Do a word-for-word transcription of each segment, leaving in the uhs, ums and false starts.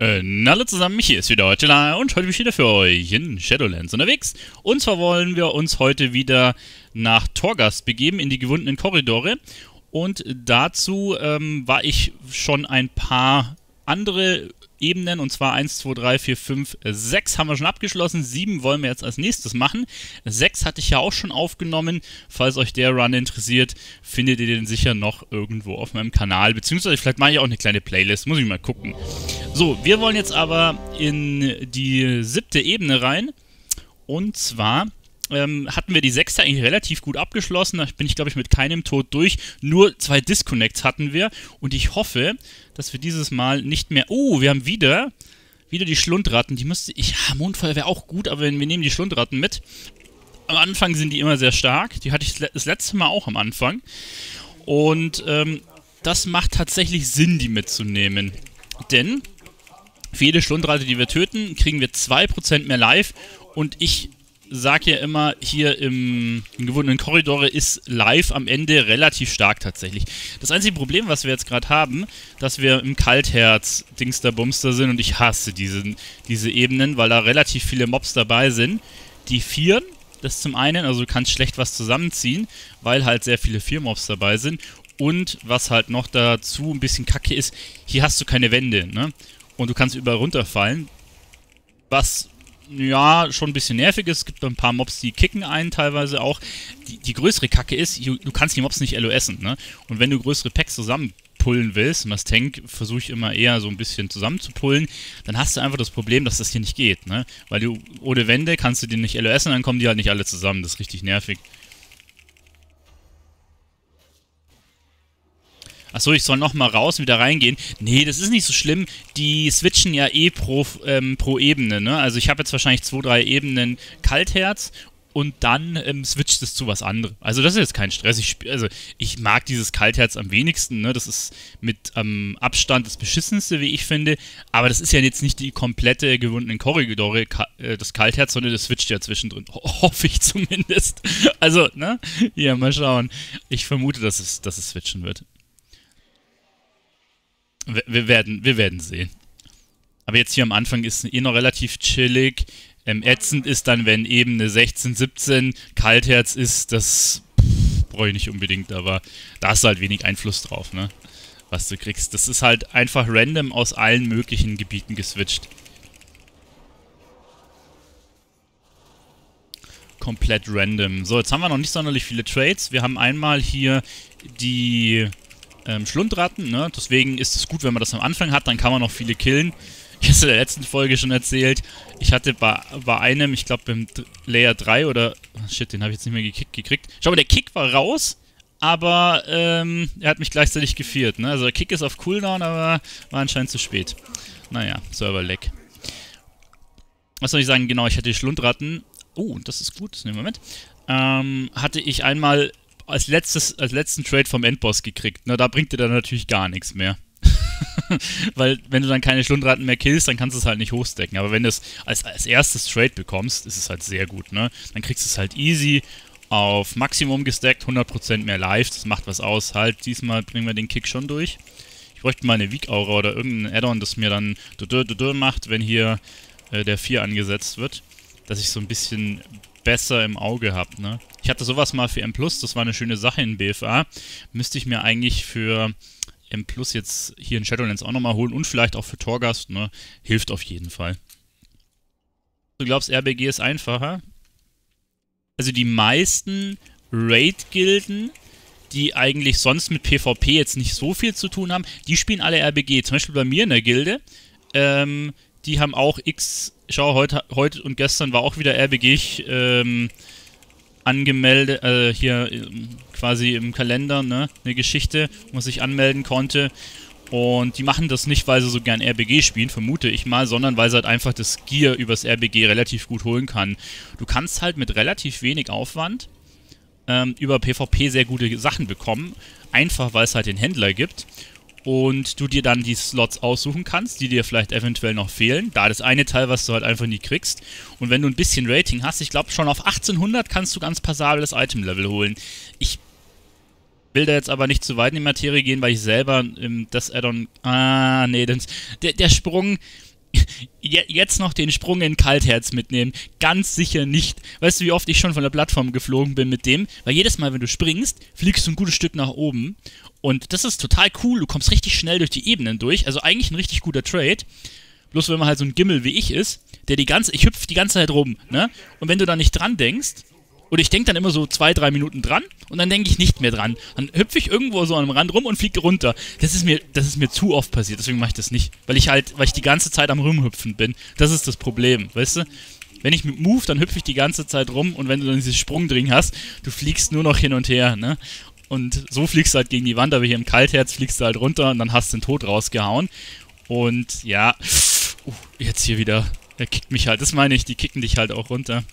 Äh, hallo zusammen, Michi ist wieder heute da und heute bin ich wieder für euch in Shadowlands unterwegs. Und zwar wollen wir uns heute wieder nach Torghast begeben, in die gewundenen Korridore. Und dazu ähm, war ich schon ein paar andere Ebenen, und zwar eins, zwei, drei, vier, fünf, sechs haben wir schon abgeschlossen, sieben wollen wir jetzt als nächstes machen. sechs hatte ich ja auch schon aufgenommen, falls euch der Run interessiert, findet ihr den sicher noch irgendwo auf meinem Kanal, beziehungsweise vielleicht mache ich auch eine kleine Playlist, muss ich mal gucken. So, wir wollen jetzt aber in die siebte Ebene rein, und zwar ähm, hatten wir die sechste eigentlich relativ gut abgeschlossen, da bin ich glaube ich mit keinem Tod durch, nur zwei Disconnects hatten wir und ich hoffe, dass wir dieses Mal nicht mehr... Oh, wir haben wieder wieder die Schlundratten, die müsste ich... Ja, Mondfeuer wäre auch gut, aber wir nehmen die Schlundratten mit. Am Anfang sind die immer sehr stark, die hatte ich das letzte Mal auch am Anfang und ähm, das macht tatsächlich Sinn, die mitzunehmen, denn für jede Schlundratte, die wir töten, kriegen wir zwei Prozent mehr Life und ich... sag ja immer, hier im, im gewundenen Korridore ist live am Ende relativ stark tatsächlich. Das einzige Problem, was wir jetzt gerade haben, dass wir im Kaltherz Dingster-Bumster sind und ich hasse diesen, diese Ebenen, weil da relativ viele Mobs dabei sind. Die Vieren, das zum einen, also du kannst schlecht was zusammenziehen, weil halt sehr viele Vier-Mobs dabei sind. Und was halt noch dazu ein bisschen kacke ist, hier hast du keine Wände, ne? Und du kannst überall runterfallen, was... ja, schon ein bisschen nervig ist. Es gibt ein paar Mobs, die kicken einen teilweise auch. Die, die größere Kacke ist, du, du kannst die Mobs nicht LOSen, ne? Und wenn du größere Packs zusammenpullen willst, und das Tank versuche ich immer eher so ein bisschen zusammenzupullen, dann hast du einfach das Problem, dass das hier nicht geht, ne? Weil du ohne Wände kannst du die nicht LOSen, dann kommen die halt nicht alle zusammen. Das ist richtig nervig. Achso, ich soll nochmal raus und wieder reingehen. Nee, das ist nicht so schlimm. Die switchen ja eh pro, ähm, pro Ebene, ne? Also ich habe jetzt wahrscheinlich zwei, drei Ebenen Kaltherz und dann ähm, switcht es zu was anderem. Also das ist jetzt kein Stress. Ich, also ich mag dieses Kaltherz am wenigsten, ne? Das ist mit ähm, Abstand das Beschissenste, wie ich finde. Aber das ist ja jetzt nicht die komplette gewundenen Korridore, Ka äh, das Kaltherz, sondern das switcht ja zwischendrin. Ho hoffe ich zumindest. Also, ne? Ja, mal schauen. Ich vermute, dass es, dass es switchen wird. Wir werden, wir werden sehen. Aber jetzt hier am Anfang ist eh noch relativ chillig. Ähm, ätzend ist dann, wenn Ebene sechzehn, siebzehn Kaltherz ist, das brauche ich nicht unbedingt, aber da hast du halt wenig Einfluss drauf, ne? Was du kriegst. Das ist halt einfach random aus allen möglichen Gebieten geswitcht. Komplett random. So, jetzt haben wir noch nicht sonderlich viele Trades. Wir haben einmal hier die... Ähm, Schlundratten, ne? Deswegen ist es gut, wenn man das am Anfang hat, dann kann man noch viele killen. Ich habe es in der letzten Folge schon erzählt, ich hatte bei, bei einem, ich glaube beim Layer drei oder... Oh shit, den habe ich jetzt nicht mehr gekickt gekriegt. Schau mal, der Kick war raus, aber ähm, er hat mich gleichzeitig geviert, ne? Also der Kick ist auf Cooldown, aber war anscheinend zu spät. Naja, Server-Lag. Was soll ich sagen? Genau, ich hatte die Schlundratten. Oh, das ist gut, das nehmen wir mit. Ähm, hatte ich einmal... Als, letztes, als letzten Trade vom Endboss gekriegt. Na, da bringt dir dann natürlich gar nichts mehr. Weil, wenn du dann keine Schlundratten mehr killst, dann kannst du es halt nicht hochstacken. Aber wenn du es als, als erstes Trade bekommst, ist es halt sehr gut, ne? Dann kriegst du es halt easy auf Maximum gestackt, hundert Prozent mehr Life. Das macht was aus. Halt, diesmal bringen wir den Kick schon durch. Ich bräuchte mal eine Weak-Aura oder irgendein Add-on, das mir dann dö-dö-dö-dö macht, wenn hier äh, der vier angesetzt wird. Dass ich so ein bisschen... besser im Auge habt, ne? Ich hatte sowas mal für M plus, das war eine schöne Sache in B F A. Müsste ich mir eigentlich für M plus jetzt hier in Shadowlands auch nochmal holen und vielleicht auch für Torghast, ne? Hilft auf jeden Fall. Du glaubst, R B G ist einfacher? Also die meisten Raid-Gilden, die eigentlich sonst mit PvP jetzt nicht so viel zu tun haben, die spielen alle R B G. Zum Beispiel bei mir in der Gilde, ähm, die haben auch X... Schau, heute, heute und gestern war auch wieder R B G ähm, angemeldet, äh, hier ähm, quasi im Kalender, ne? Eine Geschichte, wo man sich anmelden konnte. Und die machen das nicht, weil sie so gern R B G spielen, vermute ich mal, sondern weil sie halt einfach das Gear übers R B G relativ gut holen kann. Du kannst halt mit relativ wenig Aufwand ähm, über PvP sehr gute Sachen bekommen, einfach weil es halt den Händler gibt. Und du dir dann die Slots aussuchen kannst, die dir vielleicht eventuell noch fehlen. Da das eine Teil, was du halt einfach nie kriegst. Und wenn du ein bisschen Rating hast, ich glaube schon auf achtzehnhundert kannst du ganz passabel das Item-Level holen. Ich will da jetzt aber nicht zu weit in die Materie gehen, weil ich selber ähm, das Add-on... Ah, nee, denn, der, der Sprung... je, jetzt noch den Sprung in Kaltherz mitnehmen. Ganz sicher nicht. Weißt du, wie oft ich schon von der Plattform geflogen bin mit dem? Weil jedes Mal, wenn du springst, fliegst du ein gutes Stück nach oben. Und das ist total cool. Du kommst richtig schnell durch die Ebenen durch. Also eigentlich ein richtig guter Trade. Bloß wenn man halt so ein Gimmel wie ich ist, der die ganze... Ich hüpfe die ganze Zeit rum, ne? Und wenn du da nicht dran denkst... Oder ich denke dann immer so zwei, drei Minuten dran und dann denke ich nicht mehr dran. Dann hüpfe ich irgendwo so an dem Rand rum und fliege runter. Das ist mir, das ist mir zu oft passiert, deswegen mache ich das nicht. Weil ich halt, weil ich die ganze Zeit am Rumhüpfen bin. Das ist das Problem, weißt du? Wenn ich mit Move, dann hüpfe ich die ganze Zeit rum und wenn du dann dieses Sprungdring hast, du fliegst nur noch hin und her, ne? Und so fliegst du halt gegen die Wand, aber hier im Kaltherz fliegst du halt runter und dann hast du den Tod rausgehauen. Und ja, uh, jetzt hier wieder, er kickt mich halt, das meine ich, die kicken dich halt auch runter.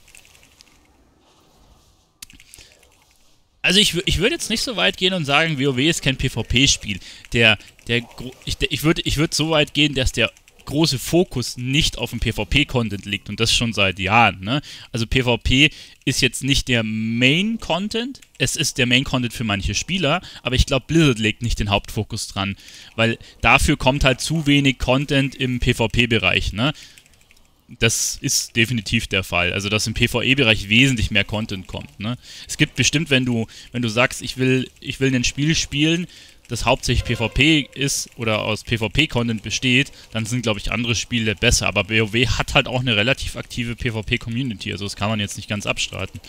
Also ich, ich würde jetzt nicht so weit gehen und sagen, WoW ist kein PvP-Spiel. Der, der, ich ich würde ich würd so weit gehen, dass der große Fokus nicht auf dem PvP-Content liegt. Und das schon seit Jahren, ne? Also PvP ist jetzt nicht der Main-Content. Es ist der Main-Content für manche Spieler. Aber ich glaube, Blizzard legt nicht den Hauptfokus dran. Weil dafür kommt halt zu wenig Content im PvP-Bereich, ne? Das ist definitiv der Fall. Also, dass im PvE-Bereich wesentlich mehr Content kommt, ne? Es gibt bestimmt, wenn du, wenn du sagst, ich will, ich will ein Spiel spielen, das hauptsächlich PvP ist oder aus PvP-Content besteht, dann sind, glaube ich, andere Spiele besser. Aber WoW hat halt auch eine relativ aktive PvP-Community. Also, das kann man jetzt nicht ganz abstreiten.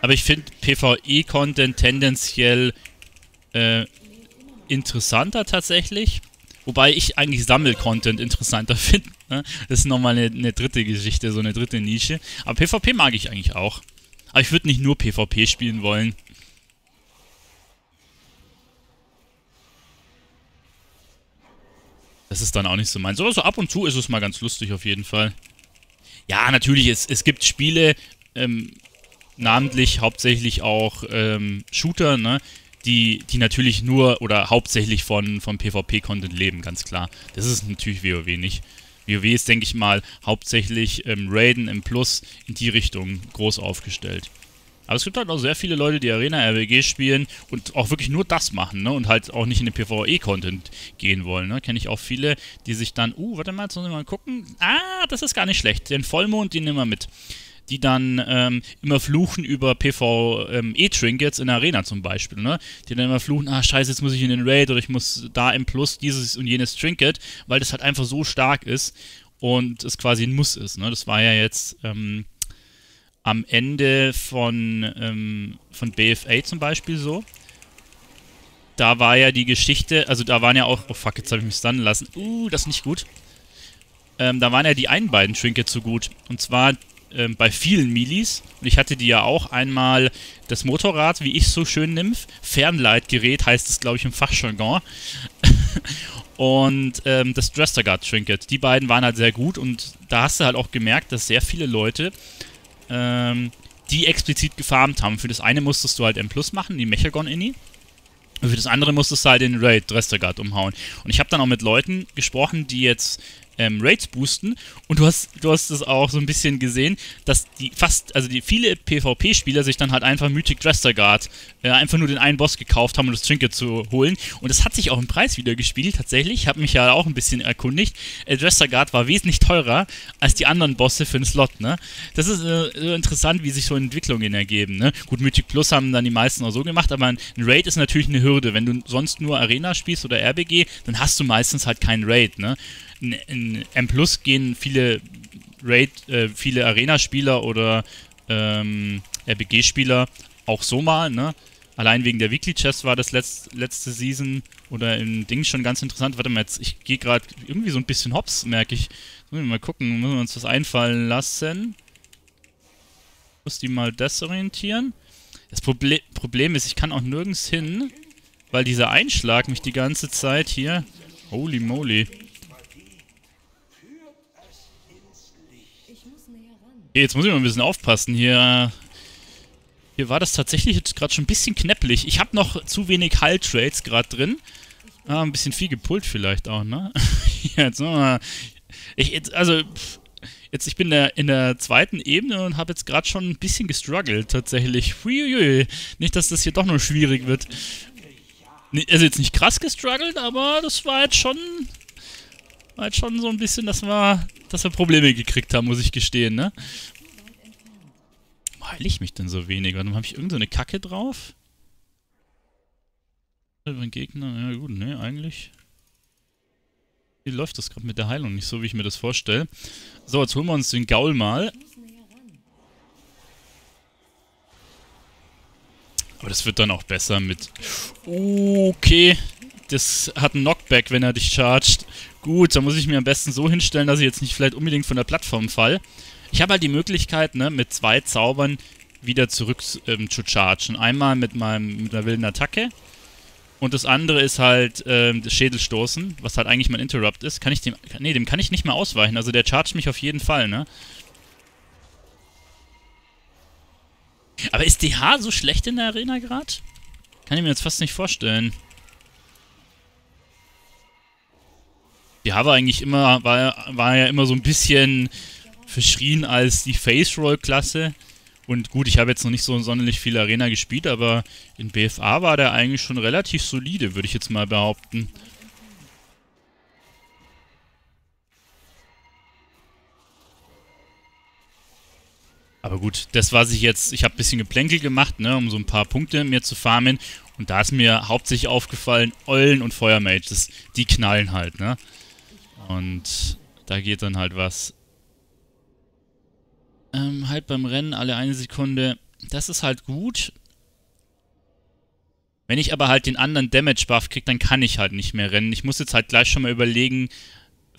Aber ich finde PvE-Content tendenziell äh, interessanter tatsächlich. Wobei ich eigentlich Sammel-Content interessanter finde, ne? Das ist nochmal eine, eine dritte Geschichte, so eine dritte Nische. Aber PvP mag ich eigentlich auch. Aber ich würde nicht nur PvP spielen wollen. Das ist dann auch nicht so meins. Aber so ab und zu ist es mal ganz lustig auf jeden Fall. Ja, natürlich, es, es gibt Spiele, ähm, namentlich hauptsächlich auch ähm, Shooter, ne? Die, die natürlich nur oder hauptsächlich von, von PvP-Content leben, ganz klar. Das ist natürlich WoW nicht. WoW ist, denke ich mal, hauptsächlich ähm, Raiden, M plus, in die Richtung groß aufgestellt. Aber es gibt halt auch sehr viele Leute, die Arena-R B G spielen und auch wirklich nur das machen, ne? Und halt auch nicht in den PvE-Content gehen wollen, ne? Kenne ich auch viele, die sich dann, uh, warte mal, jetzt müssen wir mal gucken. Ah, das ist gar nicht schlecht. Den Vollmond, den nehmen wir mit. Die dann ähm, immer fluchen über PvE-Trinkets in der Arena zum Beispiel, ne? Die dann immer fluchen, ah scheiße, jetzt muss ich in den Raid oder ich muss da M plus dieses und jenes Trinket, weil das halt einfach so stark ist und es quasi ein Muss ist, ne? Das war ja jetzt ähm, am Ende von, ähm, von B F A zum Beispiel so. Da war ja die Geschichte, also da waren ja auch, oh fuck, jetzt habe ich mich stunnen lassen. Uh, das ist nicht gut. Ähm, da waren ja die einen beiden Trinkets so gut. Und zwar bei vielen Milis, und ich hatte die ja auch einmal, das Motorrad, wie ich es so schön nimpf, Fernleitgerät heißt es, glaube ich, im Fachjargon, und ähm, das Drestagard Trinket. Die beiden waren halt sehr gut und da hast du halt auch gemerkt, dass sehr viele Leute ähm, die explizit gefarmt haben. Für das eine musstest du halt M plus machen, die Mechagon-Inni, und für das andere musstest du halt den Raid Drestagard umhauen. Und ich habe dann auch mit Leuten gesprochen, die jetzt Ähm, Raids boosten, und du hast du hast es auch so ein bisschen gesehen, dass die fast, also die viele PvP-Spieler sich dann halt einfach Mythic Drestagard äh, einfach nur den einen Boss gekauft haben, um das Trinket zu holen, und das hat sich auch im Preis wieder gespielt, tatsächlich, ich habe mich ja auch ein bisschen erkundigt, äh, Drestagard war wesentlich teurer als die anderen Bosse für den Slot, ne? Das ist äh, interessant, wie sich so Entwicklungen ergeben, ne? Gut, Mythic Plus haben dann die meisten auch so gemacht, aber ein Raid ist natürlich eine Hürde, wenn du sonst nur Arena spielst oder R B G, dann hast du meistens halt keinen Raid, ne? In M plus gehen viele Raid, äh, viele Arena-Spieler oder ähm, R B G-Spieler auch so mal, ne? Allein wegen der Weekly Chest war das letzt, letzte Season oder im Ding schon ganz interessant. Warte mal, jetzt, ich gehe gerade irgendwie so ein bisschen hops, merke ich. Müssen wir mal gucken, müssen wir uns was einfallen lassen. Muss die mal desorientieren. Das Proble- Problem ist, ich kann auch nirgends hin, weil dieser Einschlag mich die ganze Zeit hier... Holy moly. Jetzt muss ich mal ein bisschen aufpassen hier. Hier war das tatsächlich jetzt gerade schon ein bisschen knäpplich. Ich habe noch zu wenig Halt-Trades gerade drin. Ah, ein bisschen viel gepult vielleicht auch, ne? Jetzt nochmal. Ich, jetzt, also, jetzt, ich bin der, in der zweiten Ebene und habe jetzt gerade schon ein bisschen gestruggelt tatsächlich. Huiuiui. Nicht, dass das hier doch nur schwierig wird. Also jetzt nicht krass gestruggelt, aber das war jetzt schon, war jetzt schon so ein bisschen, dass wir, dass wir Probleme gekriegt haben, muss ich gestehen, ne? Warum heile ich mich denn so wenig? Warum habe ich irgend so eine Kacke drauf? Mein Gegner, ja gut, ne, eigentlich. Wie läuft das gerade mit der Heilung? Nicht so, wie ich mir das vorstelle. So, jetzt holen wir uns den Gaul mal. Aber das wird dann auch besser mit... Okay, das hat einen Knockback, wenn er dich chargt. Gut, dann muss ich mir am besten so hinstellen, dass ich jetzt nicht vielleicht unbedingt von der Plattform falle. Ich habe halt die Möglichkeit, ne, mit zwei Zaubern wieder zurück ähm, zu chargen. Einmal mit meinem mit einer wilden Attacke. Und das andere ist halt ähm, das Schädelstoßen, was halt eigentlich mein Interrupt ist. Kann ich dem... Ne, dem kann ich nicht mehr ausweichen. Also der chargt mich auf jeden Fall, ne? Aber ist D H so schlecht in der Arena gerade? Kann ich mir jetzt fast nicht vorstellen. D H war eigentlich immer, war, war ja immer so ein bisschen verschrien als die Face-Roll-Klasse. Und gut, ich habe jetzt noch nicht so sonderlich viel Arena gespielt, aber in B F A war der eigentlich schon relativ solide, würde ich jetzt mal behaupten. Aber gut, das was ich jetzt, ich habe ein bisschen Geplänkel gemacht, ne, um so ein paar Punkte mir zu farmen. Und da ist mir hauptsächlich aufgefallen, Eulen und Feuermages, die knallen halt, ne. Und da geht dann halt was. Ähm, halt beim Rennen alle eine Sekunde. Das ist halt gut. Wenn ich aber halt den anderen Damage-Buff kriege, dann kann ich halt nicht mehr rennen. Ich muss jetzt halt gleich schon mal überlegen...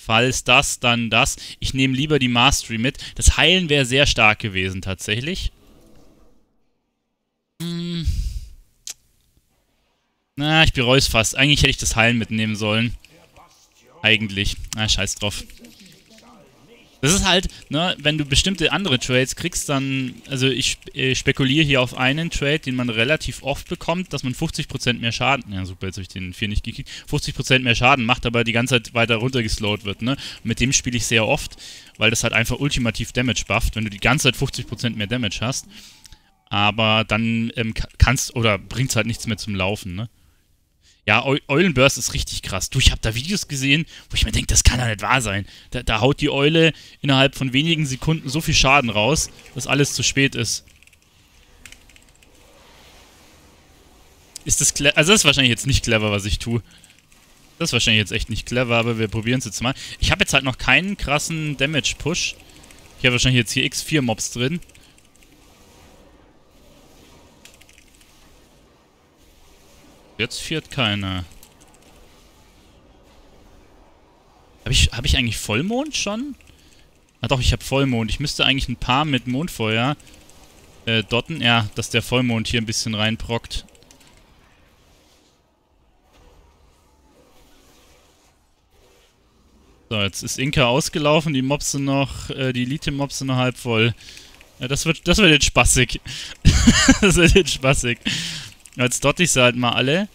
Falls das, dann das. Ich nehme lieber die Mastery mit. Das Heilen wäre sehr stark gewesen, tatsächlich. Hm. Na, ich bereue es fast. Eigentlich hätte ich das Heilen mitnehmen sollen. Eigentlich. Na, scheiß drauf. Das ist halt, ne, wenn du bestimmte andere Trades kriegst, dann... Also ich äh, spekuliere hier auf einen Trade, den man relativ oft bekommt, dass man fünfzig Prozent mehr Schaden... Ja, super, jetzt habe ich den vier nicht gekickt. fünfzig Prozent mehr Schaden macht, aber die ganze Zeit weiter runtergeslowt wird, ne. Mit dem spiele ich sehr oft, weil das halt einfach ultimativ Damage bufft, wenn du die ganze Zeit fünfzig Prozent mehr Damage hast. Aber dann ähm, kannst... Oder bringt es halt nichts mehr zum Laufen, ne. Ja, Eulenburst ist richtig krass. Du, ich habe da Videos gesehen, wo ich mir denke, das kann ja nicht wahr sein. Da, da haut die Eule innerhalb von wenigen Sekunden so viel Schaden raus, dass alles zu spät ist. Ist das clever? Also das ist wahrscheinlich jetzt nicht clever, was ich tue. Das ist wahrscheinlich jetzt echt nicht clever, aber wir probieren es jetzt mal. Ich habe jetzt halt noch keinen krassen Damage-Push. Ich habe wahrscheinlich jetzt hier x vier Mobs drin. Jetzt fährt keiner. Habe ich, hab ich eigentlich Vollmond schon? Ah doch, ich habe Vollmond. Ich müsste eigentlich ein paar mit Mondfeuer äh, dotten. Ja, dass der Vollmond hier ein bisschen reinprockt. So, jetzt ist Inka ausgelaufen. Die Mobs sind noch, äh, die Elite-Mobs sind noch halb voll. Ja, das wird, das wird jetzt spaßig. Das wird jetzt spaßig. Jetzt dotte ich sie halt mal alle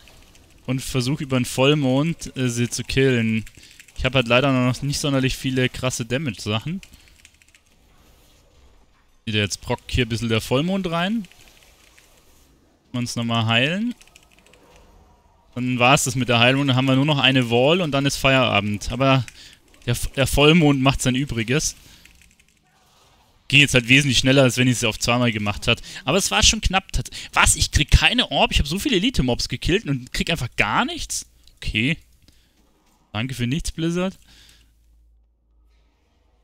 und versuche über einen Vollmond äh, sie zu killen. Ich habe halt leider noch nicht sonderlich viele krasse Damage-Sachen. Jetzt prockt hier ein bisschen der Vollmond rein. Uns nochmal heilen. Dann war es das mit der Heilung. Dann haben wir nur noch eine Wall und dann ist Feierabend. Aber der, der Vollmond macht sein Übriges. Ging jetzt halt wesentlich schneller, als wenn ich es auf zweimal gemacht hat. Aber es war schon knapp. Was? Ich krieg keine Orb? Ich habe so viele Elite-Mobs gekillt und krieg einfach gar nichts? Okay. Danke für nichts, Blizzard.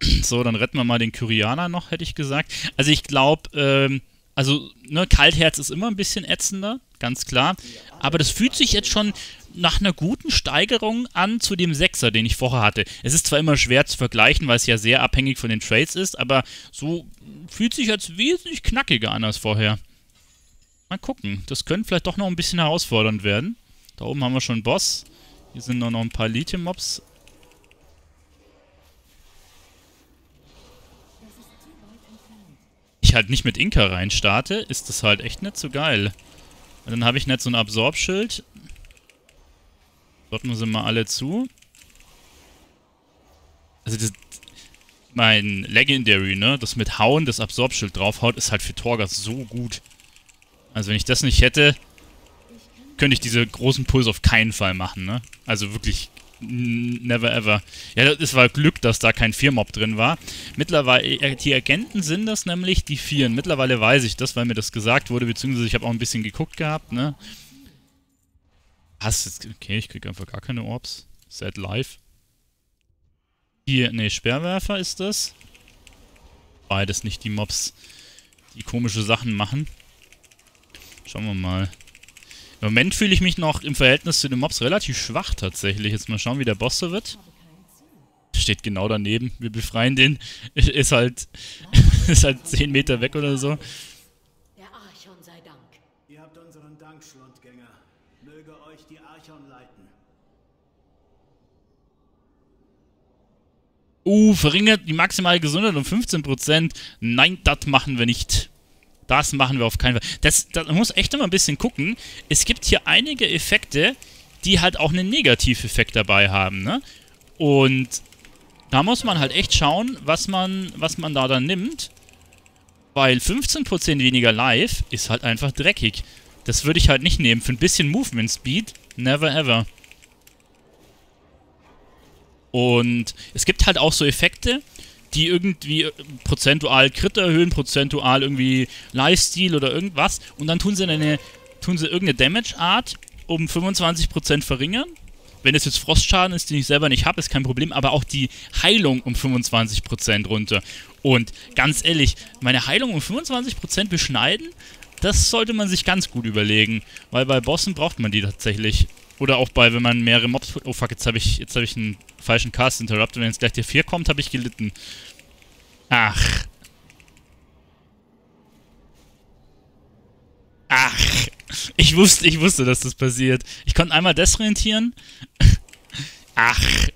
So, dann retten wir mal den Kyrianer noch, hätte ich gesagt. Also ich glaube, ähm, also, ne, Kaltherz ist immer ein bisschen ätzender, ganz klar. Aber das fühlt sich jetzt schon nach einer guten Steigerung an zu dem Sechser, den ich vorher hatte. Es ist zwar immer schwer zu vergleichen, weil es ja sehr abhängig von den Trades ist, aber so fühlt sich jetzt wesentlich knackiger an als vorher. Mal gucken. Das könnte vielleicht doch noch ein bisschen herausfordernd werden. Da oben haben wir schon einen Boss. Hier sind noch ein paar Lithium-Mobs. Wenn ich halt nicht mit Inka rein starte, ist das halt echt nicht so geil. Und dann habe ich nicht so ein Absorb-Schild. Dotten sie mal alle zu. Also das, mein Legendary, ne, das mit Hauen das Absorbschild draufhaut, ist halt für Torghast so gut. Also wenn ich das nicht hätte, könnte ich diese großen Pulse auf keinen Fall machen, ne? Also wirklich never ever. Ja, es war Glück, dass da kein vier Mob drin war. Mittlerweile, die Agenten sind das nämlich, die Vieren. Mittlerweile weiß ich das, weil mir das gesagt wurde, beziehungsweise ich habe auch ein bisschen geguckt gehabt, ne? Hast jetzt, okay, ich krieg einfach gar keine Orbs. Sad life. Hier, ne, Speerwerfer ist das. Beides nicht die Mobs, die komische Sachen machen. Schauen wir mal. Im Moment fühle ich mich noch im Verhältnis zu den Mobs relativ schwach tatsächlich. Jetzt mal schauen, wie der Boss so wird. Steht genau daneben. Wir befreien den. Ist halt, ist halt zehn Meter weg oder so. Der Archon sei Dank. Ihr habt unseren Dank, Schlundgänger. Möge euch die Archon leiten. Uh, verringert die maximale Gesundheit um fünfzehn Prozent. Nein, das machen wir nicht. Das machen wir auf keinen Fall. Das, das man muss echt immer ein bisschen gucken. Es gibt hier einige Effekte, die halt auch einen Negativeffekt dabei haben, ne? Und da muss man halt echt schauen, was man, was man da dann nimmt. Weil fünfzehn Prozent weniger Life ist halt einfach dreckig. Das würde ich halt nicht nehmen. Für ein bisschen Movement Speed, never ever. Und es gibt halt auch so Effekte, die irgendwie prozentual Crit erhöhen, prozentual irgendwie Lifesteal oder irgendwas. Und dann tun sie, eine, tun sie irgendeine Damage-Art um fünfundzwanzig Prozent verringern. Wenn es jetzt Frostschaden ist, den ich selber nicht habe, ist kein Problem. Aber auch die Heilung um fünfundzwanzig Prozent runter. Und ganz ehrlich, meine Heilung um fünfundzwanzig Prozent beschneiden, das sollte man sich ganz gut überlegen. Weil bei Bossen braucht man die tatsächlich. Oder auch bei, wenn man mehrere Mobs... Oh fuck, jetzt habe ich, jetzt hab ich einen falschen Cast Interrupt. Wenn jetzt gleich der vier kommt, habe ich gelitten. Ach. Ach. Ich wusste, ich wusste, dass das passiert. Ich konnte einmal desorientieren. Ach.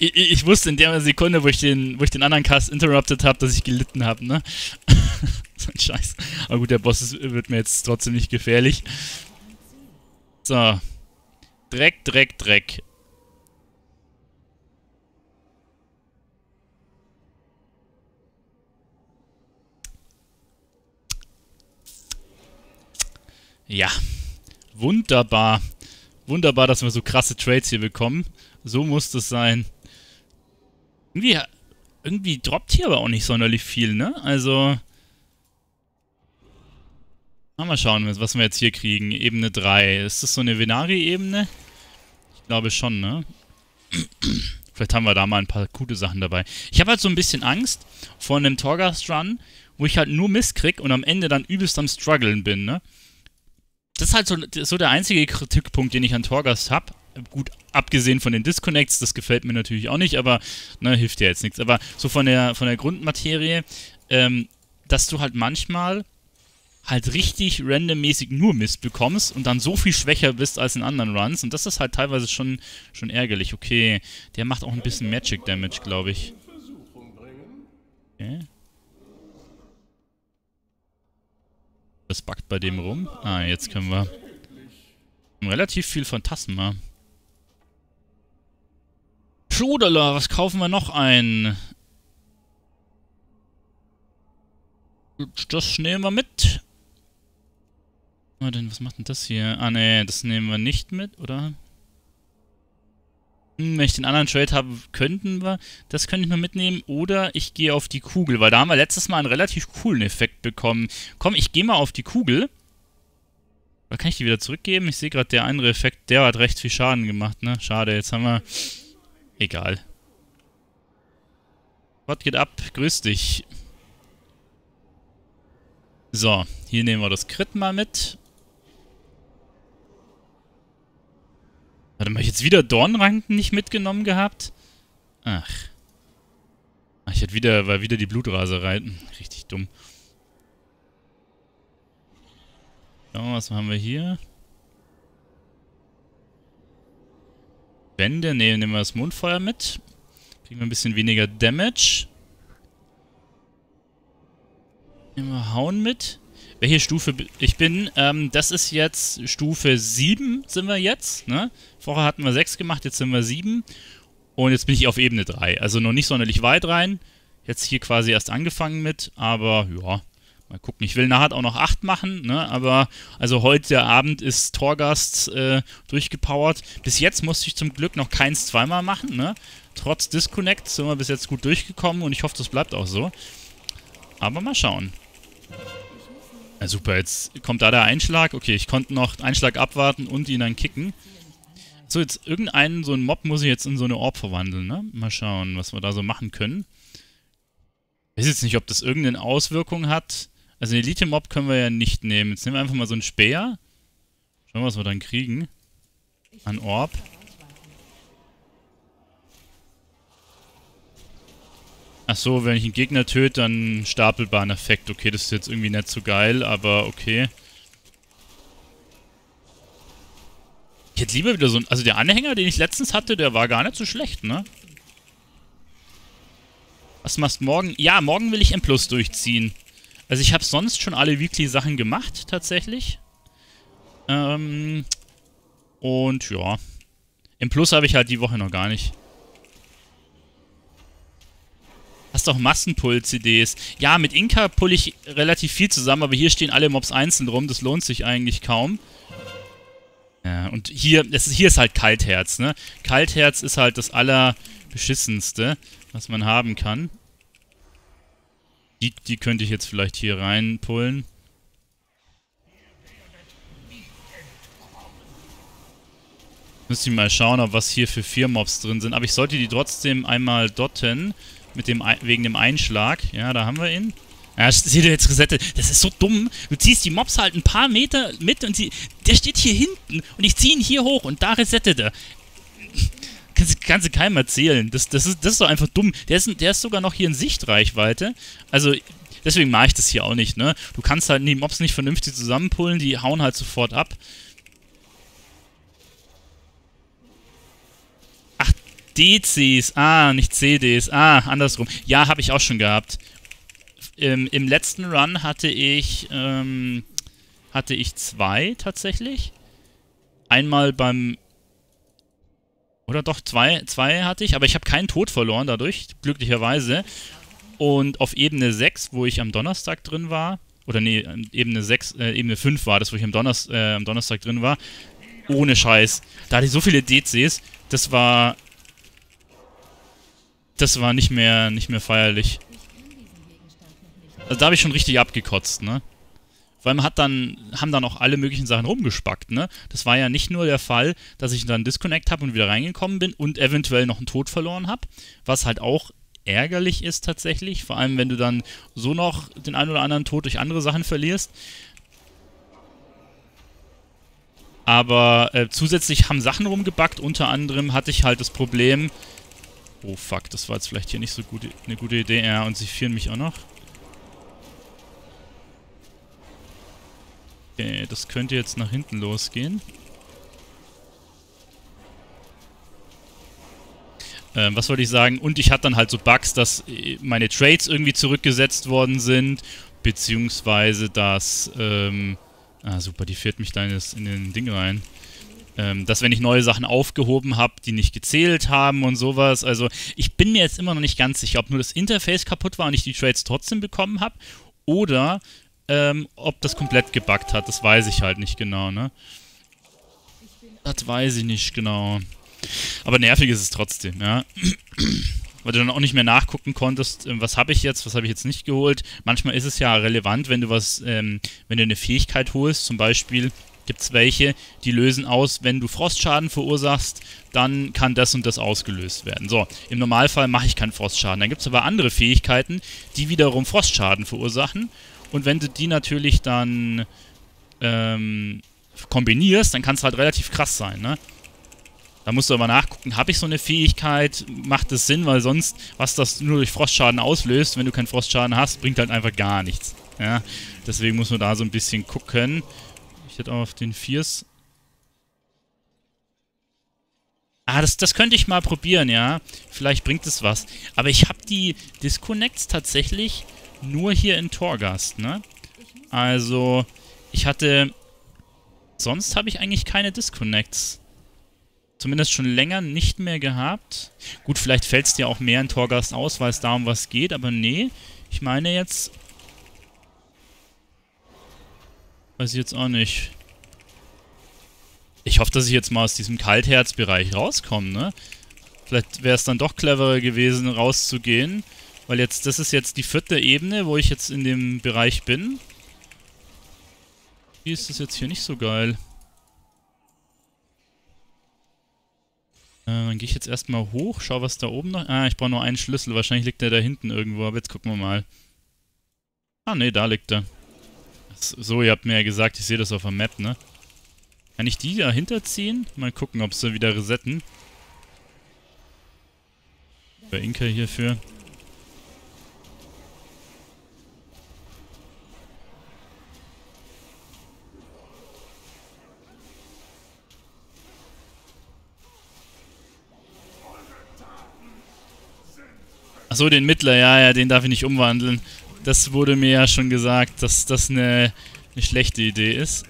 Ich, ich wusste in der Sekunde, wo ich den, wo ich den anderen Cast interrupted habe, dass ich gelitten habe, ne? So ein Scheiß. Aber gut, der Boss ist, wird mir jetzt trotzdem nicht gefährlich. So. Dreck, Dreck, Dreck. Ja. Wunderbar. Wunderbar, dass wir so krasse Trades hier bekommen. So muss das sein. Irgendwie, irgendwie droppt hier aber auch nicht sonderlich viel, ne? Also... Mal schauen, was wir jetzt hier kriegen. Ebene drei. Ist das so eine Venari-Ebene? Ich glaube schon, ne? Vielleicht haben wir da mal ein paar gute Sachen dabei. Ich habe halt so ein bisschen Angst vor einem Torghast-Run, wo ich halt nur Mist krieg und am Ende dann übelst am Struggeln bin, ne? Das ist halt so, so der einzige Kritikpunkt, den ich an Torghast habe. Gut, abgesehen von den Disconnects, das gefällt mir natürlich auch nicht, aber ne, hilft ja jetzt nichts. Aber so von der, von der Grundmaterie, ähm, dass du halt manchmal... halt richtig randommäßig nur Mist bekommst und dann so viel schwächer bist als in anderen Runs. Und das ist halt teilweise schon, schon ärgerlich. Okay, der macht auch ein bisschen Magic Damage, glaube ich. Okay. Das backt bei dem rum. Ah, jetzt können wir relativ viel Phantasma. Schudala, was kaufen wir noch ein? Das nehmen wir mit. Was macht denn das hier? Ah ne, das nehmen wir nicht mit, oder? Hm, wenn ich den anderen Trade habe, könnten wir... Das könnte ich mal mitnehmen. Oder ich gehe auf die Kugel, weil da haben wir letztes Mal einen relativ coolen Effekt bekommen. Komm, ich gehe mal auf die Kugel. Oder kann ich die wieder zurückgeben? Ich sehe gerade, der andere Effekt, der hat recht viel Schaden gemacht, ne? Schade, jetzt haben wir... Egal. Was geht ab? Grüß dich. So, hier nehmen wir das Crit mal mit. Warte mal, habe ich jetzt wieder Dornenranken nicht mitgenommen gehabt? Ach. Ach, ich hatte wieder, war wieder die Blutraserei. Richtig dumm. So, was haben wir hier? Wände, ne, nehmen wir das Mondfeuer mit. Kriegen wir ein bisschen weniger Damage. Wir hauen mit. Welche Stufe ich bin, ähm, das ist jetzt Stufe sieben sind wir jetzt, ne? Vorher hatten wir sechs gemacht, jetzt sind wir sieben. Und jetzt bin ich auf Ebene drei. Also noch nicht sonderlich weit rein. Jetzt hier quasi erst angefangen mit, aber ja, Mal gucken, ich will nachher auch noch acht machen, ne? Aber also heute Abend ist Torghast äh, durchgepowert. Bis jetzt musste ich zum Glück noch keins zweimal machen, ne? Trotz Disconnect sind wir bis jetzt gut durchgekommen und ich hoffe, das bleibt auch so. Aber mal schauen. Ja, super, jetzt kommt da der Einschlag. Okay, ich konnte noch Einschlag abwarten und ihn dann kicken. So, jetzt irgendeinen, so einen Mob muss ich jetzt in so eine Orb verwandeln, ne? Mal schauen, was wir da so machen können. Ich weiß jetzt nicht, ob das irgendeine Auswirkung hat. Also einen Elite-Mob können wir ja nicht nehmen. Jetzt nehmen wir einfach mal so einen Speer. Schauen wir, was wir dann kriegen. An Orb. Achso, wenn ich einen Gegner töte, dann stapelbaren Effekt. Okay, das ist jetzt irgendwie nicht so geil, aber okay. Ich hätte lieber wieder so ein... Also der Anhänger, den ich letztens hatte, der war gar nicht so schlecht, ne? Was machst du morgen? Ja, morgen will ich M plus durchziehen. Also ich habe sonst schon alle Weekly-Sachen gemacht, tatsächlich. Ähm... Und ja. M plus habe ich halt die Woche noch gar nicht. Hast doch Massenpull-C Ds. Ja, mit Inka pull ich relativ viel zusammen, aber hier stehen alle Mobs einzeln rum. Das lohnt sich eigentlich kaum. Ja, und hier, das ist, hier ist halt Kaltherz, ne? Kaltherz ist halt das allerbeschissenste, was man haben kann. Die, die könnte ich jetzt vielleicht hier reinpullen. Müsste ich mal schauen, ob was hier für vier Mobs drin sind. Aber ich sollte die trotzdem einmal dotten. Mit dem, wegen dem Einschlag. Ja, da haben wir ihn. Ja, seht ihr jetzt resettet. Das ist so dumm. Du ziehst die Mobs halt ein paar Meter mit und sie, der steht hier hinten und ich ziehe ihn hier hoch und da resettet er. Kannst, kannst du keinem erzählen. Das, das, ist, das ist doch einfach dumm. Der ist, der ist sogar noch hier in Sichtreichweite. Also, deswegen mache ich das hier auch nicht, ne? Du kannst halt die Mobs nicht vernünftig zusammenpullen, die hauen halt sofort ab. D Cs, ah, nicht C Ds, ah, andersrum. Ja, habe ich auch schon gehabt. Im, im letzten Run hatte ich, ähm, hatte ich zwei tatsächlich. Einmal beim, oder doch, zwei, zwei hatte ich, aber ich habe keinen Tod verloren dadurch, glücklicherweise. Und auf Ebene sechs, wo ich am Donnerstag drin war, oder nee, Ebene sechs, äh, Ebene fünf war das, wo ich am, Donner, äh, am Donnerstag drin war, ohne Scheiß. Da hatte ich so viele D Cs, das war... Das war nicht mehr, nicht mehr feierlich. Also da habe ich schon richtig abgekotzt, ne? Weil man hat dann, haben dann auch alle möglichen Sachen rumgespackt, ne? Das war ja nicht nur der Fall, dass ich dann Disconnect habe und wieder reingekommen bin und eventuell noch einen Tod verloren habe, was halt auch ärgerlich ist tatsächlich, vor allem wenn du dann so noch den einen oder anderen Tod durch andere Sachen verlierst. Aber äh, zusätzlich haben Sachen rumgebackt, unter anderem hatte ich halt das Problem... Oh fuck, das war jetzt vielleicht hier nicht so gut, eine gute Idee. Ja, und sie führen mich auch noch. Okay, das könnte jetzt nach hinten losgehen. Ähm, was wollte ich sagen? Und ich hatte dann halt so Bugs, dass meine Trades irgendwie zurückgesetzt worden sind. Beziehungsweise, dass... Ähm, ah, super, die fährt mich da in, das, in den Ding rein. Dass wenn ich neue Sachen aufgehoben habe, die nicht gezählt haben und sowas. Also ich bin mir jetzt immer noch nicht ganz sicher, ob nur das Interface kaputt war und ich die Trades trotzdem bekommen habe oder ähm, ob das komplett gebuggt hat. Das weiß ich halt nicht genau, ne? Das weiß ich nicht genau. Aber nervig ist es trotzdem, ja. Weil du dann auch nicht mehr nachgucken konntest, was habe ich jetzt, was habe ich jetzt nicht geholt. Manchmal ist es ja relevant, wenn du was, ähm, wenn du eine Fähigkeit holst, zum Beispiel... Gibt es welche, die lösen aus, wenn du Frostschaden verursachst, dann kann das und das ausgelöst werden. So, im Normalfall mache ich keinen Frostschaden. Dann gibt es aber andere Fähigkeiten, die wiederum Frostschaden verursachen. Und wenn du die natürlich dann ähm, kombinierst, dann kann es halt relativ krass sein, ne? Da musst du aber nachgucken, habe ich so eine Fähigkeit, macht das Sinn, weil sonst, was das nur durch Frostschaden auslöst, wenn du keinen Frostschaden hast, bringt halt einfach gar nichts. Ja? Deswegen muss man da so ein bisschen gucken. Auf den Viers. Ah, das, das könnte ich mal probieren, ja. Vielleicht bringt es was. Aber ich habe die Disconnects tatsächlich nur hier in Torghast, ne? Also, ich hatte... Sonst habe ich eigentlich keine Disconnects. Zumindest schon länger nicht mehr gehabt. Gut, vielleicht fällt es dir auch mehr in Torghast aus, weil es da um was geht, aber nee. Ich meine jetzt... Weiß ich jetzt auch nicht. Ich hoffe, dass ich jetzt mal aus diesem Kaltherz-Bereich rauskomme, ne? Vielleicht wäre es dann doch cleverer gewesen, rauszugehen. Weil jetzt, das ist jetzt die vierte Ebene, wo ich jetzt in dem Bereich bin. Wie ist das jetzt hier nicht so geil? Äh, dann gehe ich jetzt erstmal hoch, schau was da oben noch... Ah, ich brauche nur einen Schlüssel, wahrscheinlich liegt der da hinten irgendwo, aber jetzt gucken wir mal. Ah, ne, da liegt er. So, ihr habt mir ja gesagt, ich sehe das auf der Map, ne? Kann ich die dahinter ziehen? Mal gucken, ob sie wieder resetten. Bei Inka hierfür. Achso, den Mittler, ja, ja, den darf ich nicht umwandeln. Das wurde mir ja schon gesagt, dass das eine, eine schlechte Idee ist.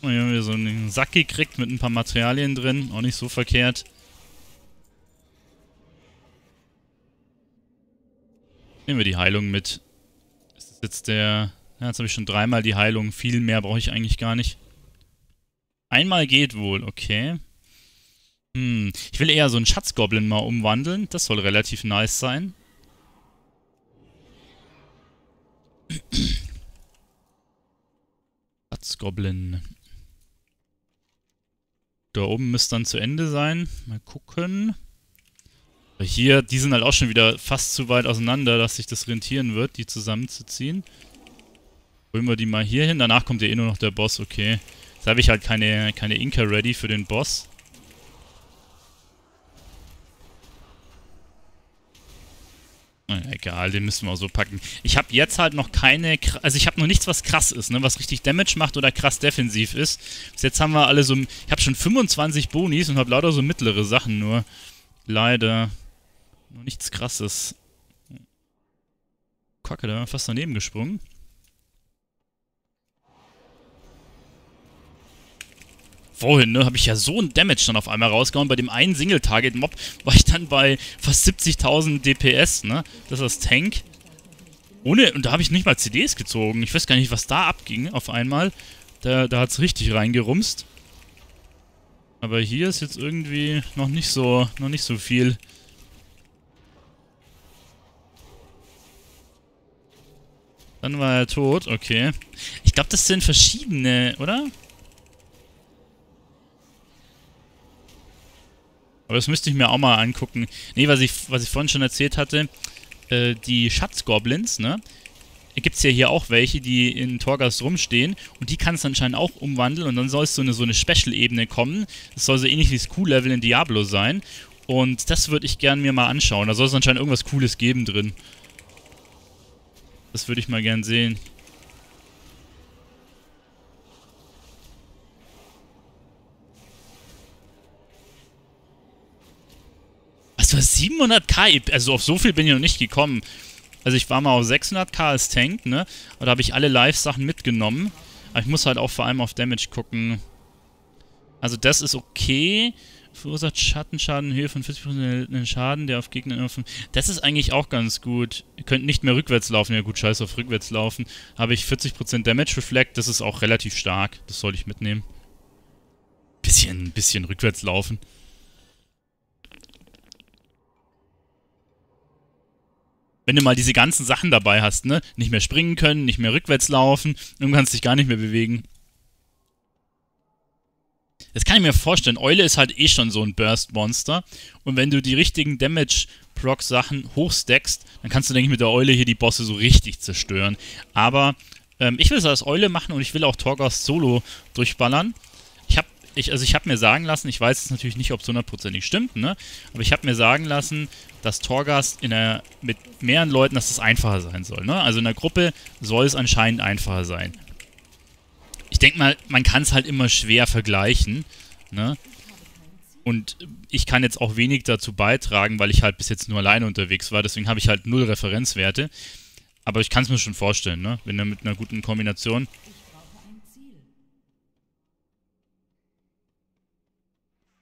Und hier haben wir so einen Sack gekriegt mit ein paar Materialien drin. Auch nicht so verkehrt. Nehmen wir die Heilung mit. Ist das jetzt der... Ja, jetzt habe ich schon dreimal die Heilung. Viel mehr brauche ich eigentlich gar nicht. Einmal geht wohl, okay. Hm, ich will eher so einen Schatzgoblin mal umwandeln. Das soll relativ nice sein. Schatzgoblin. Da oben müsste dann zu Ende sein. Mal gucken. Aber hier, die sind halt auch schon wieder fast zu weit auseinander, dass sich das rentieren wird, die zusammenzuziehen. Holen wir die mal hier hin. Danach kommt ja eh nur noch der Boss, okay. Jetzt habe ich halt keine, keine Inka ready für den Boss. Egal, den müssen wir auch so packen. Ich habe jetzt halt noch keine... Also ich habe noch nichts, was krass ist, ne? Was richtig Damage macht oder krass defensiv ist. Bis jetzt haben wir alle so... Ich habe schon fünfundzwanzig Bonis und habe lauter so mittlere Sachen nur. Leider. Noch nichts Krasses. Kacke, da haben wir fast daneben gesprungen. Vorhin, ne, habe ich ja so einen Damage dann auf einmal rausgehauen. Bei dem einen Single-Target-Mob war ich dann bei fast siebzigtausend D P S, ne? Das ist das Tank. Ohne, und da habe ich nicht mal C Ds gezogen. Ich weiß gar nicht, was da abging auf einmal. Da, da hat es richtig reingerumst. Aber hier ist jetzt irgendwie noch nicht so, noch nicht so viel. Dann war er tot, okay. Ich glaube, das sind verschiedene, oder? Aber das müsste ich mir auch mal angucken. Ne, was ich, was ich vorhin schon erzählt hatte, äh, die Schatzgoblins, ne? Gibt es ja hier auch welche, die in Torghast rumstehen. Und die kannst du anscheinend auch umwandeln. Und dann soll es so eine, so eine Special-Ebene kommen. Das soll so ähnlich wie das Q-Level in Diablo sein. Und das würde ich gern mir mal anschauen. Da soll es anscheinend irgendwas Cooles geben drin. Das würde ich mal gern sehen. siebenhunderttausend, also auf so viel bin ich noch nicht gekommen. Also ich war mal auf sechshunderttausend als Tank, ne? Und da habe ich alle Live-Sachen mitgenommen. Aber ich muss halt auch vor allem auf Damage gucken. Also das ist okay. Verursacht Schattenschaden, Höhe von vierzig Prozent erlittenen Schaden, der auf Gegner... Das ist eigentlich auch ganz gut. Ihr könnt nicht mehr rückwärts laufen. Ja gut, scheiß auf rückwärts laufen. Habe ich vierzig Prozent Damage Reflect, das ist auch relativ stark. Das soll ich mitnehmen. Bisschen, bisschen rückwärts laufen. Wenn du mal diese ganzen Sachen dabei hast, ne? Nicht mehr springen können, nicht mehr rückwärts laufen, du kannst dich gar nicht mehr bewegen. Das kann ich mir vorstellen. Eule ist halt eh schon so ein Burst-Monster. Und wenn du die richtigen Damage-Proc-Sachen hochstackst, dann kannst du, denke ich, mit der Eule hier die Bosse so richtig zerstören. Aber ähm, ich will es als Eule machen und ich will auch Torghast solo durchballern. Ich habe ich, also ich hab mir sagen lassen, ich weiß jetzt natürlich nicht, ob es hundertprozentig stimmt, ne? Aber ich habe mir sagen lassen, dass Torghast in der, mit mehreren Leuten, dass das einfacher sein soll, ne? Also in der Gruppe soll es anscheinend einfacher sein. Ich denke mal, man kann es halt immer schwer vergleichen, ne? Und ich kann jetzt auch wenig dazu beitragen, weil ich halt bis jetzt nur alleine unterwegs war. Deswegen habe ich halt null Referenzwerte. Aber ich kann es mir schon vorstellen, ne? Wenn du mit einer guten Kombination...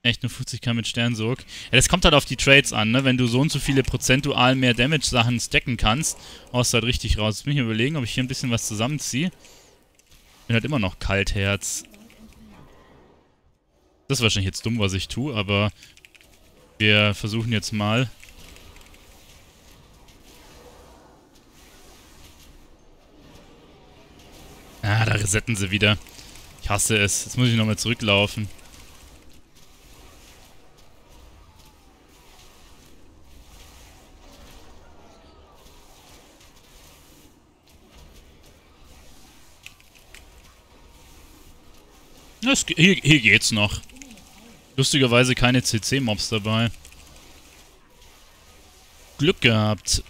Echt nur fünfzig K mit Sternsorg. Ja, das kommt halt auf die Trades an, ne? Wenn du so und so viele prozentual mehr Damage-Sachen stacken kannst, haust du halt richtig raus. Jetzt muss ich mir überlegen, ob ich hier ein bisschen was zusammenziehe. bin halt immer noch Kaltherz. Das ist wahrscheinlich jetzt dumm, was ich tue, aber wir versuchen jetzt mal. Ah, da resetten sie wieder. Ich hasse es. Jetzt muss ich nochmal zurücklaufen. Das, hier, hier geht's noch. Lustigerweise keine C C-Mobs dabei. Glück gehabt.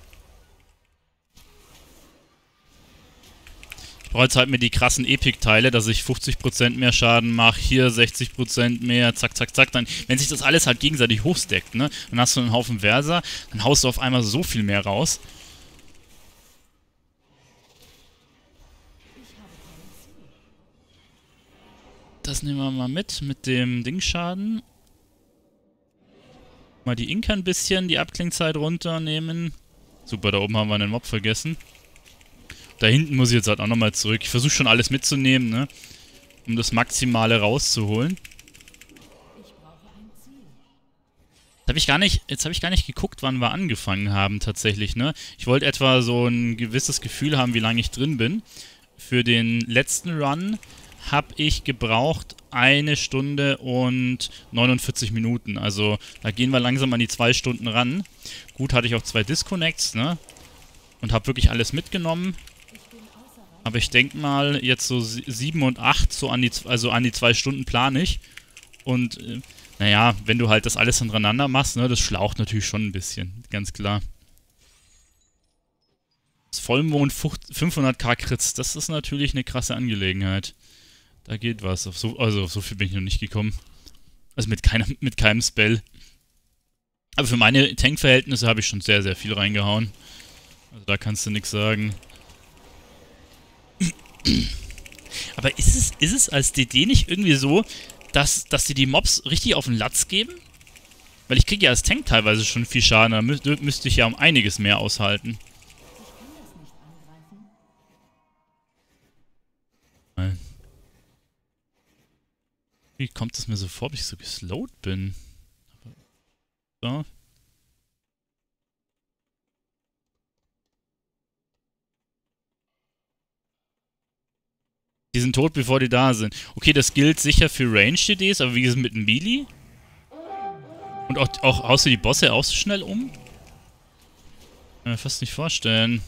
Ich brauche jetzt halt mir die krassen Epic-Teile, dass ich fünfzig Prozent mehr Schaden mache, hier sechzig Prozent mehr, zack, zack, zack. Dann, wenn sich das alles halt gegenseitig hochstackt, ne? Dann hast du einen Haufen Versa, dann haust du auf einmal so viel mehr raus. Das nehmen wir mal mit, mit dem Dingschaden. Mal die Inka ein bisschen, die Abklingzeit runternehmen. Super, da oben haben wir einen Mob vergessen. Da hinten muss ich jetzt halt auch nochmal zurück. Ich versuche schon alles mitzunehmen, ne? Um das Maximale rauszuholen. Jetzt habe ich gar nicht, jetzt habe ich gar nicht geguckt, wann wir angefangen haben tatsächlich, ne? Ich wollte etwa so ein gewisses Gefühl haben, wie lange ich drin bin. Für den letzten Run habe ich gebraucht eine Stunde und neunundvierzig Minuten. Also da gehen wir langsam an die zwei Stunden ran. Gut, hatte ich auch zwei Disconnects, ne? Und habe wirklich alles mitgenommen. Aber ich denke mal, jetzt so sieben und acht, so an die, also an die zwei Stunden plane ich. Und äh, naja, wenn du halt das alles hintereinander machst, ne, das schlaucht natürlich schon ein bisschen, ganz klar. Das Vollmond fünfhundert K Crits, das ist natürlich eine krasse Angelegenheit. Da geht was. Auf so, also auf so viel bin ich noch nicht gekommen. Also mit keinem, mit keinem Spell. Aber für meine Tank-Verhältnisse habe ich schon sehr, sehr viel reingehauen. Also da kannst du nichts sagen. Aber ist es, ist es als D D nicht irgendwie so, dass, dass dir die Mobs richtig auf den Latz geben? Weil ich kriege ja als Tank teilweise schon viel Schaden, da müß, müsste ich ja um einiges mehr aushalten. Nein. Wie kommt es mir so vor, dass ich so geslowt bin? So. Die sind tot, bevor die da sind. Okay, das gilt sicher für Range-D Ds, aber wie ist es mit dem Melee? Und auch, auch haust du die Bosse auch so schnell um? Kann mir fast nicht vorstellen.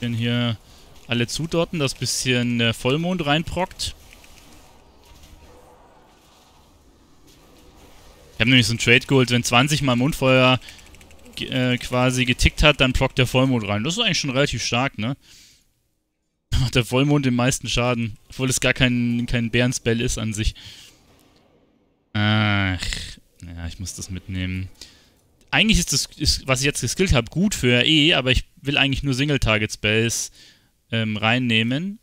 Hier alle zudotten, dass ein bisschen äh, Vollmond reinprockt. Ich habe nämlich so einen Trade geholt, wenn zwanzig Mal Mondfeuer äh, quasi getickt hat, dann prockt der Vollmond rein. Das ist eigentlich schon relativ stark, ne? Macht der Vollmond den meisten Schaden, obwohl es gar kein, kein Bärenspell ist an sich. Ach, ja, ich muss das mitnehmen. Eigentlich ist das, ist, was ich jetzt geskillt habe, gut für R E, aber ich will eigentlich nur Single-Target-Spells ähm, reinnehmen.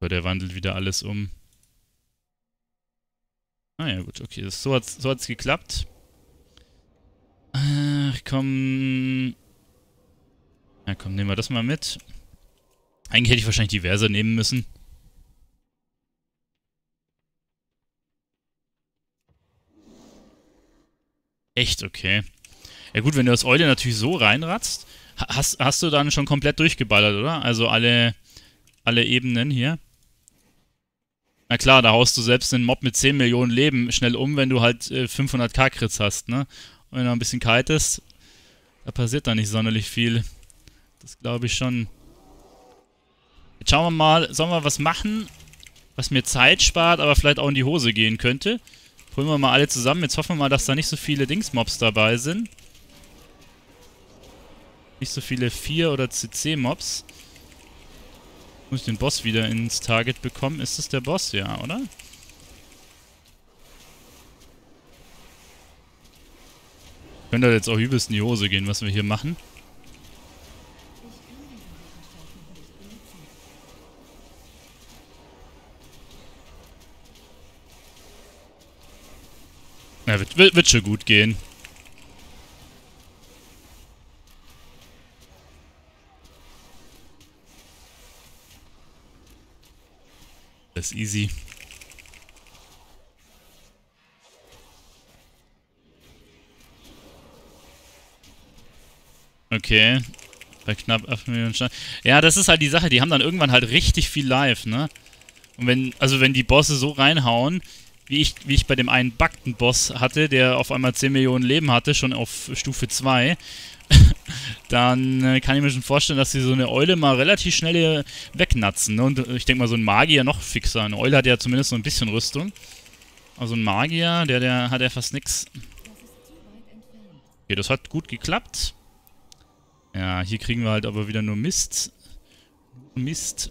So, der wandelt wieder alles um. Ah ja, gut, okay. Das, so hat es so hat's geklappt. Ach, komm. Na komm, nehmen wir das mal mit. Eigentlich hätte ich wahrscheinlich die Verse nehmen müssen. Echt, okay. Ja gut, wenn du das Eule natürlich so reinratzt, hast, hast du dann schon komplett durchgeballert, oder? Also alle, alle Ebenen hier. Na klar, da haust du selbst einen Mob mit zehn Millionen Leben schnell um, wenn du halt äh, fünfhundert K Crits hast, ne? Und wenn du ein bisschen kitest, da passiert da nicht sonderlich viel. Das glaube ich schon. Jetzt schauen wir mal, sollen wir was machen, was mir Zeit spart, aber vielleicht auch in die Hose gehen könnte. Holen wir mal alle zusammen. Jetzt hoffen wir mal, dass da nicht so viele Dingsmobs dabei sind. Nicht so viele vier- oder C C-Mobs. Muss ich den Boss wieder ins Target bekommen? Ist das der Boss? Ja, oder? Könnte jetzt auch übelst in die Hose gehen, was wir hier machen. wird, wird schon gut gehen. Das ist easy. Okay. Bei knapp acht Millionen Schaden. Ja, das ist halt die Sache. Die haben dann irgendwann halt richtig viel Life, ne? Und wenn, also wenn die Bosse so reinhauen, wie ich, wie ich bei dem einen Bakten-Boss hatte, der auf einmal zehn Millionen Leben hatte, schon auf Stufe zwei, dann äh, kann ich mir schon vorstellen, dass sie so eine Eule mal relativ schnell wegnatzen, ne? Und ich denke mal, so ein Magier noch fixer. Eine Eule hat ja zumindest so ein bisschen Rüstung. Also ein Magier, der, der hat ja fast nix. Okay, das hat gut geklappt. Ja, hier kriegen wir halt aber wieder nur Mist. Mist.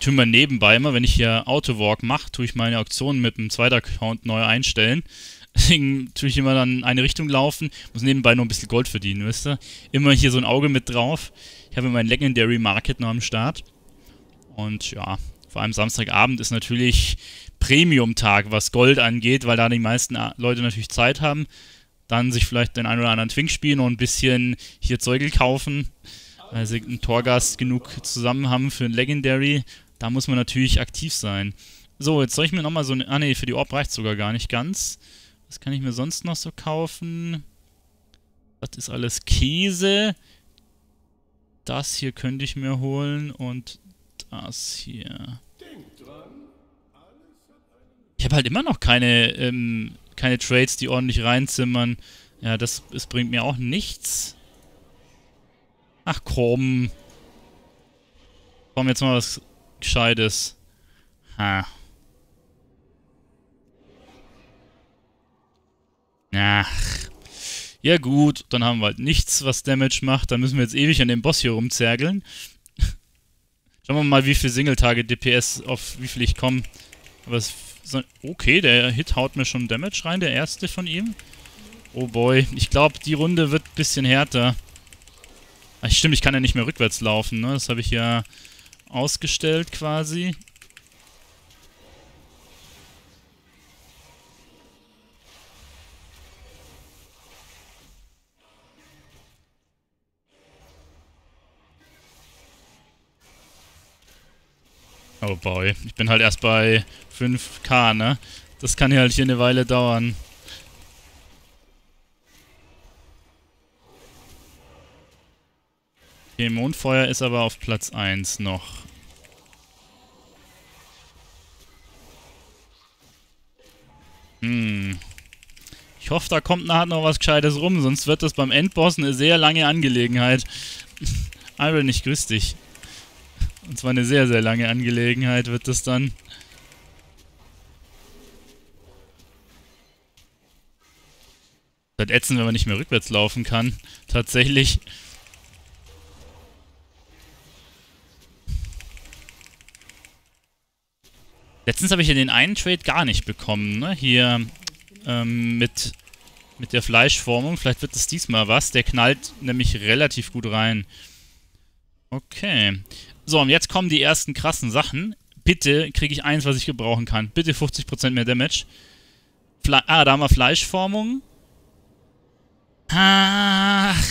Tun wir nebenbei immer, wenn ich hier Autowalk mache, tue ich meine Auktionen mit einem zweiten Account neu einstellen. Deswegen tue ich immer dann in eine Richtung laufen, muss nebenbei noch ein bisschen Gold verdienen, wisst ihr? Immer hier so ein Auge mit drauf. Ich habe meinen Legendary Market noch am Start. Und ja... Vor allem Samstagabend ist natürlich Premium-Tag, was Gold angeht, weil da die meisten Leute natürlich Zeit haben. Dann sich vielleicht den einen oder anderen Twink spielen und ein bisschen hier Zeugel kaufen, weil sie einen Torghast genug zusammen haben für ein Legendary. Da muss man natürlich aktiv sein. So, jetzt soll ich mir nochmal so eine... Ah ne, für die Orb reicht sogar gar nicht ganz. Was kann ich mir sonst noch so kaufen? Das ist alles Käse. Das hier könnte ich mir holen und... Das hier. Ich habe halt immer noch keine, ähm, keine Trades, die ordentlich reinzimmern. Ja, das, das bringt mir auch nichts. Ach komm. Komm, jetzt mal was Gescheites. Ha. Ach. Ja gut, dann haben wir halt nichts, was Damage macht. Dann müssen wir jetzt ewig an dem Boss hier rumzergeln. Schauen wir mal, wie viel Singletage D P S, auf wie viel ich komme. Aber es okay, der Hit haut mir schon Damage rein, der erste von ihm. Oh boy, ich glaube, die Runde wird ein bisschen härter. Ach stimmt, ich kann ja nicht mehr rückwärts laufen, ne? Das habe ich ja ausgestellt quasi. Oh boy, ich bin halt erst bei fünf K, ne? Das kann ja halt hier eine Weile dauern. Okay, Mondfeuer ist aber auf Platz eins noch. Hm. Ich hoffe, da kommt nachher noch was Gescheites rum, sonst wird das beim Endboss eine sehr lange Angelegenheit. Iron, nicht grüß dich. Und zwar eine sehr, sehr lange Angelegenheit wird das dann. Das ätzend, wenn man nicht mehr rückwärts laufen kann. Tatsächlich. Letztens habe ich ja den einen Trade gar nicht bekommen, ne? Hier ähm, mit, mit der Fleischformung. Vielleicht wird das diesmal was. Der knallt nämlich relativ gut rein. Okay. So, und jetzt kommen die ersten krassen Sachen. Bitte kriege ich eins, was ich gebrauchen kann. Bitte fünfzig Prozent mehr Damage. Fle ah, da haben wir Fleischformung. Ach,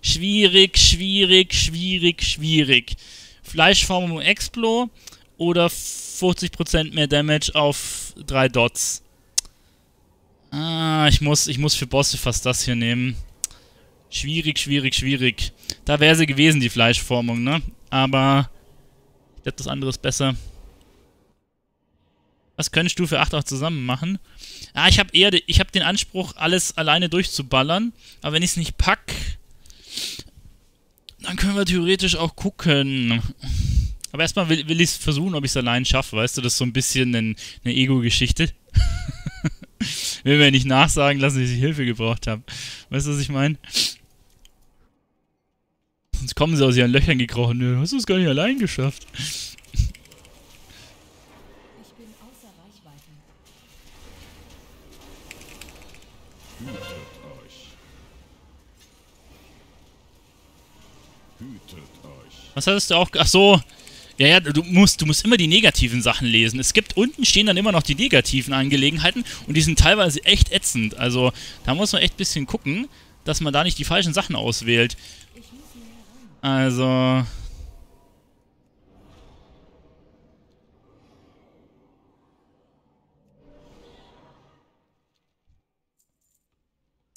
schwierig, schwierig, schwierig, schwierig. Fleischformung Explo oder fünfzig Prozent mehr Damage auf drei Dots. Ah, ich muss, ich muss für Bosse fast das hier nehmen. Schwierig, schwierig, schwierig. Da wäre sie gewesen, die Fleischformung, ne? Aber ich glaube, das andere ist besser. Was können Stufe acht auch zusammen machen? Ah, ich habe Erde. Ich habe den Anspruch, alles alleine durchzuballern. Aber wenn ich es nicht pack, dann können wir theoretisch auch gucken. Aber erstmal will, will ich es versuchen, ob ich es allein schaffe. Weißt du, das ist so ein bisschen ein, eine Ego-Geschichte. Will mir nicht nachsagen lassen, dass ich Hilfe gebraucht habe. Weißt du, was ich meine? Sonst kommen sie aus ihren Löchern gekrochen. Du hast es gar nicht allein geschafft. Ich bin außer Reichweite. Hütet euch. Hütet euch. Was hattest du auch... Ach so. Ja, ja, du musst, du musst immer die negativen Sachen lesen. Es gibt unten stehen dann immer noch die negativen Angelegenheiten und die sind teilweise echt ätzend. Also da muss man echt ein bisschen gucken, dass man da nicht die falschen Sachen auswählt. Also...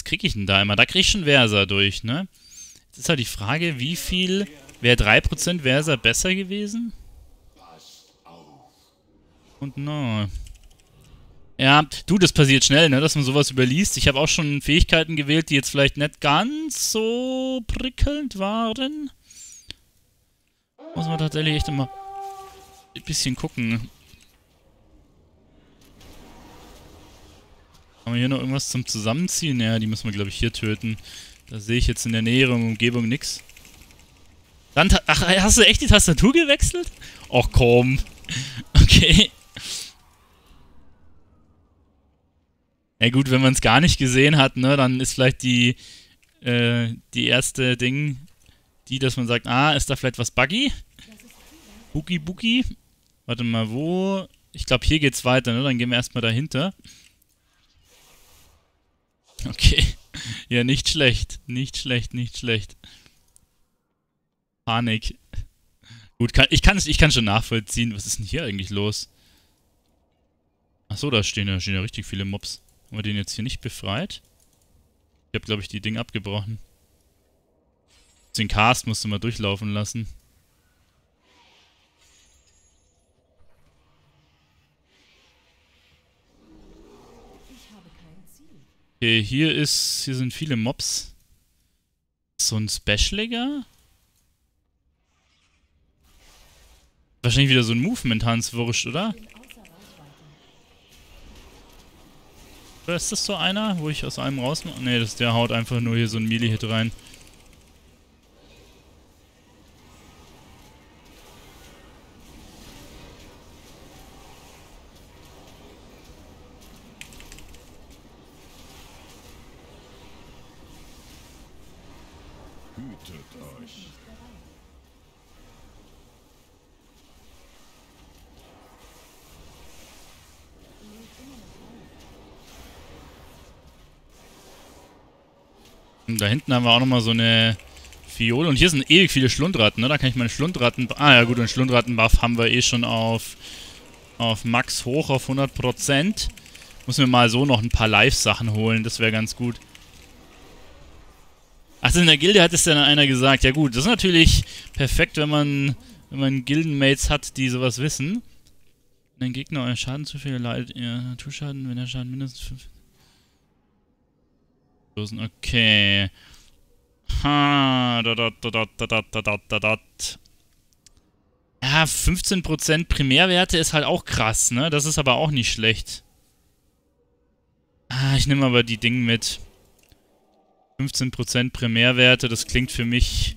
kriege ich denn da immer? Da kriege ich schon Versa durch, ne? Jetzt ist halt die Frage, wie viel... Wäre drei Prozent Versa besser gewesen? Und no. Ja, du, das passiert schnell, ne? Dass man sowas überliest. Ich habe auch schon Fähigkeiten gewählt, die jetzt vielleicht nicht ganz so prickelnd waren. Muss man tatsächlich echt immer ein bisschen gucken. Haben wir hier noch irgendwas zum Zusammenziehen? Ja, die müssen wir, glaube ich, hier töten. Da sehe ich jetzt in der näheren Umgebung nichts. Dann, ach, hast du echt die Tastatur gewechselt? Och, komm. Okay. Ja gut, wenn man es gar nicht gesehen hat, ne, dann ist vielleicht die, äh, die erste Ding, die, dass man sagt, ah, ist da vielleicht was buggy? Boogie, boogie. Warte mal, wo? Ich glaube, hier geht's weiter, ne? Dann gehen wir erstmal dahinter. Okay. Ja, nicht schlecht. Nicht schlecht, nicht schlecht. Panik. Gut, kann, ich kann es ich kann schon nachvollziehen. Was ist denn hier eigentlich los? Achso, da stehen ja, stehen ja richtig viele Mobs. Haben wir den jetzt hier nicht befreit? Ich habe, glaube ich, die Ding abgebrochen. Den Cast musst du mal durchlaufen lassen. Okay, hier ist... Hier sind viele Mobs. So ein Specialiger? Wahrscheinlich wieder so ein Movement-Hanswurst, oder? Oder ist das so einer, wo ich aus einem rausmache? Ne, das, der haut einfach nur hier so ein Melee-Hit rein. Da hinten haben wir auch nochmal so eine Fiole. Und hier sind ewig viele Schlundratten, ne? Da kann ich meine Schlundratten... Ah ja gut, und Schlundratten-Buff haben wir eh schon auf, auf Max hoch, auf hundert Prozent. Muss mir mal so noch ein paar Live-Sachen holen, das wäre ganz gut. Ach, in der Gilde hat es dann einer gesagt. Ja gut, das ist natürlich perfekt, wenn man, wenn man Gildenmates hat, die sowas wissen. Wenn ein Gegner euer Schaden zu viel leidet, ihr Naturschaden, wenn der Schaden mindestens fünf... Okay. Ha. Da, da, da, da, da, da, da, da, da. Ja, fünfzehn Prozent Primärwerte ist halt auch krass, ne? Das ist aber auch nicht schlecht. Ah, ich nehme aber die Dinge mit. fünfzehn Prozent Primärwerte, das klingt für mich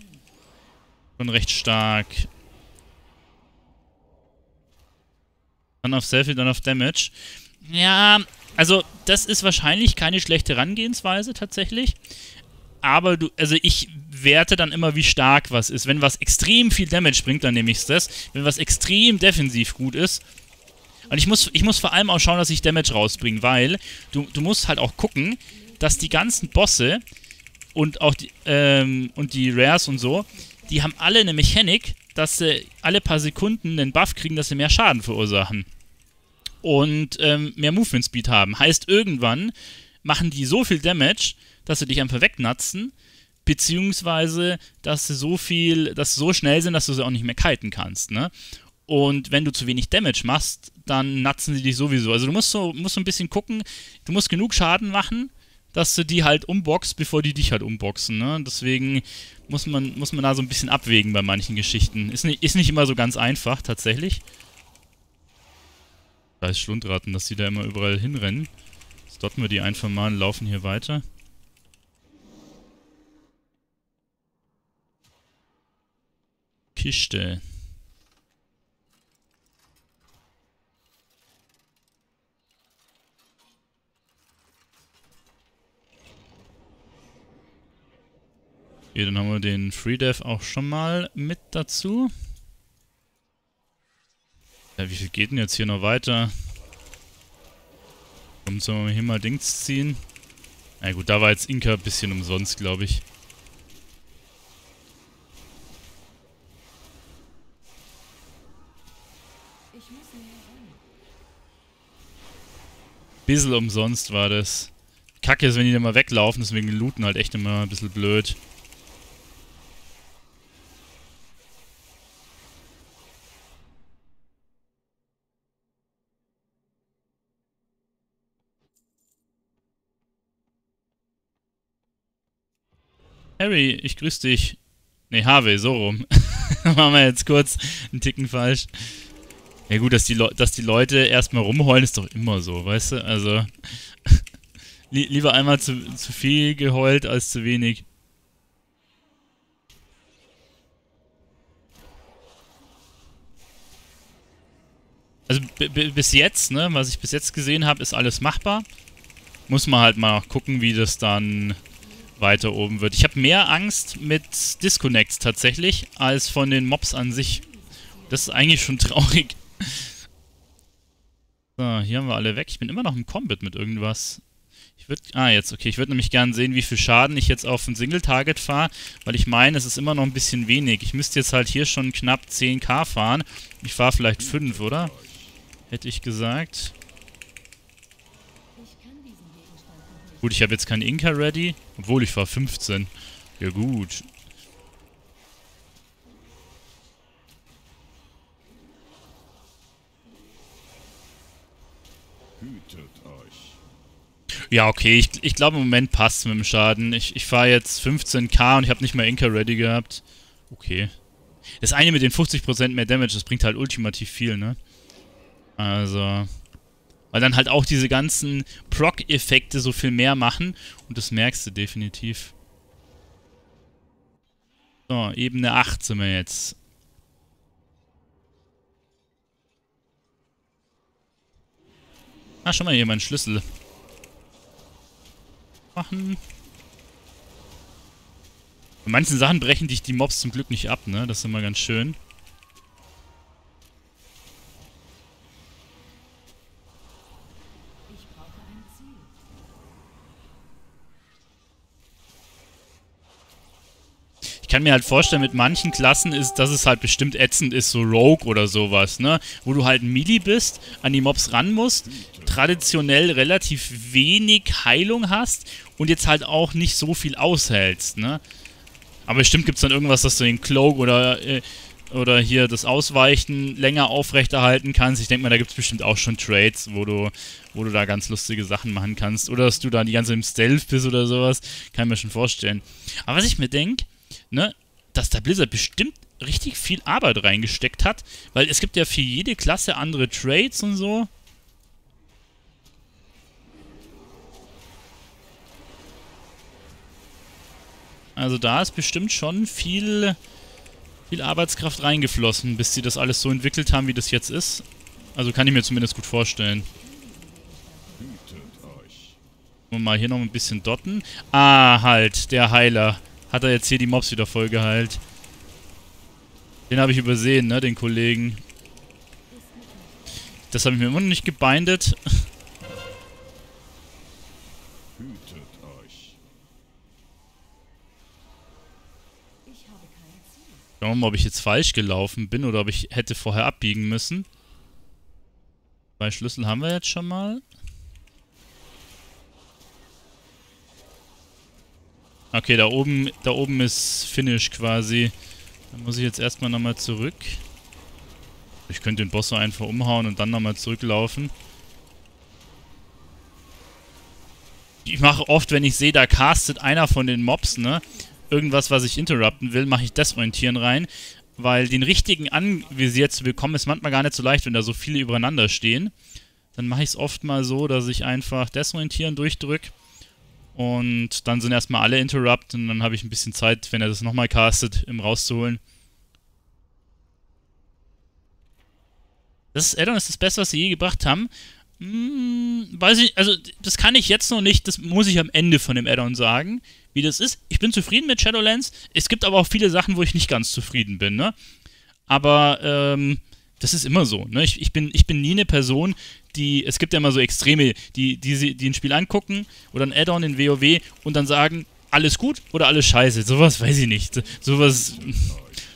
schon recht stark. Dann auf Selfie, dann auf Damage. Ja. Also, das ist wahrscheinlich keine schlechte Herangehensweise tatsächlich. Aber du, also ich werte dann immer, wie stark was ist. Wenn was extrem viel Damage bringt, dann nehme ich das. Wenn was extrem defensiv gut ist. Und ich muss, ich muss vor allem auch schauen, dass ich Damage rausbringe, weil du, du musst halt auch gucken, dass die ganzen Bosse und auch die, ähm, und die Rares und so, die haben alle eine Mechanik, dass sie alle paar Sekunden einen Buff kriegen, dass sie mehr Schaden verursachen. Und ähm, mehr Movement Speed haben. Heißt, irgendwann machen die so viel Damage, dass sie dich einfach wegnatzen, beziehungsweise, dass sie so viel, dass sie so schnell sind, dass du sie auch nicht mehr kiten kannst, ne? Und wenn du zu wenig Damage machst, dann natzen sie dich sowieso. Also du musst so, musst so ein bisschen gucken, du musst genug Schaden machen, dass du die halt umboxst, bevor die dich halt umboxen, ne? Deswegen muss man, muss man da so ein bisschen abwägen bei manchen Geschichten. Ist nicht, ist nicht immer so ganz einfach, tatsächlich. Scheiß Schlundratten, dass die da immer überall hinrennen. Stoppen wir die einfach mal und laufen hier weiter. Kiste. Okay, dann haben wir den Free Dev auch schon mal mit dazu. Ja, wie viel geht denn jetzt hier noch weiter? Komm, sollen wir hier mal Dings ziehen? Na gut, da war jetzt Inka ein bisschen umsonst, glaube ich. Bisschen umsonst war das. Kacke ist, wenn die da mal weglaufen, deswegen looten halt echt immer ein bisschen blöd. Harry, ich grüß dich. Ne, Harvey, so rum. Machen wir jetzt kurz einen Ticken falsch. Ja gut, dass die, Le dass die Leute erstmal rumheulen, ist doch immer so, weißt du? Also, li lieber einmal zu, zu viel geheult als zu wenig. Also bis jetzt, ne, was ich bis jetzt gesehen habe, ist alles machbar. Muss man halt mal gucken, wie das dann weiter oben wird. Ich habe mehr Angst mit Disconnects tatsächlich, als von den Mobs an sich. Das ist eigentlich schon traurig. So, hier haben wir alle weg. Ich bin immer noch im Combat mit irgendwas. Ich würde... Ah, jetzt, okay. Ich würde nämlich gerne sehen, wie viel Schaden ich jetzt auf ein Single-Target fahre, weil ich meine, es ist immer noch ein bisschen wenig. Ich müsste jetzt halt hier schon knapp zehntausend fahren. Ich fahre vielleicht fünf, oder? Hätte ich gesagt. Gut, ich habe jetzt keinen Inka ready. Obwohl, ich fahre fünfzehn. Ja gut. Hütet euch. Ja, okay. Ich, ich glaube, im Moment passt es mit dem Schaden. Ich, ich fahre jetzt fünfzehntausend und ich habe nicht mal Inka ready gehabt. Okay. Das eine mit den fünfzig Prozent mehr Damage, das bringt halt ultimativ viel, ne? Also... Weil dann halt auch diese ganzen Proc-Effekte so viel mehr machen. Und das merkst du definitiv. So, Ebene acht sind wir jetzt. Ah, schon mal hier meinen Schlüssel. Machen. Bei manchen Sachen brechen dich die Mobs zum Glück nicht ab, ne? Das ist immer ganz schön. Ich kann mir halt vorstellen, mit manchen Klassen ist, dass es halt bestimmt ätzend ist, so Rogue oder sowas, ne? Wo du halt ein Melee bist, an die Mobs ran musst, traditionell relativ wenig Heilung hast und jetzt halt auch nicht so viel aushältst, ne? Aber bestimmt gibt es dann irgendwas, dass du den Cloak oder, äh, oder hier das Ausweichen länger aufrechterhalten kannst. Ich denke mal, da gibt es bestimmt auch schon Trades, wo du, wo du da ganz lustige Sachen machen kannst. Oder dass du da die ganze Zeit im Stealth bist oder sowas, kann ich mir schon vorstellen. Aber was ich mir denke... Ne, dass der Blizzard bestimmt richtig viel Arbeit reingesteckt hat, weil es gibt ja für jede Klasse andere Trades und so. Also da ist bestimmt schon viel, viel Arbeitskraft reingeflossen, bis sie das alles so entwickelt haben, wie das jetzt ist. Also kann ich mir zumindest gut vorstellen. Und mal hier noch ein bisschen dotten. Ah, halt, der Heiler. Hat er jetzt hier die Mobs wieder vollgeheilt. Den habe ich übersehen, ne, den Kollegen. Das habe ich mir immer noch nicht gebindet. Hütet euch. Schauen wir mal, ob ich jetzt falsch gelaufen bin oder ob ich hätte vorher abbiegen müssen. Zwei Schlüssel haben wir jetzt schon mal. Okay, da oben, da oben ist Finish quasi. Da muss ich jetzt erstmal nochmal zurück. Ich könnte den Boss einfach umhauen und dann nochmal zurücklaufen. Ich mache oft, wenn ich sehe, da castet einer von den Mobs, ne? Irgendwas, was ich interrupten will, mache ich Desorientieren rein. Weil den richtigen anvisiert zu bekommen, ist manchmal gar nicht so leicht, wenn da so viele übereinander stehen. Dann mache ich es oft mal so, dass ich einfach Desorientieren durchdrücke. Und dann sind erstmal alle interrupt und dann habe ich ein bisschen Zeit, wenn er das nochmal castet, ihm rauszuholen. Das Addon ist das Beste, was sie je gebracht haben. Hm, weiß ich, also das kann ich jetzt noch nicht, das muss ich am Ende von dem Addon sagen, wie das ist. Ich bin zufrieden mit Shadowlands. Es gibt aber auch viele Sachen, wo ich nicht ganz zufrieden bin, ne? Aber ähm, das ist immer so, ne? Ich, ich, bin, ich bin nie eine Person, die... Es gibt ja immer so Extreme, die, die, die ein Spiel angucken oder ein Add-on in WoW und dann sagen, alles gut oder alles scheiße. Sowas weiß ich nicht. Sowas...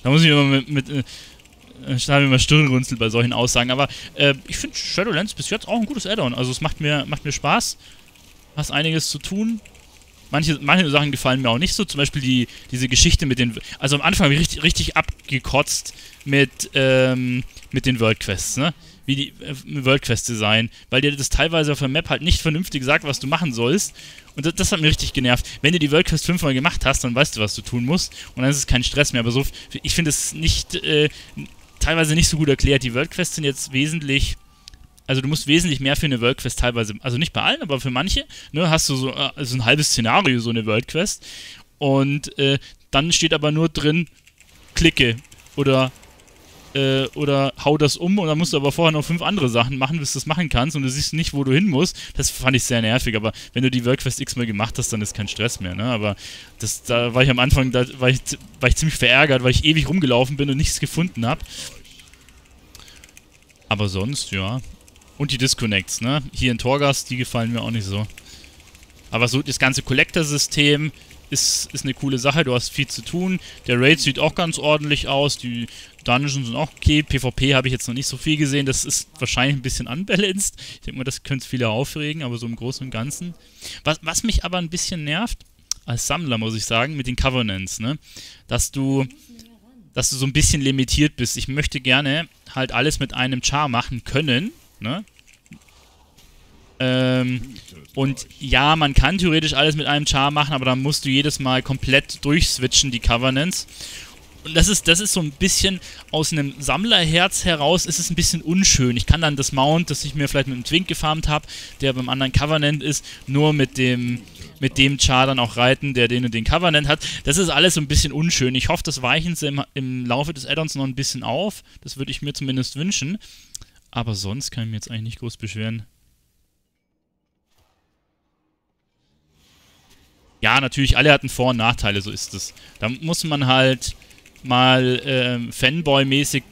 Da muss ich immer mit... mit da haben wir mal Stirnrunzeln bei solchen Aussagen, aber äh, ich finde Shadowlands bis jetzt auch ein gutes Add-on. Also es macht mir, macht mir Spaß, hast einiges zu tun. Manche, manche Sachen gefallen mir auch nicht so, zum Beispiel die, diese Geschichte mit den... Also am Anfang habe ich richtig, richtig abgekotzt mit, ähm, mit den Worldquests, ne? Wie die äh, Worldquest-Design, weil dir das teilweise auf der Map halt nicht vernünftig sagt, was du machen sollst. Und das, das hat mich richtig genervt. Wenn du die Worldquest fünfmal gemacht hast, dann weißt du, was du tun musst. Und dann ist es kein Stress mehr, aber so... Ich finde es nicht... Äh, teilweise nicht so gut erklärt. Die Worldquests sind jetzt wesentlich, also du musst wesentlich mehr für eine Worldquest teilweise, also nicht bei allen, aber für manche, ne, hast du so also ein halbes Szenario, so eine Worldquest und äh, dann steht aber nur drin, klicke oder äh, oder hau das um und dann musst du aber vorher noch fünf andere Sachen machen, bis du das machen kannst und du siehst nicht, wo du hin musst. Das fand ich sehr nervig, aber wenn du die Worldquest x-mal gemacht hast, dann ist kein Stress mehr, ne, aber das, da war ich am Anfang, da war ich, war ich ziemlich verärgert, weil ich ewig rumgelaufen bin und nichts gefunden habe. Aber sonst, ja. Und die Disconnects, ne? Hier in Torghast, die gefallen mir auch nicht so. Aber so das ganze Collector-System ist, ist eine coole Sache. Du hast viel zu tun. Der Raid sieht auch ganz ordentlich aus. Die Dungeons sind auch okay. PvP habe ich jetzt noch nicht so viel gesehen. Das ist wahrscheinlich ein bisschen unbalanced. Ich denke mal, das könnte viele aufregen, aber so im Großen und Ganzen. Was, was mich aber ein bisschen nervt, als Sammler muss ich sagen, mit den Covenants, ne? Dass du... dass du so ein bisschen limitiert bist. Ich möchte gerne halt alles mit einem Char machen können, ne? Ähm, und ja, man kann theoretisch alles mit einem Char machen, aber dann musst du jedes Mal komplett durchswitchen, die Covenants. Und das ist, das ist so ein bisschen aus einem Sammlerherz heraus, ist es ein bisschen unschön. Ich kann dann das Mount, das ich mir vielleicht mit einem Twink gefarmt habe, der beim anderen Covenant ist, nur mit dem mit dem Char dann auch reiten, der den und den Covenant hat. Das ist alles so ein bisschen unschön. Ich hoffe, das weichen sie im, im Laufe des Addons noch ein bisschen auf. Das würde ich mir zumindest wünschen. Aber sonst kann ich mir jetzt eigentlich nicht groß beschweren. Ja, natürlich, alle hatten Vor- und Nachteile, so ist es. Da muss man halt mal äh, Fanboy-mäßig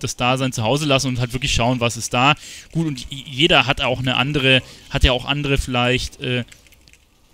das Dasein zu Hause lassen und halt wirklich schauen, was ist da. Gut, und jeder hat auch eine andere, hat ja auch andere vielleicht, äh,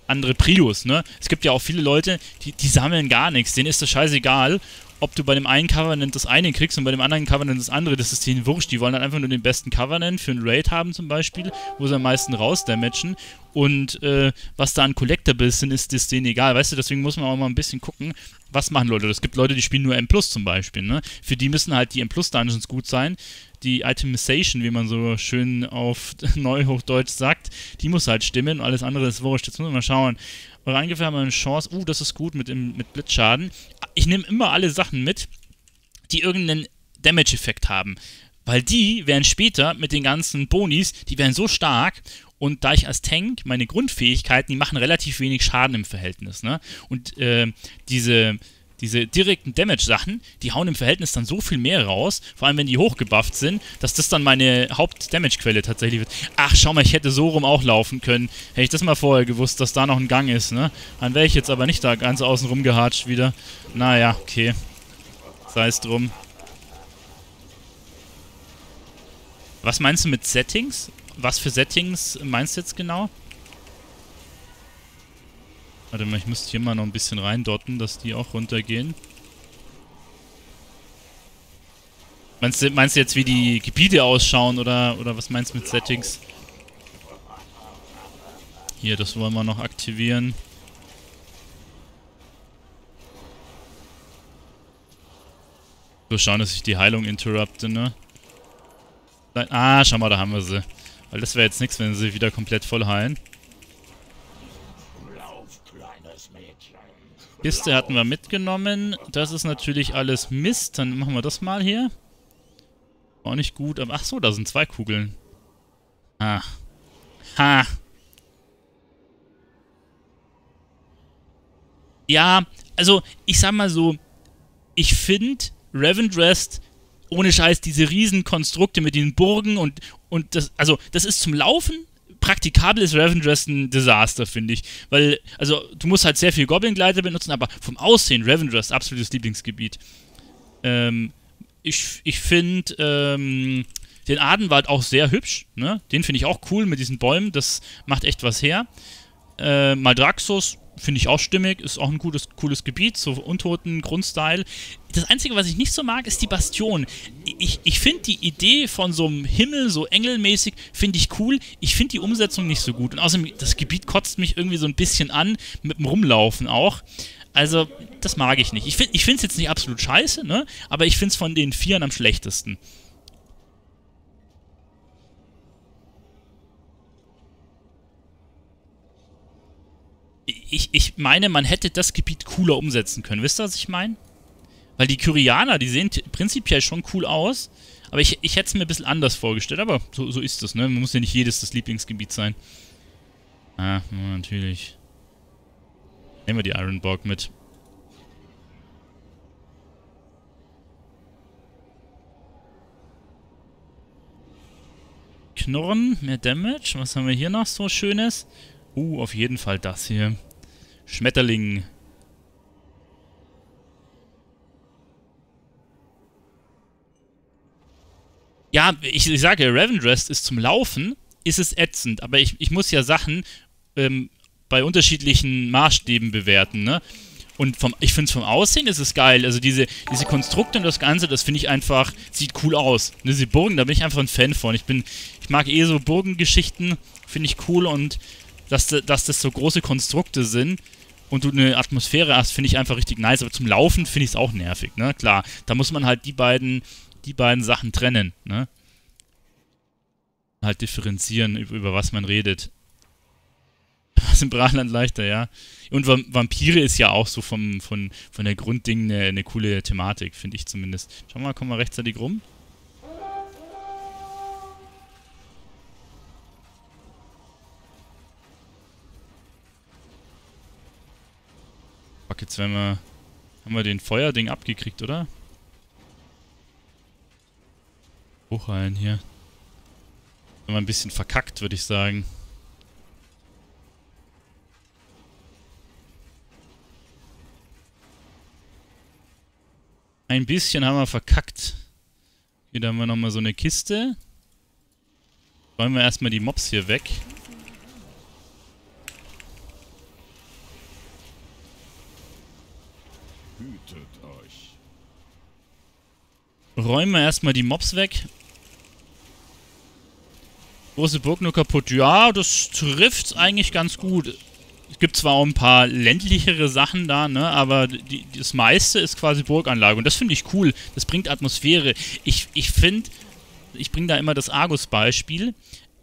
andere Prios, ne? Es gibt ja auch viele Leute, die, die sammeln gar nichts, denen ist das scheißegal, ob du bei dem einen Covenant das eine kriegst und bei dem anderen Covenant das andere, das ist denen wurscht, die wollen halt einfach nur den besten Covenant für einen Raid haben zum Beispiel, wo sie am meisten rausdamagen und äh, was da an Collectibles sind, ist das denen egal, weißt du, deswegen muss man auch mal ein bisschen gucken, was machen Leute, es gibt Leute, die spielen nur M plus zum Beispiel, ne? Für die müssen halt die M plus Dungeons gut sein, die Itemization, wie man so schön auf Neuhochdeutsch sagt, die muss halt stimmen und alles andere ist wurscht, jetzt müssen wir mal schauen. Eure Angriffe haben eine Chance. Uh, das ist gut mit, dem, mit Blitzschaden. Ich nehme immer alle Sachen mit, die irgendeinen Damage-Effekt haben. Weil die werden später mit den ganzen Bonis, die werden so stark. Und da ich als Tank, meine Grundfähigkeiten, die machen relativ wenig Schaden im Verhältnis, ne? Und äh, diese... Diese direkten Damage-Sachen, die hauen im Verhältnis dann so viel mehr raus, vor allem wenn die hochgebufft sind, dass das dann meine Haupt-Damage-Quelle tatsächlich wird. Ach, schau mal, ich hätte so rum auch laufen können. Hätte ich das mal vorher gewusst, dass da noch ein Gang ist, ne? Dann wäre ich jetzt aber nicht da ganz außen rum gehatscht wieder. Naja, okay. Sei es drum. Was meinst du mit Settings? Was für Settings meinst du jetzt genau? Warte mal, ich müsste hier mal noch ein bisschen reindotten, dass die auch runtergehen. Meinst du, meinst du jetzt, wie die Gebiete ausschauen oder, oder was meinst du mit Settings? Hier, das wollen wir noch aktivieren. So, schauen, dass ich die Heilung interrupte, ne? Ah, schau mal, da haben wir sie. Weil das wäre jetzt nichts, wenn sie wieder komplett voll heilen. Kiste hatten wir mitgenommen. Das ist natürlich alles Mist. Dann machen wir das mal hier. Auch nicht gut. Aber ach so, da sind zwei Kugeln. Ah. Ha. Ja, also ich sag mal so, ich finde Revendreth ohne Scheiß diese riesen Konstrukte mit den Burgen und, und das, also das ist zum Laufen praktikabel ist Revendreth ein Desaster, finde ich. Weil, also, du musst halt sehr viel Goblin-Gleiter benutzen, aber vom Aussehen Revendreth, absolutes Lieblingsgebiet. Ähm, ich ich finde, ähm, den Adenwald auch sehr hübsch, ne? Den finde ich auch cool mit diesen Bäumen, das macht echt was her. Äh, Maldraxxus finde ich auch stimmig, ist auch ein gutes, cooles Gebiet, so untoten Grundstyle. Das Einzige, was ich nicht so mag, ist die Bastion. Ich, ich finde die Idee von so einem Himmel, so engelmäßig, finde ich cool. Ich finde die Umsetzung nicht so gut. Und außerdem, das Gebiet kotzt mich irgendwie so ein bisschen an, mit dem Rumlaufen auch. Also, das mag ich nicht. Ich finde ich finde es jetzt nicht absolut scheiße, ne? Aber ich finde es von den Vieren am schlechtesten. Ich, ich meine, man hätte das Gebiet cooler umsetzen können. Wisst ihr, was ich meine? Weil die Kyrianer, die sehen prinzipiell schon cool aus. Aber ich, ich hätte es mir ein bisschen anders vorgestellt. Aber so, so ist das, ne? Man muss ja nicht jedes das Lieblingsgebiet sein. Ah, natürlich. Nehmen wir die Ironborg mit. Knurren, mehr Damage. Was haben wir hier noch so Schönes? Uh, auf jeden Fall das hier. Schmetterling. Ja, ich, ich sage, Revendreth ist zum Laufen, ist es ätzend. Aber ich, ich muss ja Sachen ähm, bei unterschiedlichen Maßstäben bewerten, ne? Und vom, ich finde es vom Aussehen ist es geil. Also diese, diese Konstrukte und das Ganze, das finde ich einfach, sieht cool aus. Ne, diese Burgen, da bin ich einfach ein Fan von. Ich bin, ich mag eh so Burgengeschichten, finde ich cool und Dass, dass das so große Konstrukte sind und du eine Atmosphäre hast, finde ich einfach richtig nice. Aber zum Laufen finde ich es auch nervig, ne? Klar, da muss man halt die beiden, die beiden Sachen trennen, ne? Halt differenzieren, über, über was man redet. Das ist im Brachland leichter, ja. Und Vampire ist ja auch so vom, von, von der Grundding eine, eine coole Thematik, finde ich zumindest. Schauen wir mal, kommen wir rechtzeitig rum. Jetzt wenn wir, haben wir den Feuerding abgekriegt, oder? Hoch rein hier. Haben wir ein bisschen verkackt, würde ich sagen. Ein bisschen haben wir verkackt. Hier haben wir nochmal so eine Kiste. Räumen wir erstmal die Mobs hier weg. Räumen wir erstmal die Mobs weg. Große Burg nur kaputt. Ja, das trifft eigentlich ganz gut. Es gibt zwar auch ein paar ländlichere Sachen da, ne, aber die, das meiste ist quasi Burganlage. Und das finde ich cool. Das bringt Atmosphäre. Ich, ich finde, ich bringe da immer das Argus-Beispiel.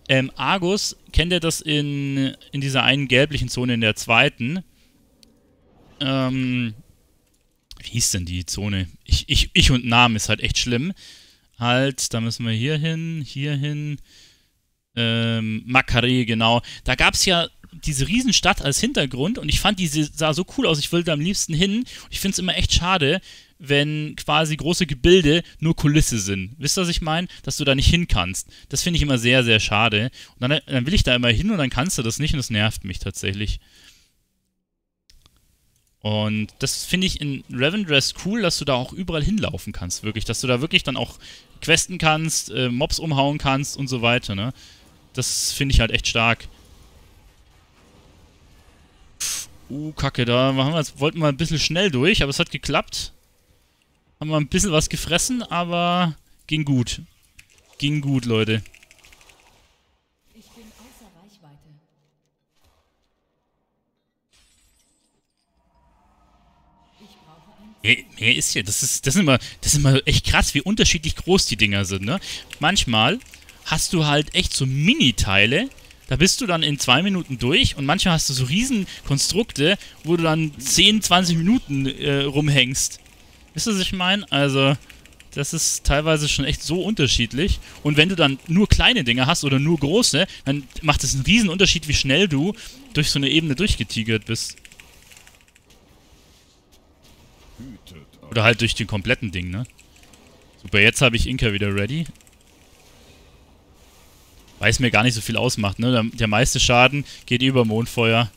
Ähm, Argus, kennt ihr das in, in dieser einen gelblichen Zone, in der zweiten? Ähm... Wie hieß denn die Zone? Ich, ich, ich und Namen ist halt echt schlimm. Halt, da müssen wir hier hin, hier hin. Ähm, Macaree, genau. Da gab es ja diese Riesenstadt als Hintergrund und ich fand, die sah so cool aus, ich wollte am liebsten hin. Ich finde es immer echt schade, wenn quasi große Gebilde nur Kulisse sind. Wisst ihr, was ich meine? Dass du da nicht hin kannst. Das finde ich immer sehr, sehr schade. Und dann, dann will ich da immer hin und dann kannst du das nicht und das nervt mich tatsächlich. Und das finde ich in Revendreth cool, dass du da auch überall hinlaufen kannst, wirklich. Dass du da wirklich dann auch questen kannst, äh, Mobs umhauen kannst und so weiter, ne? Das finde ich halt echt stark. Pff, uh, Kacke, da haben wir jetzt, wollten wir ein bisschen schnell durch, aber es hat geklappt. Haben wir ein bisschen was gefressen, aber ging gut. Ging gut, Leute. Mehr ist hier. Das ist, das ist immer, das ist immer echt krass, wie unterschiedlich groß die Dinger sind, ne? Manchmal hast du halt echt so Mini-Teile, da bist du dann in zwei Minuten durch und manchmal hast du so riesen Konstrukte, wo du dann zehn, zwanzig Minuten äh, rumhängst. Wisst ihr, was ich meine? Also, das ist teilweise schon echt so unterschiedlich. Und wenn du dann nur kleine Dinger hast oder nur große, dann macht es einen riesen Unterschied, wie schnell du durch so eine Ebene durchgetigert bist. Oder halt durch den kompletten Ding, ne? Super, jetzt habe ich Inka wieder ready. Weil es mir gar nicht so viel ausmacht, ne? Der, der meiste Schaden geht über Mondfeuer.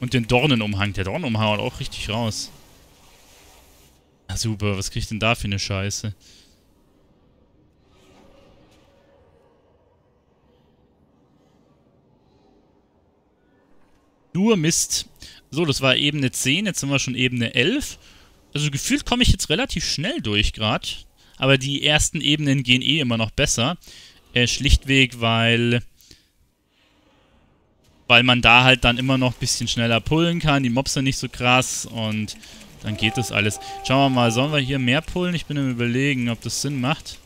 Und den Dornenumhang. Der Dornenumhang haut auch richtig raus. Na super, was krieg ich denn da für eine Scheiße? Nur Mist. So, das war Ebene zehn, jetzt sind wir schon Ebene elf. Also gefühlt komme ich jetzt relativ schnell durch gerade. Aber die ersten Ebenen gehen eh immer noch besser. Äh, schlichtweg, weil... Weil man da halt dann immer noch ein bisschen schneller pullen kann. Die Mobs sind nicht so krass und dann geht das alles. Schauen wir mal, sollen wir hier mehr pullen? Ich bin am Überlegen, ob das Sinn macht.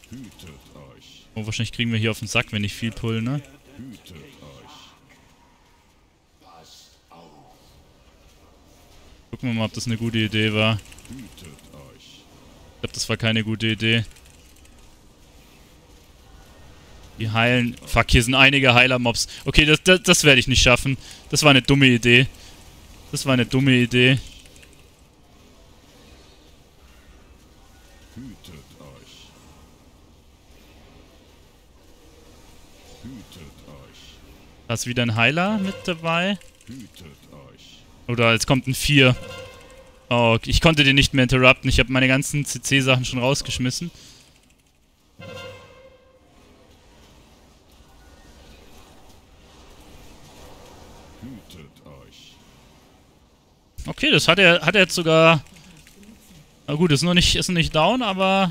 Oh, wahrscheinlich kriegen wir hier auf den Sack, wenn ich viel pulle, ne? Gucken wir mal, ob das eine gute Idee war. Ich glaube, das war keine gute Idee. Die heilen... Fuck, hier sind einige Heiler-Mobs. Okay, das, das, das werde ich nicht schaffen. Das war eine dumme Idee. Das war eine dumme Idee. Hütet euch. Hütet euch. Da ist wieder ein Heiler mit dabei. Hütet euch. Oder jetzt kommt ein vier. Oh, ich konnte den nicht mehr interrupten. Ich habe meine ganzen C C-Sachen schon rausgeschmissen. Okay, das hat er, hat er jetzt sogar... Na gut, ist noch nicht, ist noch nicht down, aber...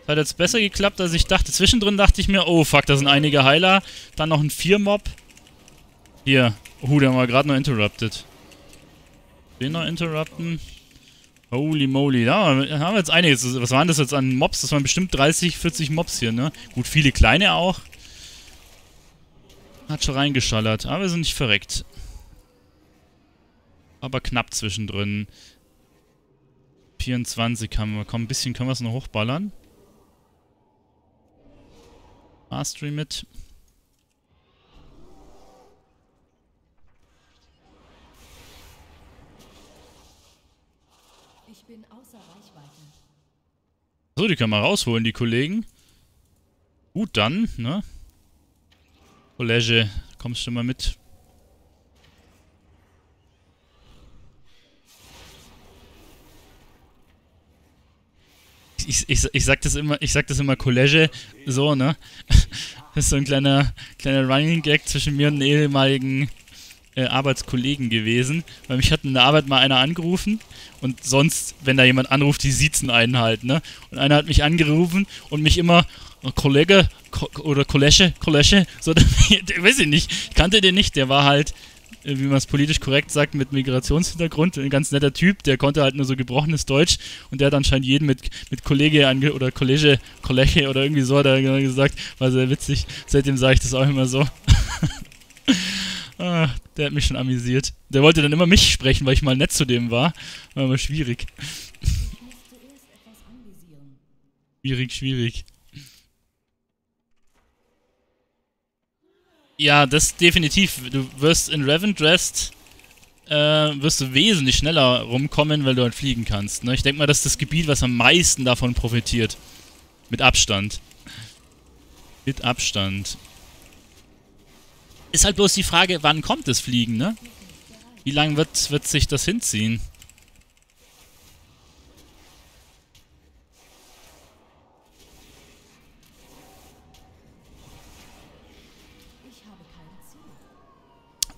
Das hat jetzt besser geklappt, als ich dachte. Zwischendrin dachte ich mir, oh fuck, da sind einige Heiler. Dann noch ein vier-Mob. Hier. Oh, der war gerade noch interrupted. Den noch interrupten. Holy moly. Da ja, haben wir jetzt einiges. Was waren das jetzt an Mobs? Das waren bestimmt dreißig, vierzig Mobs hier, ne? Gut, viele kleine auch. Hat schon reingeschallert. Aber wir sind nicht verreckt. Aber knapp zwischendrin. vierundzwanzig haben wir. Komm, ein bisschen können wir es noch hochballern. Mastery mit. Ich bin außer Reichweite. So, die können wir rausholen, die Kollegen. Gut, dann, ne? Kollege, kommst du mal mit? Ich, ich, ich sag das immer, ich sag das immer College, so, ne? Das ist so ein kleiner, kleiner Running Gag zwischen mir und einem ehemaligen äh, Arbeitskollegen gewesen. Weil mich hat in der Arbeit mal einer angerufen und sonst, wenn da jemand anruft, die siezen einen halt, ne? Und einer hat mich angerufen und mich immer oh, Kollege Ko oder Kollege, Kollege, so, der, der, weiß ich nicht, ich kannte den nicht, der war halt, wie man es politisch korrekt sagt, mit Migrationshintergrund. Ein ganz netter Typ, der konnte halt nur so gebrochenes Deutsch und der hat anscheinend jeden mit, mit Kollege ange oder Kollege, Kollege oder irgendwie so hat er gesagt. War sehr witzig. Seitdem sage ich das auch immer so. Ah, der hat mich schon amüsiert. Der wollte dann immer mich sprechen, weil ich mal nett zu dem war. War immer schwierig. Schwierig, schwierig. Ja, das definitiv. Du wirst in Revendreth äh, wirst du wesentlich schneller rumkommen, weil du halt fliegen kannst. Ne? Ich denke mal, das ist das Gebiet, was am meisten davon profitiert. Mit Abstand. Mit Abstand. Ist halt bloß die Frage, wann kommt das Fliegen, ne? Wie lange wird, wird sich das hinziehen?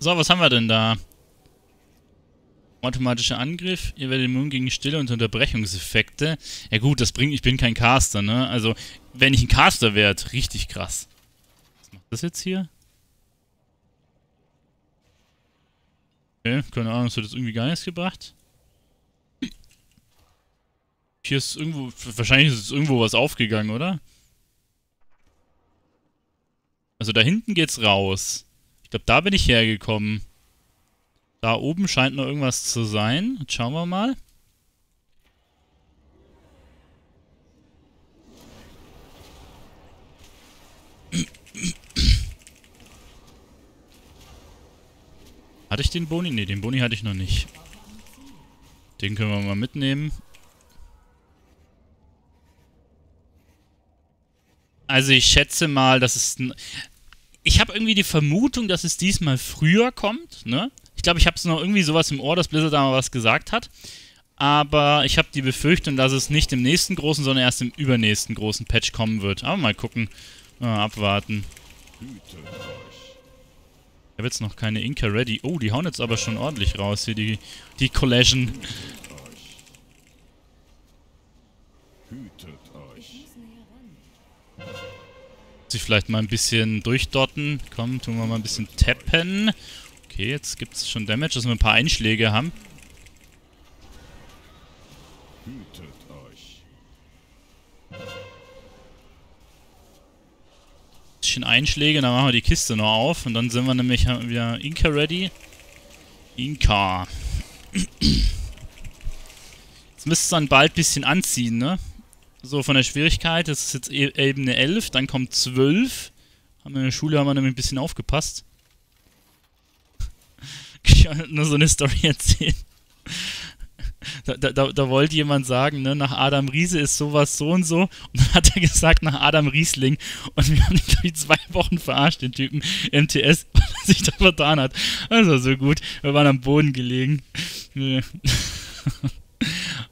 So, was haben wir denn da? Automatischer Angriff. Ihr werdet immun gegen Stille und Unterbrechungseffekte. Ja gut, das bringt... Ich bin kein Caster, ne? Also, wenn ich ein Caster wäre, richtig krass. Was macht das jetzt hier? Okay, keine Ahnung, das hat jetzt irgendwie gar nichts gebracht. Hier ist irgendwo... Wahrscheinlich ist jetzt irgendwo was aufgegangen, oder? Also da hinten geht's raus. Ich glaube, da bin ich hergekommen. Da oben scheint noch irgendwas zu sein. Jetzt schauen wir mal. Hatte ich den Boni? Ne, den Boni hatte ich noch nicht. Den können wir mal mitnehmen. Also ich schätze mal, dass es... ich habe irgendwie die Vermutung, dass es diesmal früher kommt, ne? Ich glaube, ich habe es noch irgendwie sowas im Ohr, dass Blizzard da mal was gesagt hat. Aber ich habe die Befürchtung, dass es nicht im nächsten großen, sondern erst im übernächsten großen Patch kommen wird. Aber mal gucken. Ah, abwarten. Ich habe jetzt noch keine Inka ready. Oh, die hauen jetzt aber schon ordentlich raus hier, die, die Collision. Sich vielleicht mal ein bisschen durchdotten. Komm, tun wir mal ein bisschen tappen. Okay, jetzt gibt es schon Damage, dass wir ein paar Einschläge haben. Hütet euch. Ein bisschen Einschläge, dann machen wir die Kiste noch auf und dann sind wir nämlich wieder Inka ready. Inka. Jetzt müsste es dann bald ein bisschen anziehen, ne? So, von der Schwierigkeit, das ist jetzt Ebene elf, dann kommt zwölf. In der Schule haben wir nämlich ein bisschen aufgepasst. Ich kann nur so eine Story erzählen. Da, da, da wollte jemand sagen, ne, nach Adam Riese ist sowas so und so. Und dann hat er gesagt, nach Adam Riesling. Und wir haben ihn, glaube ich, zwei Wochen verarscht, den Typen M T S, weil er sich da vertan hat. Das war so gut. Wir waren am Boden gelegen. Ja.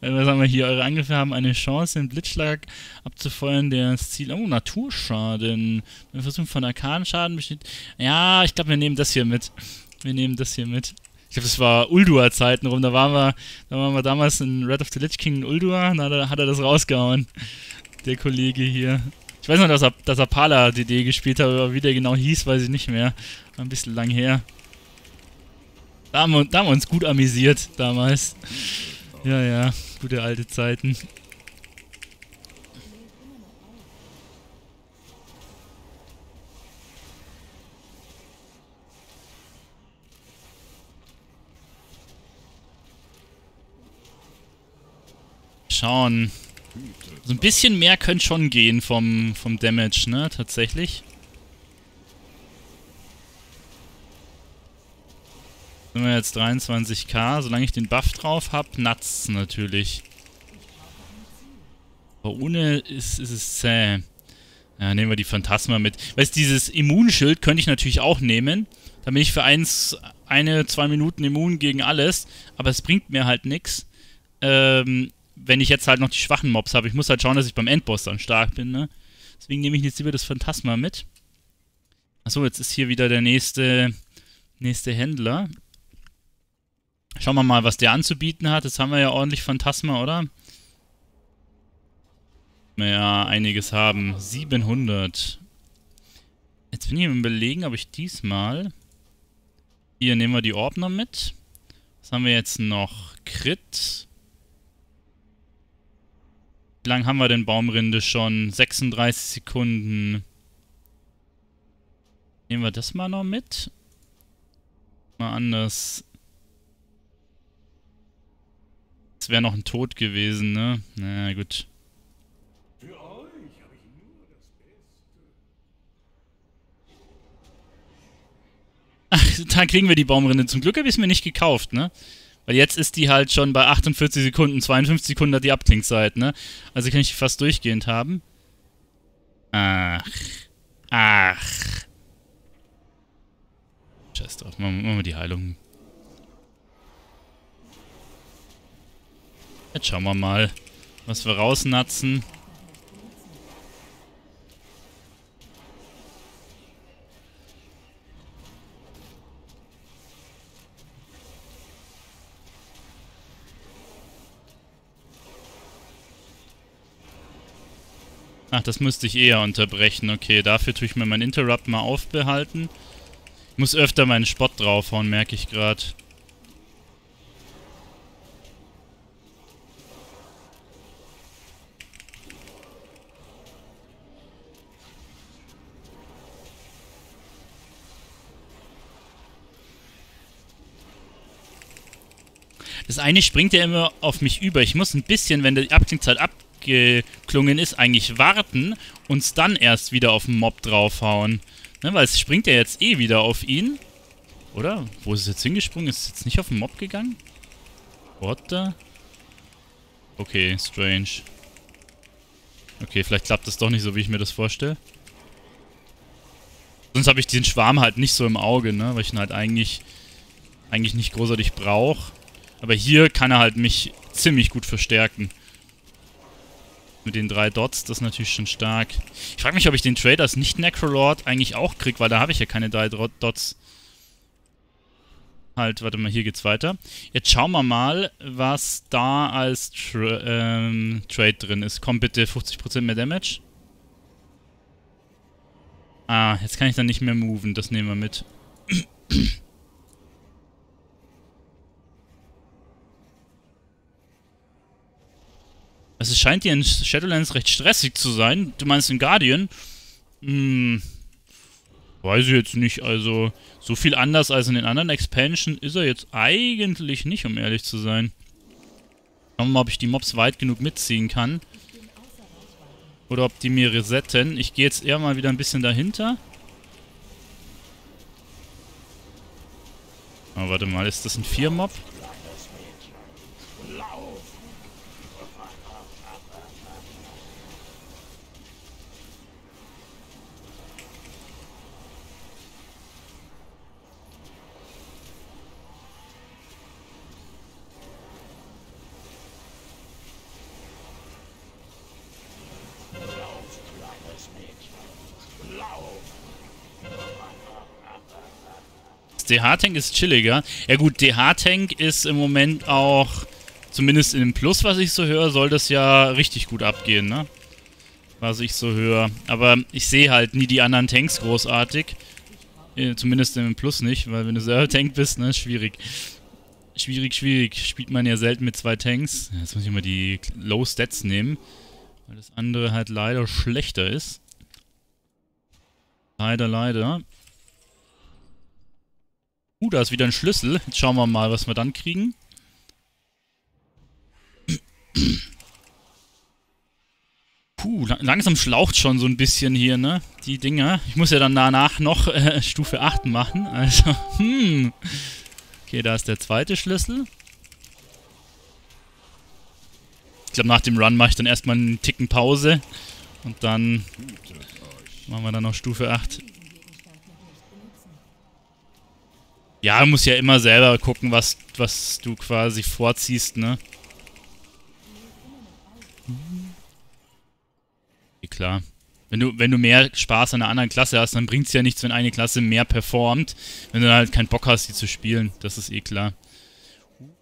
Was haben wir hier? Eure Angriffe haben eine Chance, den Blitzschlag abzufeuern, der das Ziel... Oh, Naturschaden. Wenn Versuch von Arkanschaden besteht... Ja, ich glaube, wir nehmen das hier mit. Wir nehmen das hier mit. Ich glaube, das war Ulduar-Zeiten rum. Da waren, wir, da waren wir damals in Red of the Lich King in Ulduar. Da hat er das rausgehauen. Der Kollege hier. Ich weiß noch, dass er, dass er Pala-D D gespielt hat, aber wie der genau hieß, weiß ich nicht mehr. War ein bisschen lang her. Da haben wir, da haben wir uns gut amüsiert damals. Ja, ja. Gute alte Zeiten. Schauen. So ein bisschen mehr könnte schon gehen vom, vom Damage, ne? Tatsächlich. Sind wir jetzt dreiundzwanzig K, solange ich den Buff drauf habe, nuts natürlich. Aber ohne ist, ist es zäh. Ja, nehmen wir die Phantasma mit. Weißt du, dieses Immunschild könnte ich natürlich auch nehmen. Da bin ich für eins, eine, zwei Minuten immun gegen alles. Aber es bringt mir halt nichts. Ähm, wenn ich jetzt halt noch die schwachen Mobs habe. Ich muss halt schauen, dass ich beim Endboss dann stark bin, ne? Deswegen nehme ich jetzt lieber das Phantasma mit. Achso, jetzt ist hier wieder der nächste, nächste Händler. Schauen wir mal, was der anzubieten hat. Jetzt haben wir ja ordentlich Phantasma, oder? Ja, einiges haben. siebenhundert. Jetzt bin ich im Überlegen, ob ich diesmal... Hier, nehmen wir die Orb noch mit. Was haben wir jetzt noch? Crit... Wie lange haben wir denn Baumrinde schon? sechsunddreißig Sekunden. Nehmen wir das mal noch mit. Mal anders. Das wäre noch ein Tod gewesen, ne? Na gut. Für euch habe ich nur das Beste. Ach, da kriegen wir die Baumrinde. Zum Glück habe ich es mir nicht gekauft, ne? Weil jetzt ist die halt schon bei achtundvierzig Sekunden, zweiundfünfzig Sekunden hat die Abklingzeit, ne? Also kann ich die fast durchgehend haben. Ach. Ach. Scheiß drauf, machen wir die Heilung. Jetzt schauen wir mal, was wir rausnatzen. Ach, das müsste ich eher unterbrechen. Okay, dafür tue ich mir mein Interrupt mal aufbehalten. Ich muss öfter meinen Spot draufhauen, merke ich gerade. Das eine springt ja immer auf mich über. Ich muss ein bisschen, wenn die Abklingzeit ab geklungen ist, eigentlich warten und dann erst wieder auf den Mob draufhauen. Ne, weil es springt ja jetzt eh wieder auf ihn. Oder? Wo ist es jetzt hingesprungen? Ist es jetzt nicht auf den Mob gegangen? What the? Okay, strange. Okay, vielleicht klappt das doch nicht so, wie ich mir das vorstelle. Sonst habe ich diesen Schwarm halt nicht so im Auge, ne? Weil ich ihn halt eigentlich, eigentlich nicht großartig brauche. Aber hier kann er halt mich ziemlich gut verstärken. Mit den drei Dots, das ist natürlich schon stark. Ich frage mich, ob ich den Trade als Nicht-Necrolord eigentlich auch kriege, weil da habe ich ja keine drei Dots. Halt, warte mal, hier geht's weiter. Jetzt schauen wir mal, was da als Tra ähm, Trade drin ist. Komm bitte, fünfzig Prozent mehr Damage. Ah, jetzt kann ich dann nicht mehr moven, das nehmen wir mit. Also es scheint hier in Shadowlands recht stressig zu sein. Du meinst in Guardian? Hm, weiß ich jetzt nicht. Also so viel anders als in den anderen Expansion ist er jetzt eigentlich nicht, um ehrlich zu sein. Schauen wir mal, ob ich die Mobs weit genug mitziehen kann. Oder ob die mir resetten. Ich gehe jetzt eher mal wieder ein bisschen dahinter. Oh, warte mal, ist das ein vier-Mob? D H-Tank ist chilliger. Ja gut, D H-Tank ist im Moment auch, zumindest in dem Plus, was ich so höre, soll das ja richtig gut abgehen, ne? Was ich so höre. Aber ich sehe halt nie die anderen Tanks großartig. Äh, zumindest im Plus nicht, weil wenn du selber Tank bist, ne, schwierig. Schwierig, schwierig. Spielt man ja selten mit zwei Tanks. Jetzt muss ich mal die Low Stats nehmen, weil das andere halt leider schlechter ist. Leider, leider. Uh, da ist wieder ein Schlüssel. Jetzt schauen wir mal, was wir dann kriegen. Puh, langsam schlaucht schon so ein bisschen hier, ne? Die Dinger. Ich muss ja dann danach noch äh, Stufe acht machen. Also, hm. Okay, da ist der zweite Schlüssel. Ich glaube, nach dem Run mache ich dann erstmal einen Ticken Pause. Und dann machen wir dann noch Stufe acht. Ja, du musst ja immer selber gucken, was, was du quasi vorziehst, ne? Ja, klar. Wenn du, wenn du mehr Spaß an einer anderen Klasse hast, dann bringt's ja nichts, wenn eine Klasse mehr performt, wenn du dann halt keinen Bock hast, die zu spielen. Das ist eh klar.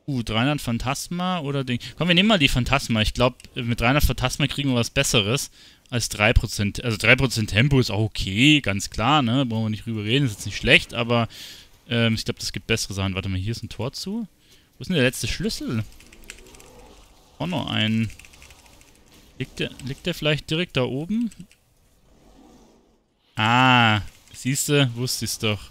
Uh, dreihundert Phantasma oder Ding. Komm, wir nehmen mal die Phantasma. Ich glaube, mit dreihundert Phantasma kriegen wir was Besseres als drei Prozent. Also drei Prozent Tempo ist auch okay, ganz klar, ne? Brauchen wir nicht drüber reden, ist jetzt nicht schlecht, aber... ich glaube, das gibt bessere Sachen. Warte mal, hier ist ein Tor zu. Wo ist denn der letzte Schlüssel? Auch noch einen. Liegt der, liegt der vielleicht direkt da oben? Ah, siehst du, wusste ich's doch.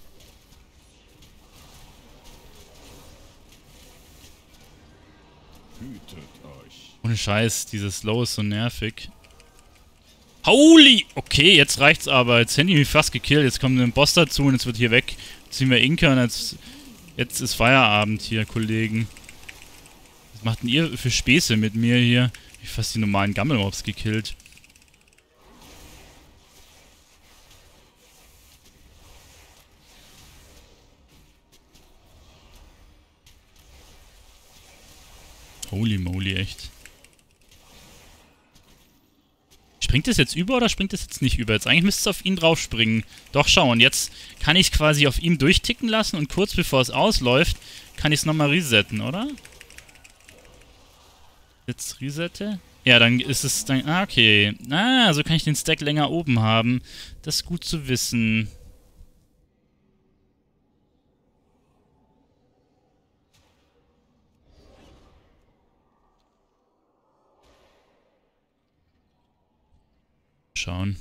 Hütet euch. Ohne Scheiß, dieses Low ist so nervig. Holy! Okay, jetzt reicht's aber. Jetzt hätte ich mich fast gekillt. Jetzt kommt ein Boss dazu und jetzt wird hier weg. Ziehen wir Inka und jetzt, jetzt ist Feierabend hier, Kollegen. Was macht denn ihr für Späße mit mir hier? Ich habe fast die normalen Gammelmobs gekillt. Holy moly, echt. Springt es jetzt über oder springt es jetzt nicht über? Jetzt eigentlich müsste es auf ihn drauf springen. Doch, schau, und jetzt kann ich es quasi auf ihm durchticken lassen und kurz bevor es ausläuft, kann ich es nochmal resetten, oder? Jetzt resette. Ja, dann ist es dann... Ah, okay. Ah, so kann ich den Stack länger oben haben. Das ist gut zu wissen. Schauen.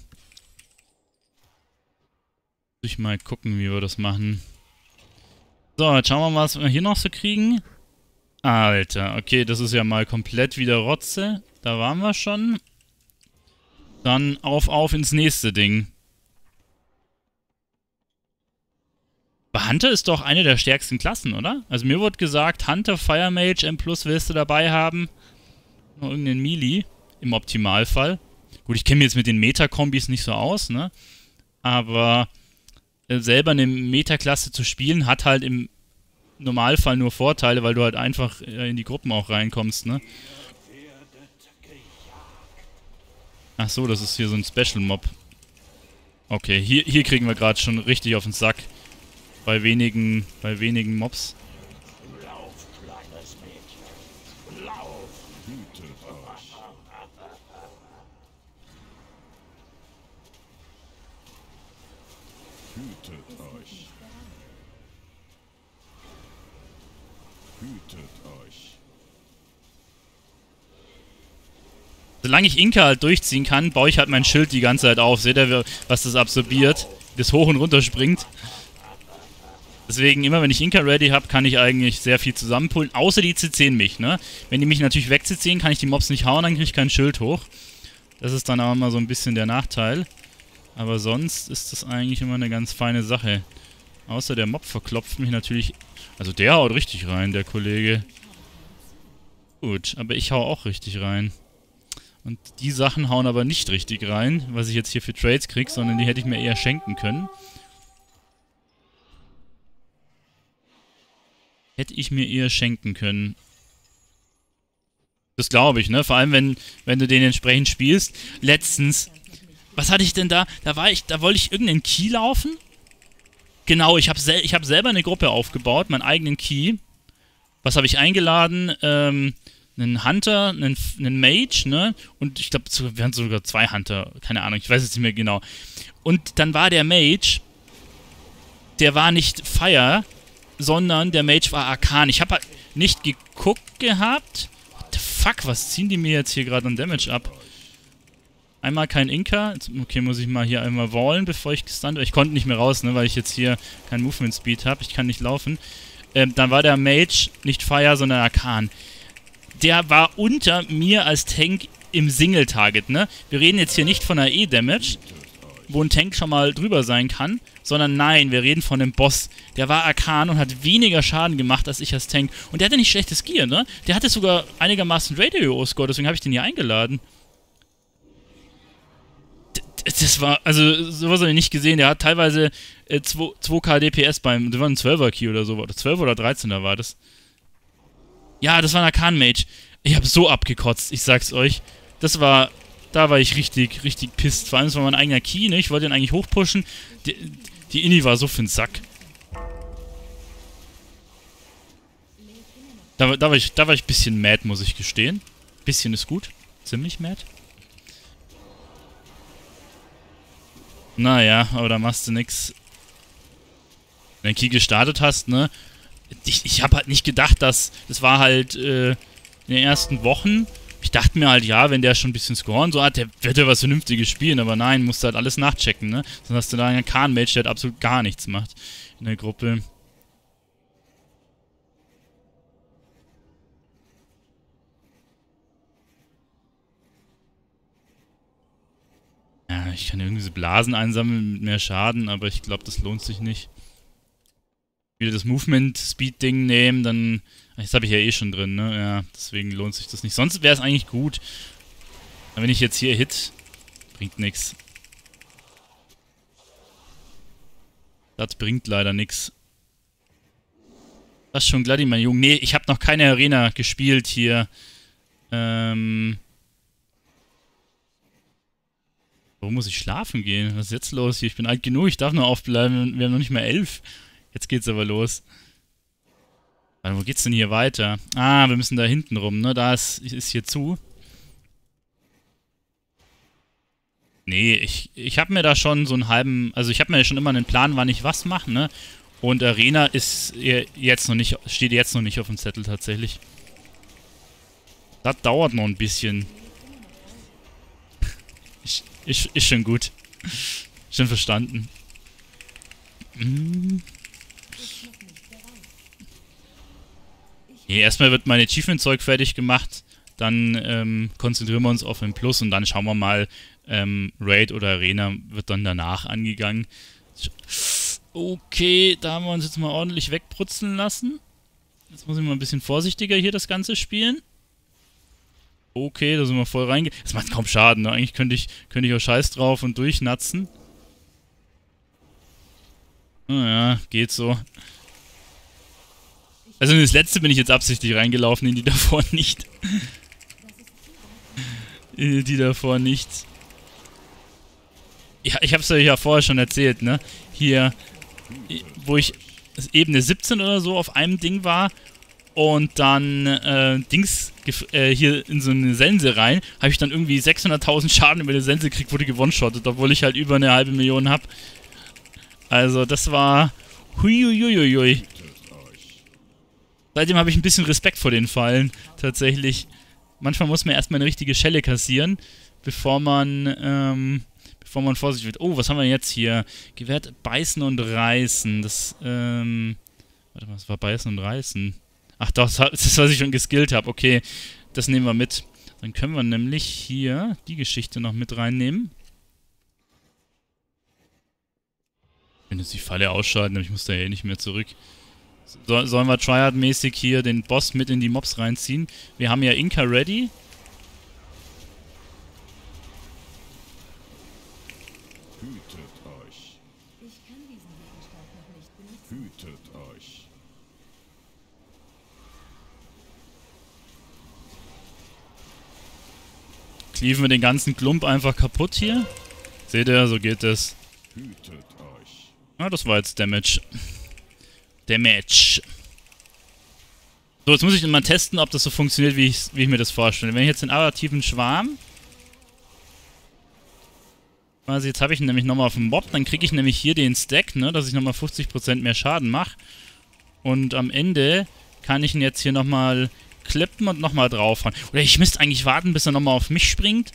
Muss ich mal gucken, wie wir das machen. So, jetzt schauen wir mal, was wir hier noch so kriegen. Alter, okay, das ist ja mal komplett wieder Rotze. Da waren wir schon. Dann auf, auf ins nächste Ding. Aber Hunter ist doch eine der stärksten Klassen, oder? Also mir wurde gesagt, Hunter, Fire Mage, M plus willst du dabei haben. Noch irgendeinen Melee, im Optimalfall. Gut, ich kenne mich jetzt mit den Meta-Kombis nicht so aus, ne? Aber äh, selber eine Metaklasse zu spielen, hat halt im Normalfall nur Vorteile, weil du halt einfach äh, in die Gruppen auch reinkommst, ne? Ach so, das ist hier so ein Special-Mob. Okay, hier, hier kriegen wir gerade schon richtig auf den Sack. Bei wenigen, bei wenigen Mobs. Lauf, kleines Mädchen. Lauf. Hütet euch. Hütet euch. Solange ich Inka halt durchziehen kann, baue ich halt mein Schild die ganze Zeit auf. Seht ihr, was das absorbiert? Das hoch und runter springt. Deswegen, immer wenn ich Inka ready habe, kann ich eigentlich sehr viel zusammenpullen. Außer die C C'en mich, ne? Wenn die mich natürlich weg C C'en, kann ich die Mobs nicht hauen, dann kriege ich kein Schild hoch. Das ist dann auch mal so ein bisschen der Nachteil. Aber sonst ist das eigentlich immer eine ganz feine Sache. Außer der Mob verklopft mich natürlich... Also der haut richtig rein, der Kollege. Gut, aber ich hau auch richtig rein. Und die Sachen hauen aber nicht richtig rein, was ich jetzt hier für Trades kriege, sondern die hätte ich mir eher schenken können. Hätte ich mir eher schenken können. Das glaube ich, ne? Vor allem, wenn, wenn du den entsprechend spielst. Letztens, was hatte ich denn da? Da war ich, da wollte ich irgendeinen Key laufen. Genau, ich habe sel ich hab selber eine Gruppe aufgebaut, meinen eigenen Key. Was habe ich eingeladen? Ähm, einen Hunter, einen, einen Mage, ne? Und ich glaube, wir hatten sogar zwei Hunter. Keine Ahnung, ich weiß jetzt nicht mehr genau. Und dann war der Mage, der war nicht Fire, sondern der Mage war Arkan. Ich habe halt nicht geguckt gehabt. What the fuck, was ziehen die mir jetzt hier gerade an Damage ab? Einmal kein Inka. Okay, muss ich mal hier einmal wallen, bevor ich gestunt werde. Ich konnte nicht mehr raus, ne, weil ich jetzt hier kein Movement Speed habe. Ich kann nicht laufen. Ähm, dann war der Mage nicht Fire, sondern Arkan. Der war unter mir als Tank im Single-Target, ne? Wir reden jetzt hier nicht von einer E-Damage, wo ein Tank schon mal drüber sein kann, sondern nein, wir reden von dem Boss. Der war Arkan und hat weniger Schaden gemacht als ich als Tank. Und der hatte nicht schlechtes Gear, ne? Der hatte sogar einigermaßen Radio-Score, deswegen habe ich den hier eingeladen. D das war, also sowas habe ich nicht gesehen. Der hat teilweise äh, zwei K D P S beim, das war ein zwölfer Key oder so, oder zwölf oder dreizehner war das. Ja, das war ein Arkan-Mage. Ich habe so abgekotzt, ich sag's euch. Das war... Da war ich richtig, richtig pisst. Vor allem, das war mein eigener Key, ne? Ich wollte ihn eigentlich hochpushen. Die, die Inni war so für den Sack. Da, da war ich, da war ich ein bisschen mad, muss ich gestehen. Bisschen ist gut. Ziemlich mad. Naja, aber da machst du nix. Wenn du den Key gestartet hast, ne? Ich, ich habe halt nicht gedacht, dass... Das war halt äh, in den ersten Wochen... Ich dachte mir halt, ja, wenn der schon ein bisschen Score so hat, der wird ja was Vernünftiges spielen, aber nein, musst du halt alles nachchecken, ne? Sonst hast du da einen Kahn-Mage, der halt absolut gar nichts macht in der Gruppe. Ja, ich kann irgendwie so Blasen einsammeln mit mehr Schaden, aber ich glaube, das lohnt sich nicht. Wieder das Movement-Speed-Ding nehmen, dann... Das habe ich ja eh schon drin, ne? Ja, deswegen lohnt sich das nicht. Sonst wäre es eigentlich gut. Aber wenn ich jetzt hier hit, bringt nichts. Das bringt leider nichts. Das ist schon Gladi, mein Junge. Nee, ich habe noch keine Arena gespielt hier. Ähm... Warum muss ich schlafen gehen? Was ist jetzt los hier? Ich bin alt genug, ich darf noch aufbleiben. Wir haben noch nicht mal elf. Jetzt geht's aber los. Warte, wo geht's denn hier weiter? Ah, wir müssen da hinten rum, ne? Da ist, ist hier zu. Nee, ich, ich habe mir da schon so einen halben... Also ich habe mir schon immer einen Plan, wann ich was mache, ne? Und Arena ist jetzt noch nicht, steht jetzt noch nicht auf dem Zettel tatsächlich. Das dauert noch ein bisschen. Ist, ist, ist schon gut. Schon verstanden. Hm. Nee, erstmal wird mein Achievement-Zeug fertig gemacht, dann ähm, konzentrieren wir uns auf M plus und dann schauen wir mal, ähm, Raid oder Arena wird dann danach angegangen. Okay, da haben wir uns jetzt mal ordentlich wegbrutzeln lassen. Jetzt muss ich mal ein bisschen vorsichtiger hier das Ganze spielen. Okay, da sind wir voll reinge... Das macht kaum Schaden, ne? Eigentlich könnte ich, könnte ich auch scheiß drauf und durchnatzen. Ja, geht so. Also in das letzte bin ich jetzt absichtlich reingelaufen, in die davor nicht. In die davor nicht. Ja, ich hab's euch ja vorher schon erzählt, ne? Hier, wo ich Ebene siebzehn oder so auf einem Ding war und dann äh, Dings äh, hier in so eine Sense rein, habe ich dann irgendwie sechshunderttausend Schaden über die Sense gekriegt, wurde gewonshottet, obwohl ich halt über eine halbe Million habe. Also das war... Huiuiuiui. Seitdem habe ich ein bisschen Respekt vor den Fallen, tatsächlich. Manchmal muss man erstmal eine richtige Schelle kassieren, bevor man, ähm, bevor man vorsichtig wird. Oh, was haben wir jetzt hier? Gewehrt Beißen und Reißen. Das, ähm... Warte mal, was war Beißen und Reißen? Ach doch, das, das was ich schon geskillt habe. Okay, das nehmen wir mit. Dann können wir nämlich hier die Geschichte noch mit reinnehmen. Wenn jetzt die Falle ausschalten, ich muss da ja eh nicht mehr zurück. So, sollen wir Triad-mäßig hier den Boss mit in die Mobs reinziehen? Wir haben ja Inka ready. Hütet euch. Ich kann diesen Gegenstand noch nicht benutzen. Hütet euch. Kliefen wir den ganzen Klump einfach kaputt hier. Seht ihr, so geht das. Hütet euch. Ah, das war jetzt Damage. Damage. So, jetzt muss ich mal testen, ob das so funktioniert, wie ich, wie ich mir das vorstelle. Wenn ich jetzt den adaptiven Schwarm... Also jetzt habe ich ihn nämlich nochmal auf dem Mob, dann kriege ich nämlich hier den Stack, ne, dass ich nochmal fünfzig Prozent mehr Schaden mache. Und am Ende kann ich ihn jetzt hier nochmal klippen und nochmal draufhauen. Oder ich müsste eigentlich warten, bis er nochmal auf mich springt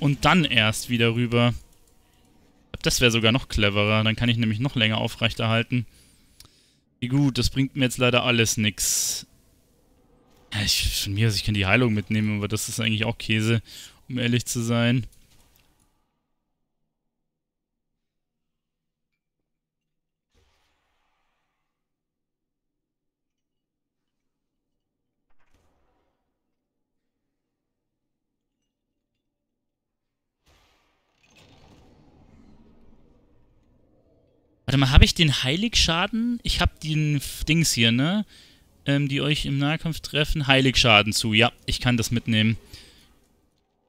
und dann erst wieder rüber. Das wäre sogar noch cleverer, dann kann ich nämlich noch länger aufrechterhalten. Gut, das bringt mir jetzt leider alles nichts. Ja, ich, von mir aus, ich kann die Heilung mitnehmen, aber das ist eigentlich auch Käse, um ehrlich zu sein. Warte mal, habe ich den Heiligschaden? Ich habe den Dings hier, ne? Ähm, die euch im Nahkampf treffen. Heiligschaden zu. Ja, ich kann das mitnehmen.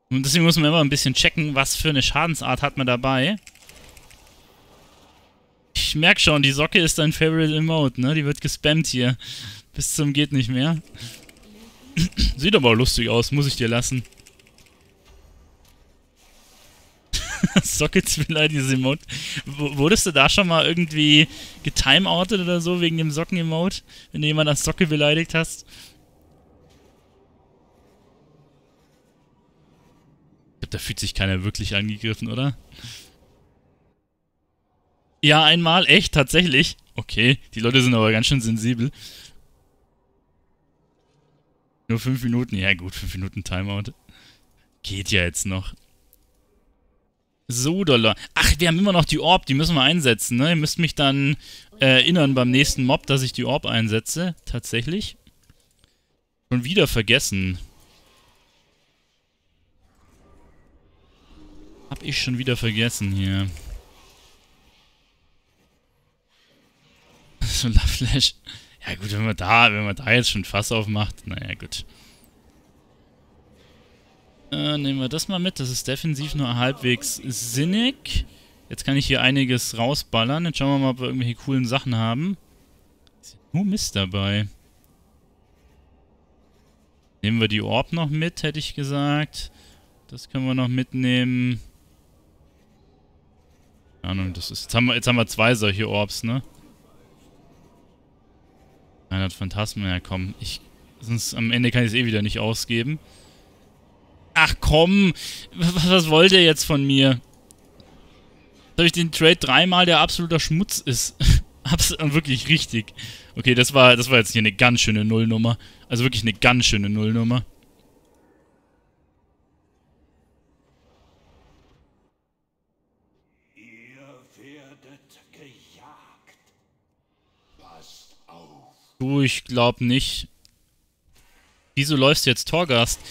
Und deswegen muss man immer ein bisschen checken, was für eine Schadensart hat man dabei. Ich merke schon, die Socke ist dein Favorite Emote, ne? Die wird gespammt hier. Bis zum geht nicht mehr. Sieht aber auch lustig aus, muss ich dir lassen. Sockenzwiller, dieses Emote. Wurdest du da schon mal irgendwie getimeoutet oder so wegen dem Socken-Emote? Wenn du jemanden als Socke beleidigt hast? Ich glaube, da fühlt sich keiner wirklich angegriffen, oder? Ja, einmal, echt, tatsächlich. Okay, die Leute sind aber ganz schön sensibel. Nur fünf Minuten, ja gut, fünf Minuten Timeout. Geht ja jetzt noch. So, Dollar. Ach, wir haben immer noch die Orb, die müssen wir einsetzen, ne? Ihr müsst mich dann äh, erinnern beim nächsten Mob, dass ich die Orb einsetze. Tatsächlich. Schon wieder vergessen. Hab ich schon wieder vergessen hier. So, Love Flash. Ja gut, wenn man da, wenn man da jetzt schon Fass aufmacht, naja gut. Äh, nehmen wir das mal mit. Das ist defensiv nur halbwegs sinnig. Jetzt kann ich hier einiges rausballern. Jetzt schauen wir mal, ob wir irgendwelche coolen Sachen haben. Ist nur Mist dabei. Nehmen wir die Orb noch mit, hätte ich gesagt. Das können wir noch mitnehmen. Keine Ahnung, das ist... Jetzt haben wir, jetzt haben wir zwei solche Orbs, ne? hundert Phantasmen, ja komm. Ich, sonst am Ende kann ich es eh wieder nicht ausgeben. Ach komm, was, was wollt ihr jetzt von mir? Soll ich den Trade dreimal, der absoluter Schmutz ist? Abs wirklich richtig. Okay, das war, das war jetzt hier eine ganz schöne Nullnummer. Also wirklich eine ganz schöne Nullnummer. Ihr werdet gejagt. Passt auf. Du, ich glaub nicht. Wieso läufst du jetzt Torghast?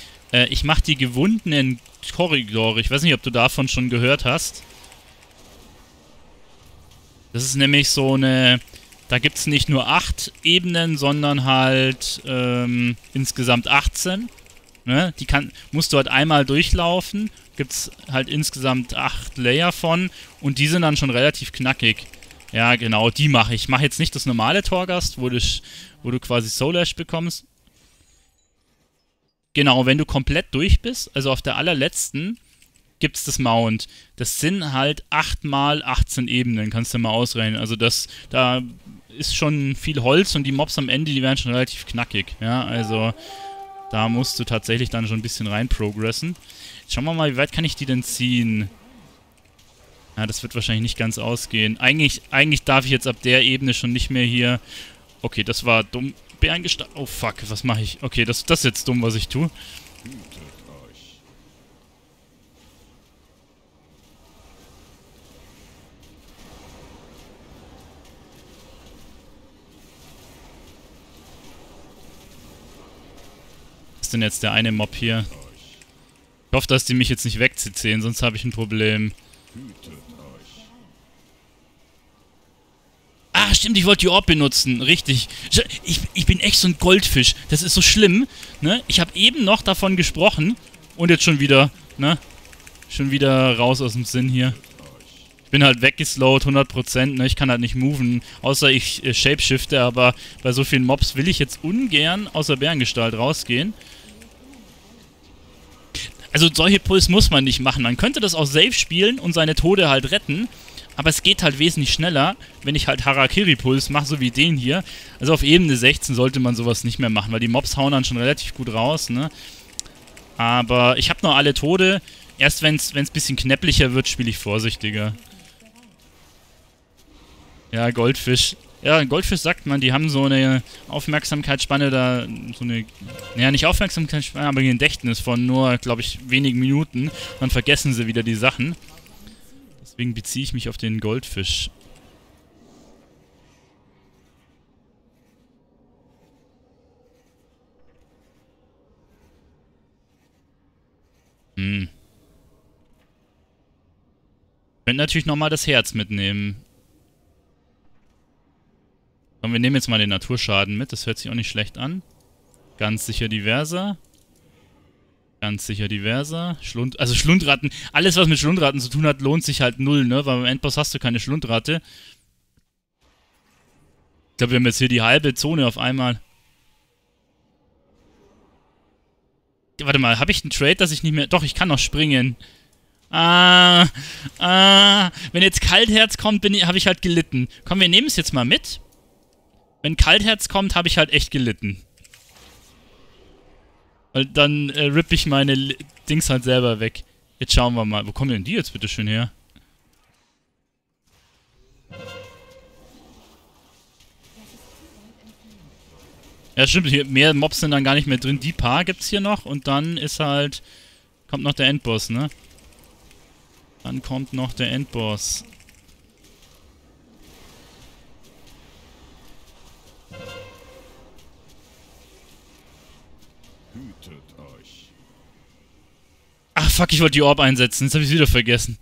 Ich mache die gewundenen Korridore. Ich weiß nicht, ob du davon schon gehört hast. Das ist nämlich so eine... Da gibt es nicht nur acht Ebenen, sondern halt ähm, insgesamt achtzehn. Ne? Die kann, musst du halt einmal durchlaufen. Gibt es halt insgesamt acht Layer von. Und die sind dann schon relativ knackig. Ja, genau, die mache ich. Ich mache jetzt nicht das normale Torghast, wo du, wo du quasi Soul Ash bekommst. Genau, wenn du komplett durch bist, also auf der allerletzten, gibt es das Mount. Das sind halt acht mal achtzehn Ebenen, kannst du mal ausrechnen. Also das, da ist schon viel Holz und die Mobs am Ende, die werden schon relativ knackig. Ja, also da musst du tatsächlich dann schon ein bisschen rein progressen. Jetzt schauen wir mal, wie weit kann ich die denn ziehen? Ja, das wird wahrscheinlich nicht ganz ausgehen. Eigentlich, eigentlich darf ich jetzt ab der Ebene schon nicht mehr hier... Okay, das war dumm. Bärengestalt... Oh fuck, was mache ich? Okay, das, das ist jetzt dumm, was ich tue. Was ist denn jetzt der eine Mob hier? Ich hoffe, dass die mich jetzt nicht wegziehen, sonst habe ich ein Problem. Ah, stimmt, ich wollte die Orb benutzen. Richtig. Ich, ich bin echt so ein Goldfisch. Das ist so schlimm, ne? Ich habe eben noch davon gesprochen. Und jetzt schon wieder, ne? Schon wieder raus aus dem Sinn hier. Ich bin halt weggeslowt, hundert Prozent, ne? Ich kann halt nicht moven. Außer ich äh, shapeshifte, aber bei so vielen Mobs will ich jetzt ungern aus der Bärengestalt rausgehen. Also solche Puls muss man nicht machen. Man könnte das auch safe spielen und seine Tode halt retten. Aber es geht halt wesentlich schneller, wenn ich halt Harakiri-Puls mache, so wie den hier. Also auf Ebene sechzehn sollte man sowas nicht mehr machen, weil die Mobs hauen dann schon relativ gut raus, ne? Aber ich habe noch alle Tode. Erst wenn es ein bisschen knäpplicher wird, spiele ich vorsichtiger. Ja, Goldfisch. Ja, Goldfisch sagt man, die haben so eine Aufmerksamkeitsspanne, da so eine... Naja, nicht Aufmerksamkeitsspanne, aber ein Gedächtnis von nur, glaube ich, wenigen Minuten. Dann vergessen sie wieder die Sachen. Deswegen beziehe ich mich auf den Goldfisch. Hm. Könnt natürlich nochmal das Herz mitnehmen. Komm, wir nehmen jetzt mal den Naturschaden mit. Das hört sich auch nicht schlecht an. Ganz sicher diverser. Ganz sicher diverser. Schlund also Schlundratten. Alles, was mit Schlundratten zu tun hat, lohnt sich halt null, ne? Weil beim Endboss hast du keine Schlundratte. Ich glaube, wir haben jetzt hier die halbe Zone auf einmal. Warte mal, habe ich einen Trade, dass ich nicht mehr... Doch, ich kann noch springen. Ah, ah. Wenn jetzt Kaltherz kommt, habe ich halt gelitten. Komm, wir nehmen es jetzt mal mit. Wenn Kaltherz kommt, habe ich halt echt gelitten. Dann äh, rippe ich meine L Dings halt selber weg. Jetzt schauen wir mal. Wo kommen denn die jetzt bitte schön her? Ja, stimmt. Hier, mehr Mobs sind dann gar nicht mehr drin. Die paar gibt's hier noch. Und dann ist halt... Kommt noch der Endboss, ne? Dann kommt noch der Endboss. Ach fuck, ich wollte die Orb einsetzen. Jetzt habe ich es wieder vergessen.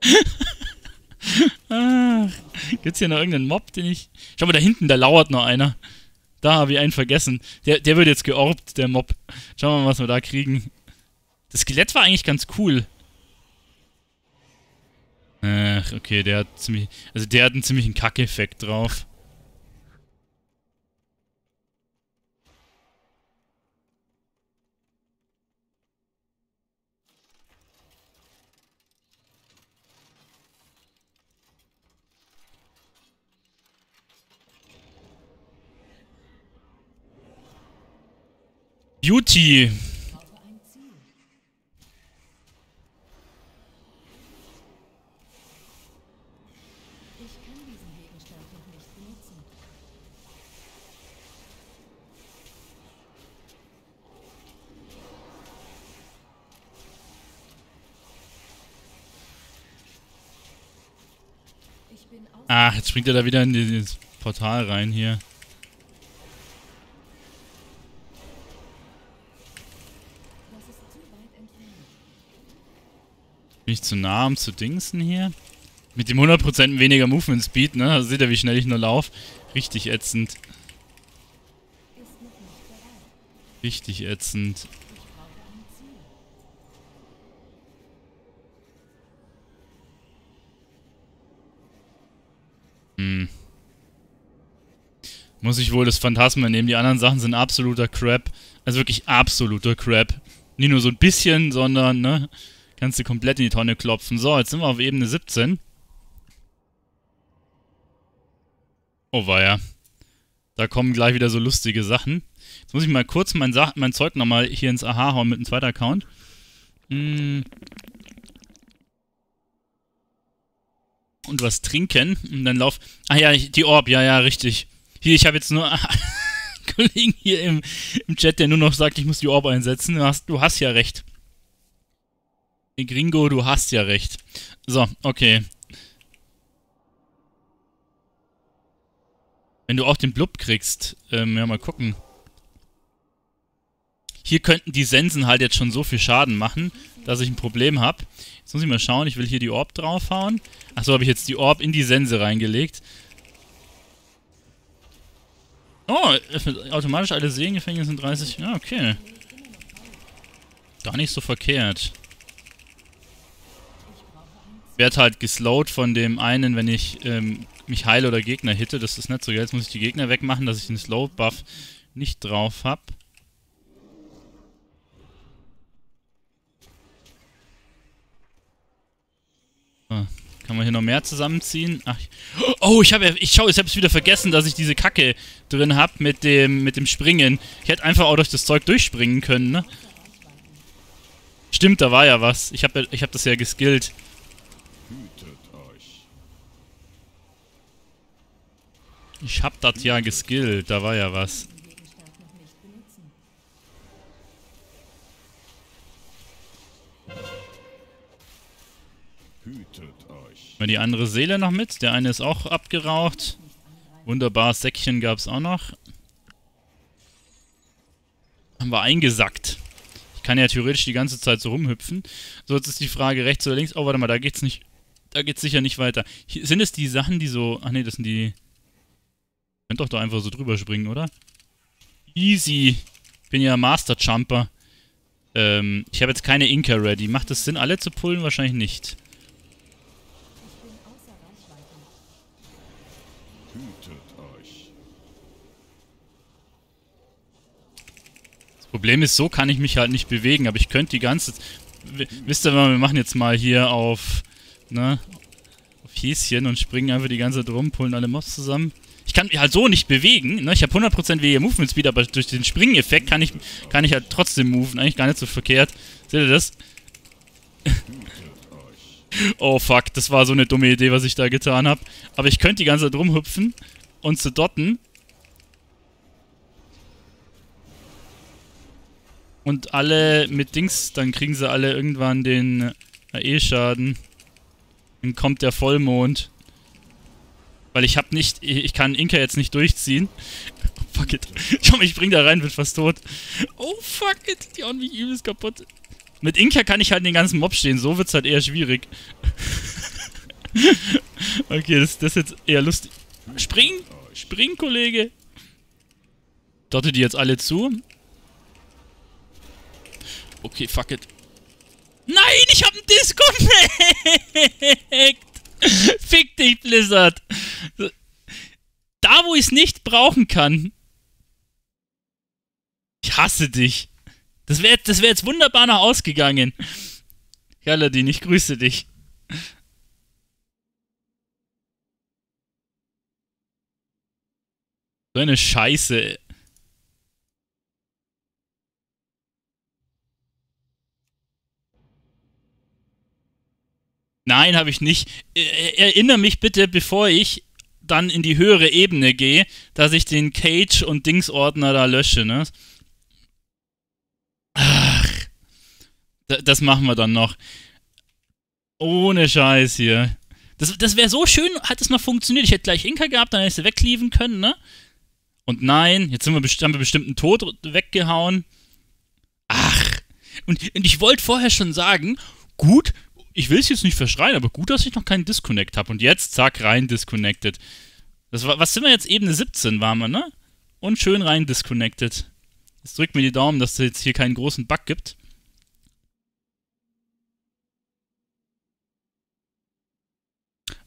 Scheiße. Gibt's hier noch irgendeinen Mob, den ich... Schau mal, da hinten, da lauert noch einer. Da habe ich einen vergessen. Der, der wird jetzt georbt, der Mob. Schauen wir mal, was wir da kriegen. Das Skelett war eigentlich ganz cool. Ach, okay, der hat ziemlich... Also der hat einen ziemlichen Kackeffekt drauf. Beauty. Ah, jetzt springt er da wieder in dieses Portal rein hier. Bin ich zu nah, um zu dingsen hier? Mit dem hundert Prozent weniger Movement Speed, ne? Also seht ihr, wie schnell ich nur laufe? Richtig ätzend. Richtig ätzend. Hm. Muss ich wohl das Phantasma nehmen. Die anderen Sachen sind absoluter Crap. Also wirklich absoluter Crap. Nicht nur so ein bisschen, sondern, ne? Kannst du komplett in die Tonne klopfen. So, jetzt sind wir auf Ebene siebzehn. Oh weia. Da kommen gleich wieder so lustige Sachen. Jetzt muss ich mal kurz mein, Sa mein Zeug nochmal hier ins Aha hauen mit dem zweiten Account. Hm. Und was trinken. Und dann lauf... Ah ja, die Orb. Ja, ja, richtig. Hier, ich habe jetzt nur einen Kollegen hier im, im Chat, der nur noch sagt, ich muss die Orb einsetzen. Du hast, du hast ja recht. Gringo, du hast ja recht. So, okay. Wenn du auch den Blub kriegst, ähm, ja, mal gucken. Hier könnten die Sensen halt jetzt schon so viel Schaden machen, dass ich ein Problem habe. Jetzt muss ich mal schauen, ich will hier die Orb draufhauen. Achso, habe ich jetzt die Orb in die Sense reingelegt. Oh, automatisch alle Seelengefängnisse sind dreißig. Ja, okay. Gar nicht so verkehrt. Werd halt geslowt von dem einen, wenn ich ähm, mich heile oder Gegner hitte. Das ist nicht so geil. Jetzt muss ich die Gegner wegmachen, dass ich den Slow-Buff nicht drauf habe. So. Kann man hier noch mehr zusammenziehen? Ach, oh, ich habe, ich schau, ich habe es wieder vergessen, dass ich diese Kacke drin habe mit dem, mit dem Springen. Ich hätte einfach auch durch das Zeug durchspringen können, ne? Stimmt, da war ja was. Ich habe, ich habe das ja geskillt. Ich habe das ja geskillt. Da war ja was. Mal die andere Seele noch mit. Der eine ist auch abgeraucht. Wunderbar, Säckchen gab es auch noch. Haben wir eingesackt. Ich kann ja theoretisch die ganze Zeit so rumhüpfen. So, jetzt ist die Frage rechts oder links. Oh, warte mal, da geht's nicht. Da geht's sicher nicht weiter. Hier, sind es die Sachen, die so... Ach nee, das sind die... Könnt doch da einfach so drüber springen, oder? Easy. Bin ja Master Jumper. Ähm, ich habe jetzt keine Inka ready. Macht es Sinn, alle zu pullen? Wahrscheinlich nicht. Problem ist, so kann ich mich halt nicht bewegen, aber ich könnte die ganze... Wisst ihr, wir machen jetzt mal hier auf, ne, auf Häschen und springen einfach die ganze Zeit rum, pullen alle Mobs zusammen. Ich kann mich halt so nicht bewegen, ne, ich habe hundert Prozent weniger Movement Speed, aber durch den Springen-Effekt kann ich, kann ich halt trotzdem moven, eigentlich gar nicht so verkehrt. Seht ihr das? Oh fuck, das war so eine dumme Idee, was ich da getan habe. Aber ich könnte die ganze Zeit rumhüpfen und zu dotten. Und alle mit Dings, dann kriegen sie alle irgendwann den A E-Schaden. Dann kommt der Vollmond. Weil ich hab nicht, ich kann Inka jetzt nicht durchziehen. Oh, fuck it. Schau mal, ich spring da rein, bin fast tot. Oh, fuck it. Die hauen mich übelst kaputt. Mit Inka kann ich halt den ganzen Mob stehen, so wird's halt eher schwierig. Okay, das, das ist jetzt eher lustig. Spring! Spring, Kollege! Dotte die jetzt alle zu. Okay, fuck it. Nein, ich hab einen Disconnect! Fick dich, Blizzard! Da, wo ich es nicht brauchen kann. Ich hasse dich. Das wäre das wär jetzt wunderbar noch ausgegangen. Galadin, ich grüße dich. So eine Scheiße. Nein, habe ich nicht. Erinnere mich bitte, bevor ich dann in die höhere Ebene gehe, dass ich den Cage- und Dingsordner da lösche, ne? Ach. Das machen wir dann noch. Ohne Scheiß hier. Das, das wäre so schön, hat es noch funktioniert. Ich hätte gleich Inka gehabt, dann hätte ich sie weglieven können, ne? Und nein, jetzt sind wir haben wir bestimmt einen Tod weggehauen. Ach. Und, und ich wollte vorher schon sagen, gut... ich will es jetzt nicht verschreien, aber gut, dass ich noch keinen Disconnect habe. Und jetzt, zack, rein disconnected. Das war, was sind wir jetzt? Ebene siebzehn waren wir, ne? Und schön rein disconnected. Jetzt drückt mir die Daumen, dass es jetzt hier keinen großen Bug gibt.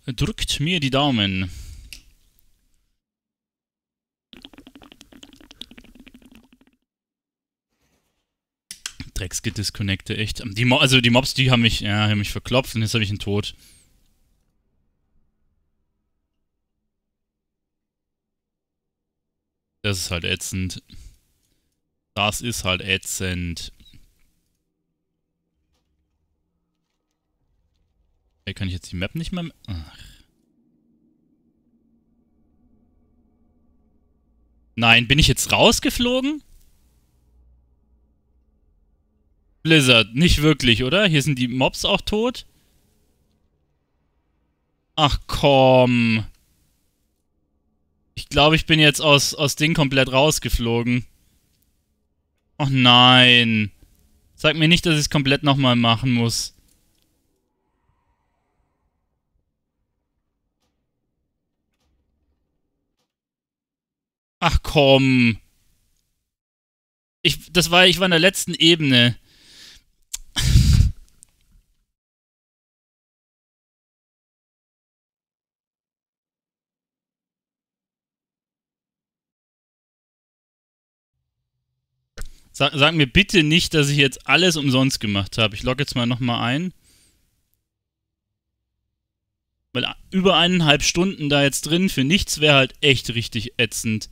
Drückt mir die Daumen. Drecksgedisconnecte, echt. Die Mo also die Mobs, die haben mich, ja, haben mich verklopft und jetzt habe ich einen Tod. Das ist halt ätzend. Das ist halt ätzend. Hey, kann ich jetzt die Map nicht mehr... Ach. Nein, bin ich jetzt rausgeflogen? Blizzard, nicht wirklich, oder? Hier sind die Mobs auch tot. Ach komm. Ich glaube, ich bin jetzt aus, aus Ding komplett rausgeflogen. Ach nein. Sag mir nicht, dass ich es komplett nochmal machen muss. Ach komm. Ich, das war, ich war in der letzten Ebene. Sag, sag mir bitte nicht, dass ich jetzt alles umsonst gemacht habe. Ich logge jetzt mal nochmal ein. Weil über eineinhalb Stunden da jetzt drin für nichts wäre halt echt richtig ätzend.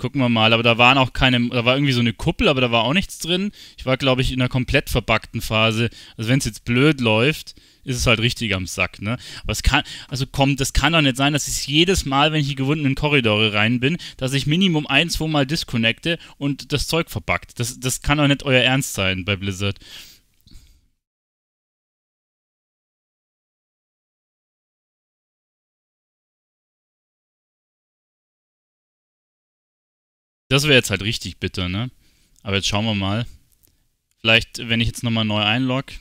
Gucken wir mal, aber da waren auch keine, da war irgendwie so eine Kuppel, aber da war auch nichts drin. Ich war, glaube ich, in einer komplett verbackten Phase. Also wenn es jetzt blöd läuft, ist es halt richtig am Sack, ne? Aber es kann, also komm, das kann doch nicht sein, dass ich jedes Mal, wenn ich die gewundenen Korridore rein bin, dass ich Minimum ein, zwei Mal disconnecte und das Zeug verbackt. Das, das kann doch nicht euer Ernst sein bei Blizzard. Das wäre jetzt halt richtig bitter, ne? Aber jetzt schauen wir mal. Vielleicht, wenn ich jetzt nochmal neu einlogge,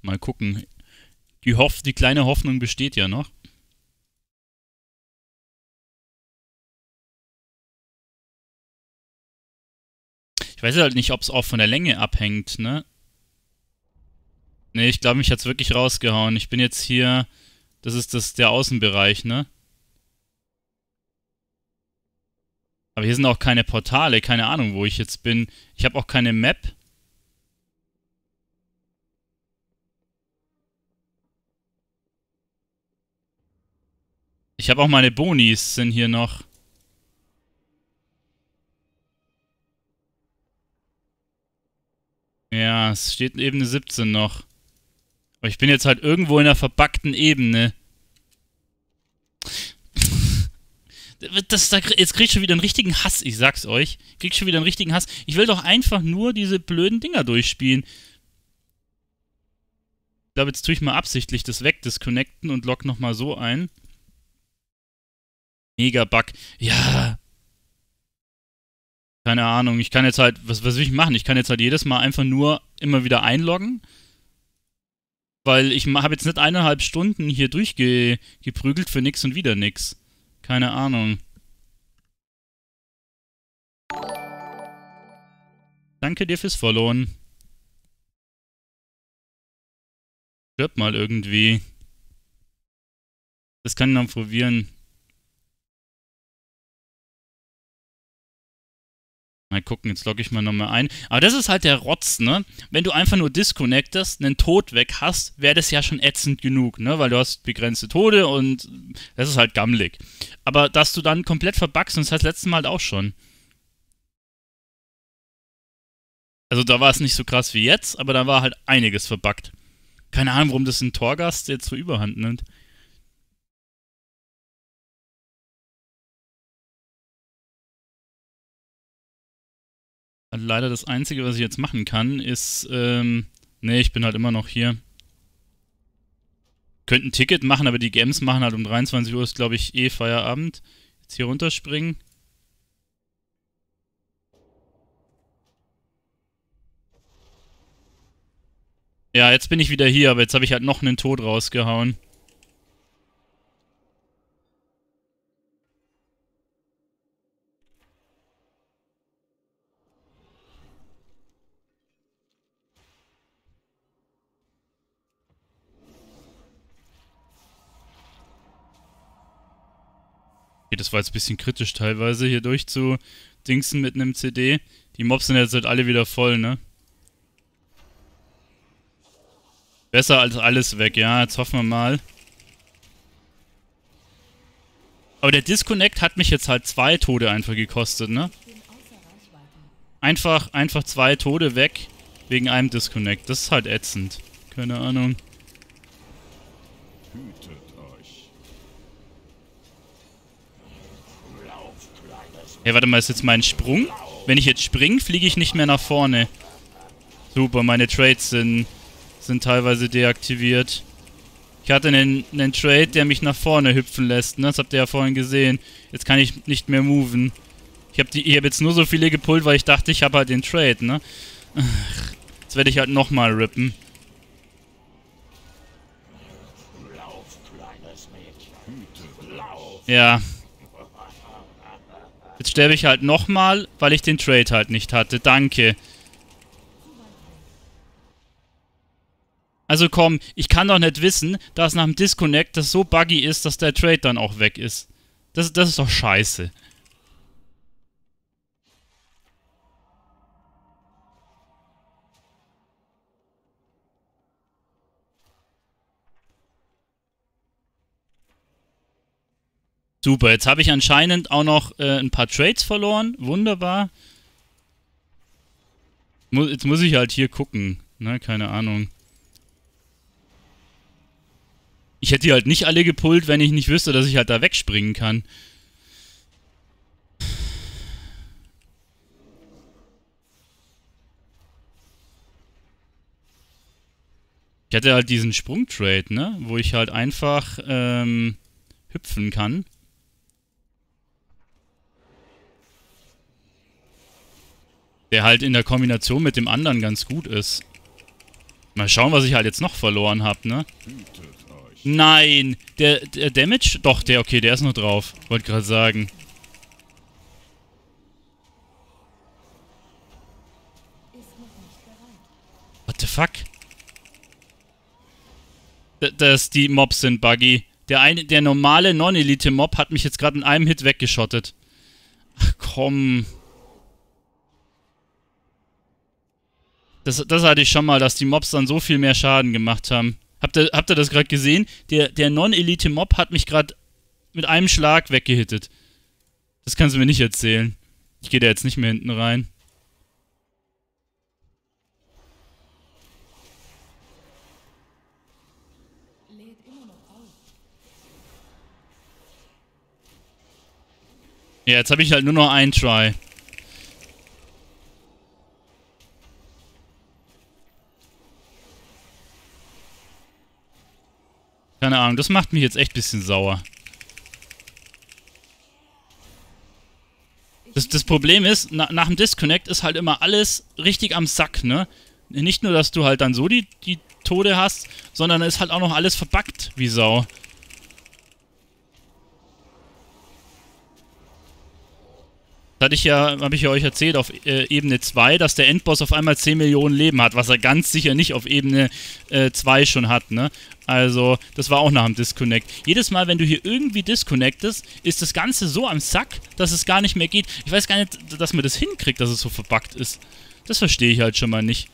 mal gucken. Die, Hoff die kleine Hoffnung besteht ja noch. Ich weiß halt nicht, ob es auch von der Länge abhängt, ne? Ne, ich glaube, mich hat es wirklich rausgehauen. Ich bin jetzt hier... Das ist das, der Außenbereich, ne? Aber hier sind auch keine Portale, keine Ahnung, wo ich jetzt bin. Ich habe auch keine Map. Ich habe auch meine Bonis, sind hier noch. Ja, es steht Ebene siebzehn noch. Aber ich bin jetzt halt irgendwo in einer verbackten Ebene. Das, da, jetzt krieg ich schon wieder einen richtigen Hass, ich sag's euch. Krieg ich schon wieder einen richtigen Hass. Ich will doch einfach nur diese blöden Dinger durchspielen. Ich glaube, jetzt tue ich mal absichtlich das wegdisconnecten und log nochmal so ein. Mega Bug. Ja. Keine Ahnung, ich kann jetzt halt, was, was will ich machen? Ich kann jetzt halt jedes Mal einfach nur immer wieder einloggen. Weil ich habe jetzt nicht eineinhalb Stunden hier durchgeprügelt für nix und wieder nix. Keine Ahnung. Danke dir fürs Followen. Stirb mal irgendwie. Das kann ich noch probieren. Mal gucken, jetzt logge ich mal nochmal ein. Aber das ist halt der Rotz, ne? Wenn du einfach nur disconnectest, einen Tod weg hast, wäre das ja schon ätzend genug, ne? Weil du hast begrenzte Tode und das ist halt gammelig. Aber dass du dann komplett verbackst, und das heißt letztes Mal halt auch schon. Also da war es nicht so krass wie jetzt, aber da war halt einiges verbackt. Keine Ahnung, warum das in Torghast jetzt so überhand nimmt. Leider das Einzige, was ich jetzt machen kann, ist, ähm, nee, ich bin halt immer noch hier. Könnte ein Ticket machen, aber die Games machen halt um dreiundzwanzig Uhr, ist glaube ich eh Feierabend. Jetzt hier runterspringen. Ja, jetzt bin ich wieder hier, aber jetzt habe ich halt noch einen Tod rausgehauen. Okay, das war jetzt ein bisschen kritisch teilweise, hier durch zu dingsen mit einem C D. Die Mobs sind jetzt halt alle wieder voll, ne? Besser als alles weg, ja, jetzt hoffen wir mal. Aber der Disconnect hat mich jetzt halt zwei Tode einfach gekostet, ne? Einfach, einfach zwei Tode weg wegen einem Disconnect. Das ist halt ätzend. Keine Ahnung. Hey, warte mal, ist jetzt mein Sprung? Wenn ich jetzt springe, fliege ich nicht mehr nach vorne. Super, meine Trades sind... sind teilweise deaktiviert. Ich hatte einen, einen Trade, der mich nach vorne hüpfen lässt. Ne? Das habt ihr ja vorhin gesehen. Jetzt kann ich nicht mehr moven. Ich habe hab jetzt nur so viele gepullt, weil ich dachte, ich habe halt den Trade. Ne? Ach, jetzt werde ich halt nochmal rippen. Ja. Jetzt sterbe ich halt nochmal, weil ich den Trade halt nicht hatte. Danke. Also komm, ich kann doch nicht wissen, dass nach dem Disconnect das so buggy ist, dass der Trade dann auch weg ist. Das, das ist doch scheiße. Super, jetzt habe ich anscheinend auch noch äh, ein paar Trades verloren. Wunderbar. Mu- jetzt muss ich halt hier gucken. Ne, keine Ahnung. Ich hätte die halt nicht alle gepullt, wenn ich nicht wüsste, dass ich halt da wegspringen kann. Ich hatte halt diesen Sprungtrade, ne? Wo ich halt einfach ähm, hüpfen kann. Der halt in der Kombination mit dem anderen ganz gut ist. Mal schauen, was ich halt jetzt noch verloren habe, ne? Nein, der, der Damage? Doch, der, okay, der ist noch drauf. Wollte gerade sagen. What the fuck? D das, die Mobs sind buggy. Der, eine, der normale Non-Elite-Mob hat mich jetzt gerade in einem Hit weggeschottet. Ach komm. Das, das hatte ich schon mal, dass die Mobs dann so viel mehr Schaden gemacht haben. Habt ihr, habt ihr das gerade gesehen? Der, der Non-Elite-Mob hat mich gerade mit einem Schlag weggehittet. Das kannst du mir nicht erzählen. Ich gehe da jetzt nicht mehr hinten rein. Ja, jetzt habe ich halt nur noch einen Try. Keine Ahnung, das macht mich jetzt echt ein bisschen sauer. Das, das Problem ist, na, nach dem Disconnect ist halt immer alles richtig am Sack, ne? Nicht nur, dass du halt dann so die, die Tode hast, sondern ist halt auch noch alles verbuggt wie Sau. Das hatte ich ja, habe ich ja euch erzählt, auf äh, Ebene zwei, dass der Endboss auf einmal zehn Millionen Leben hat, was er ganz sicher nicht auf Ebene zwei schon hat, ne? Also, das war auch nach dem Disconnect. Jedes Mal, wenn du hier irgendwie disconnectest, ist das Ganze so am Sack, dass es gar nicht mehr geht. Ich weiß gar nicht, dass man das hinkriegt, dass es so verbuggt ist. Das verstehe ich halt schon mal nicht.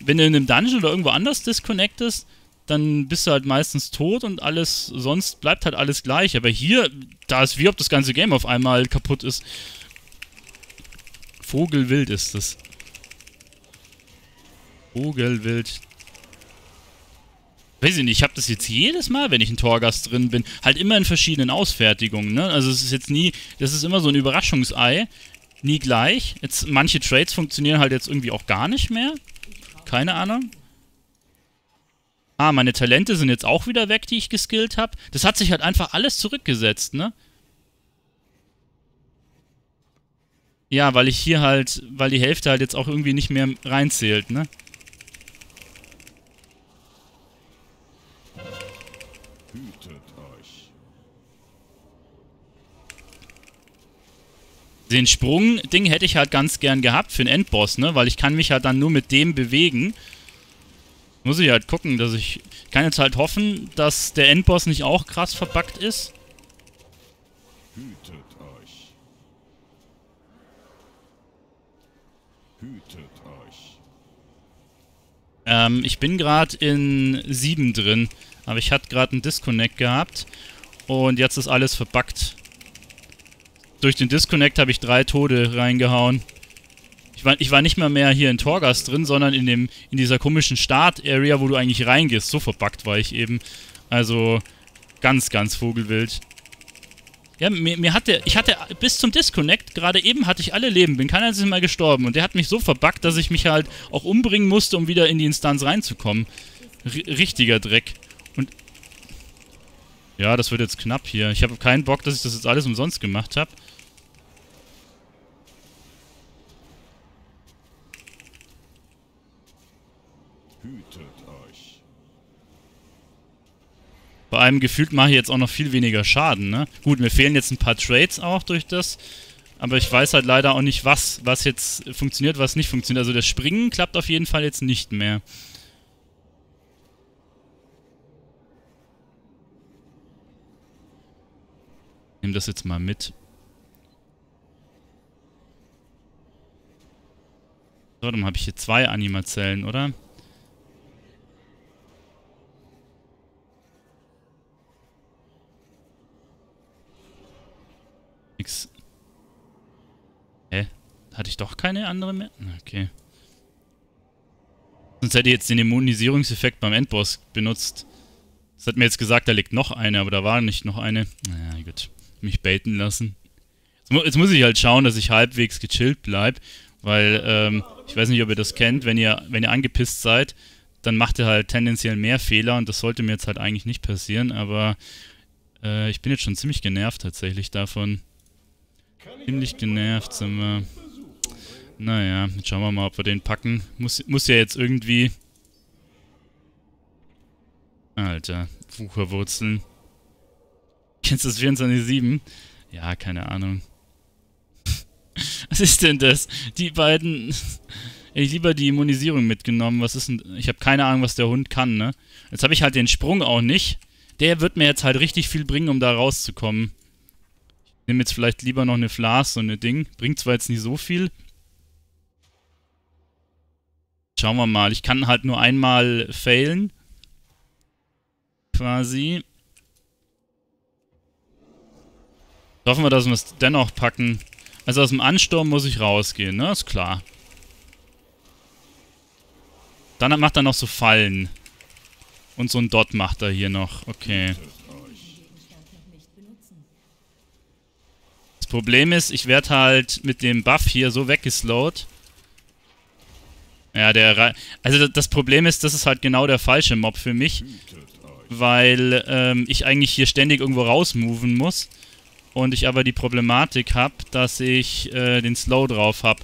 Wenn du in einem Dungeon oder irgendwo anders disconnectest, dann bist du halt meistens tot und alles, sonst bleibt halt alles gleich. Aber hier, da ist wie ob das ganze Game auf einmal kaputt ist. Vogelwild ist es. Vogelwild. Weiß ich nicht, ich habe das jetzt jedes Mal, wenn ich in Torghast drin bin, halt immer in verschiedenen Ausfertigungen, ne? Also es ist jetzt nie, das ist immer so ein Überraschungsei, nie gleich. Jetzt manche Trades funktionieren halt jetzt irgendwie auch gar nicht mehr. Keine Ahnung. Ah, meine Talente sind jetzt auch wieder weg, die ich geskillt habe. Das hat sich halt einfach alles zurückgesetzt, ne? Ja, weil ich hier halt, weil die Hälfte halt jetzt auch irgendwie nicht mehr reinzählt, ne? Hütet euch. Den Sprung-Ding hätte ich halt ganz gern gehabt für den Endboss, ne? Weil ich kann mich halt dann nur mit dem bewegen. Muss ich halt gucken, dass ich... Ich kann jetzt halt hoffen, dass der Endboss nicht auch krass verbuggt ist. Hütet euch. Hütet euch. Ähm, ich bin gerade in sieben drin. Aber ich hatte gerade einen Disconnect gehabt. Und jetzt ist alles verbuggt. Durch den Disconnect habe ich drei Tode reingehauen. Ich war, ich war nicht mal mehr hier in Torghast drin, sondern in dem in dieser komischen Start-Area, wo du eigentlich reingehst. So verbuggt war ich eben. Also ganz, ganz vogelwild. Ja, mir, mir hatte, ich hatte bis zum Disconnect, gerade eben hatte ich alle Leben, bin kein einziges Mal gestorben. Und der hat mich so verbuggt, dass ich mich halt auch umbringen musste, um wieder in die Instanz reinzukommen. R- richtiger Dreck. Und ja, das wird jetzt knapp hier. Ich habe keinen Bock, dass ich das jetzt alles umsonst gemacht habe. Bei einem gefühlt mache ich jetzt auch noch viel weniger Schaden, ne? Gut, mir fehlen jetzt ein paar Trades auch durch das. Aber ich weiß halt leider auch nicht, was, was jetzt funktioniert, was nicht funktioniert. Also das Springen klappt auf jeden Fall jetzt nicht mehr. Ich nehme das jetzt mal mit. So, dann habe ich hier zwei Animazellen, oder? Hä? Hatte ich doch keine andere mehr? Okay. Sonst hätte ich jetzt den Immunisierungseffekt beim Endboss benutzt. Das hat mir jetzt gesagt, da liegt noch eine, aber da war nicht noch eine. Na ja, gut. Mich baiten lassen. Jetzt, mu jetzt muss ich halt schauen, dass ich halbwegs gechillt bleibe, weil, ähm, ich weiß nicht, ob ihr das kennt, wenn ihr, wenn ihr angepisst seid, dann macht ihr halt tendenziell mehr Fehler und das sollte mir jetzt halt eigentlich nicht passieren, aber äh, ich bin jetzt schon ziemlich genervt tatsächlich davon. Ziemlich genervt sind wir. Naja, jetzt schauen wir mal, ob wir den packen. Muss, muss ja jetzt irgendwie... Alter, Wucherwurzeln. Kennst du das vierundzwanzig sieben? Ja, keine Ahnung. Was ist denn das? Die beiden... Hätte ich lieber die Immunisierung mitgenommen. Was ist denn... Ich habe keine Ahnung, was der Hund kann, ne? Jetzt habe ich halt den Sprung auch nicht. Der wird mir jetzt halt richtig viel bringen, um da rauszukommen. Ich nehme jetzt vielleicht lieber noch eine Flas, so eine Ding. Bringt zwar jetzt nicht so viel. Schauen wir mal. Ich kann halt nur einmal failen. Quasi. Hoffen wir, dass wir es dennoch packen. Also aus dem Ansturm muss ich rausgehen, ne? Ist klar. Dann macht er noch so Fallen. Und so ein Dot macht er hier noch. Okay. Das Problem ist, ich werde halt mit dem Buff hier so weggeslowt. Ja, der... Re also das Problem ist, das ist halt genau der falsche Mob für mich. Weil ähm, ich eigentlich hier ständig irgendwo rausmoven muss. Und ich aber die Problematik habe, dass ich äh, den Slow drauf habe.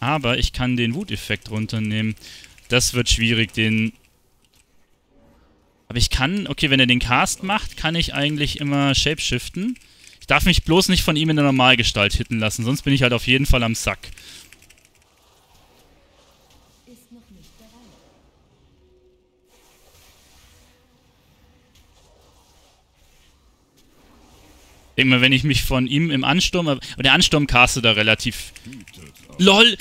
Aber ich kann den Wuteffekt runternehmen. Das wird schwierig, den... Aber ich kann... Okay, wenn er den Cast macht, kann ich eigentlich immer shapeshiften. Ich darf mich bloß nicht von ihm in der Normalgestalt hitten lassen, sonst bin ich halt auf jeden Fall am Sack. Ist noch nicht bereit. Ich denke mal, wenn ich mich von ihm im Ansturm... Aber der Ansturm castet da relativ... LOL!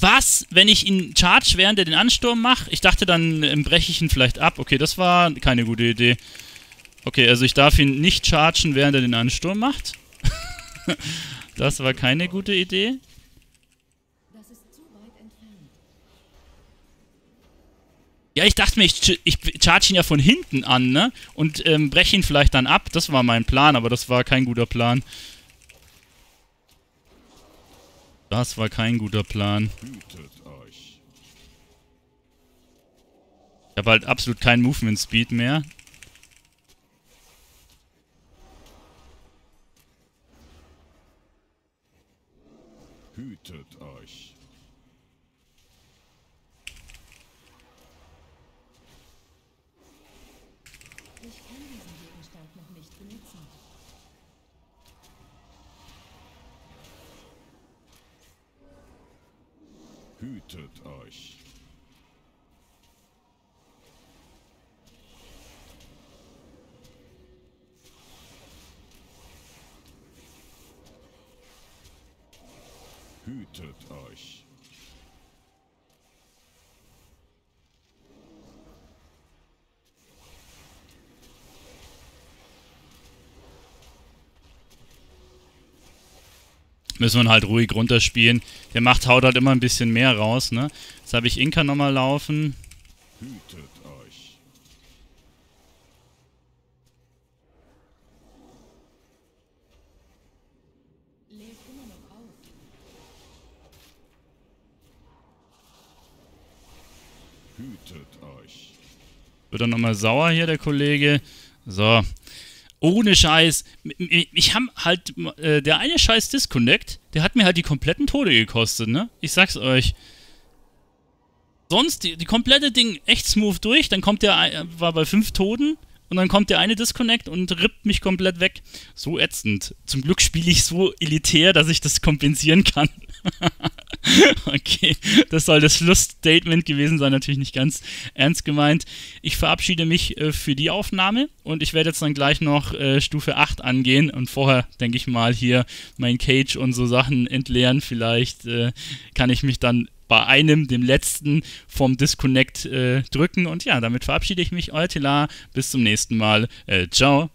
Was? Wenn ich ihn charge, während er den Ansturm macht? Ich dachte, dann breche ich ihn vielleicht ab. Okay, das war keine gute Idee. Okay, also ich darf ihn nicht chargen, während er den Ansturm macht. Das war keine gute Idee. Ja, ich dachte mir, ich, ich charge ihn ja von hinten an, ne? Und ähm, breche ihn vielleicht dann ab. Das war mein Plan, aber das war kein guter Plan. Das war kein guter Plan. Ich habe halt absolut keinen Movement Speed mehr. Hütet euch. Ich kann diesen Gegenstand noch nicht benutzen. Hütet euch. Hütet euch. Müssen wir halt ruhig runterspielen. Der macht, haut halt immer ein bisschen mehr raus, ne? Jetzt habe ich Inka nochmal laufen. Hütet euch. Lebt immer noch auf. Hütet euch. Wird er nochmal sauer hier, der Kollege. So. Ohne Scheiß, ich habe halt, äh, der eine Scheiß Disconnect, der hat mir halt die kompletten Tode gekostet, ne? Ich sag's euch. Sonst, die, die komplette Ding echt smooth durch, dann kommt der, war bei fünf Toten und dann kommt der eine Disconnect und rippt mich komplett weg. So ätzend. Zum Glück spiele ich so elitär, dass ich das kompensieren kann. Okay, das soll das Schlussstatement gewesen sein, natürlich nicht ganz ernst gemeint. Ich verabschiede mich äh, für die Aufnahme und ich werde jetzt dann gleich noch äh, Stufe acht angehen und vorher, denke ich mal, hier mein Cage und so Sachen entleeren. Vielleicht äh, kann ich mich dann bei einem, dem letzten, vom Disconnect äh, drücken. Und ja, damit verabschiede ich mich, euer Telar, bis zum nächsten Mal. Äh, ciao!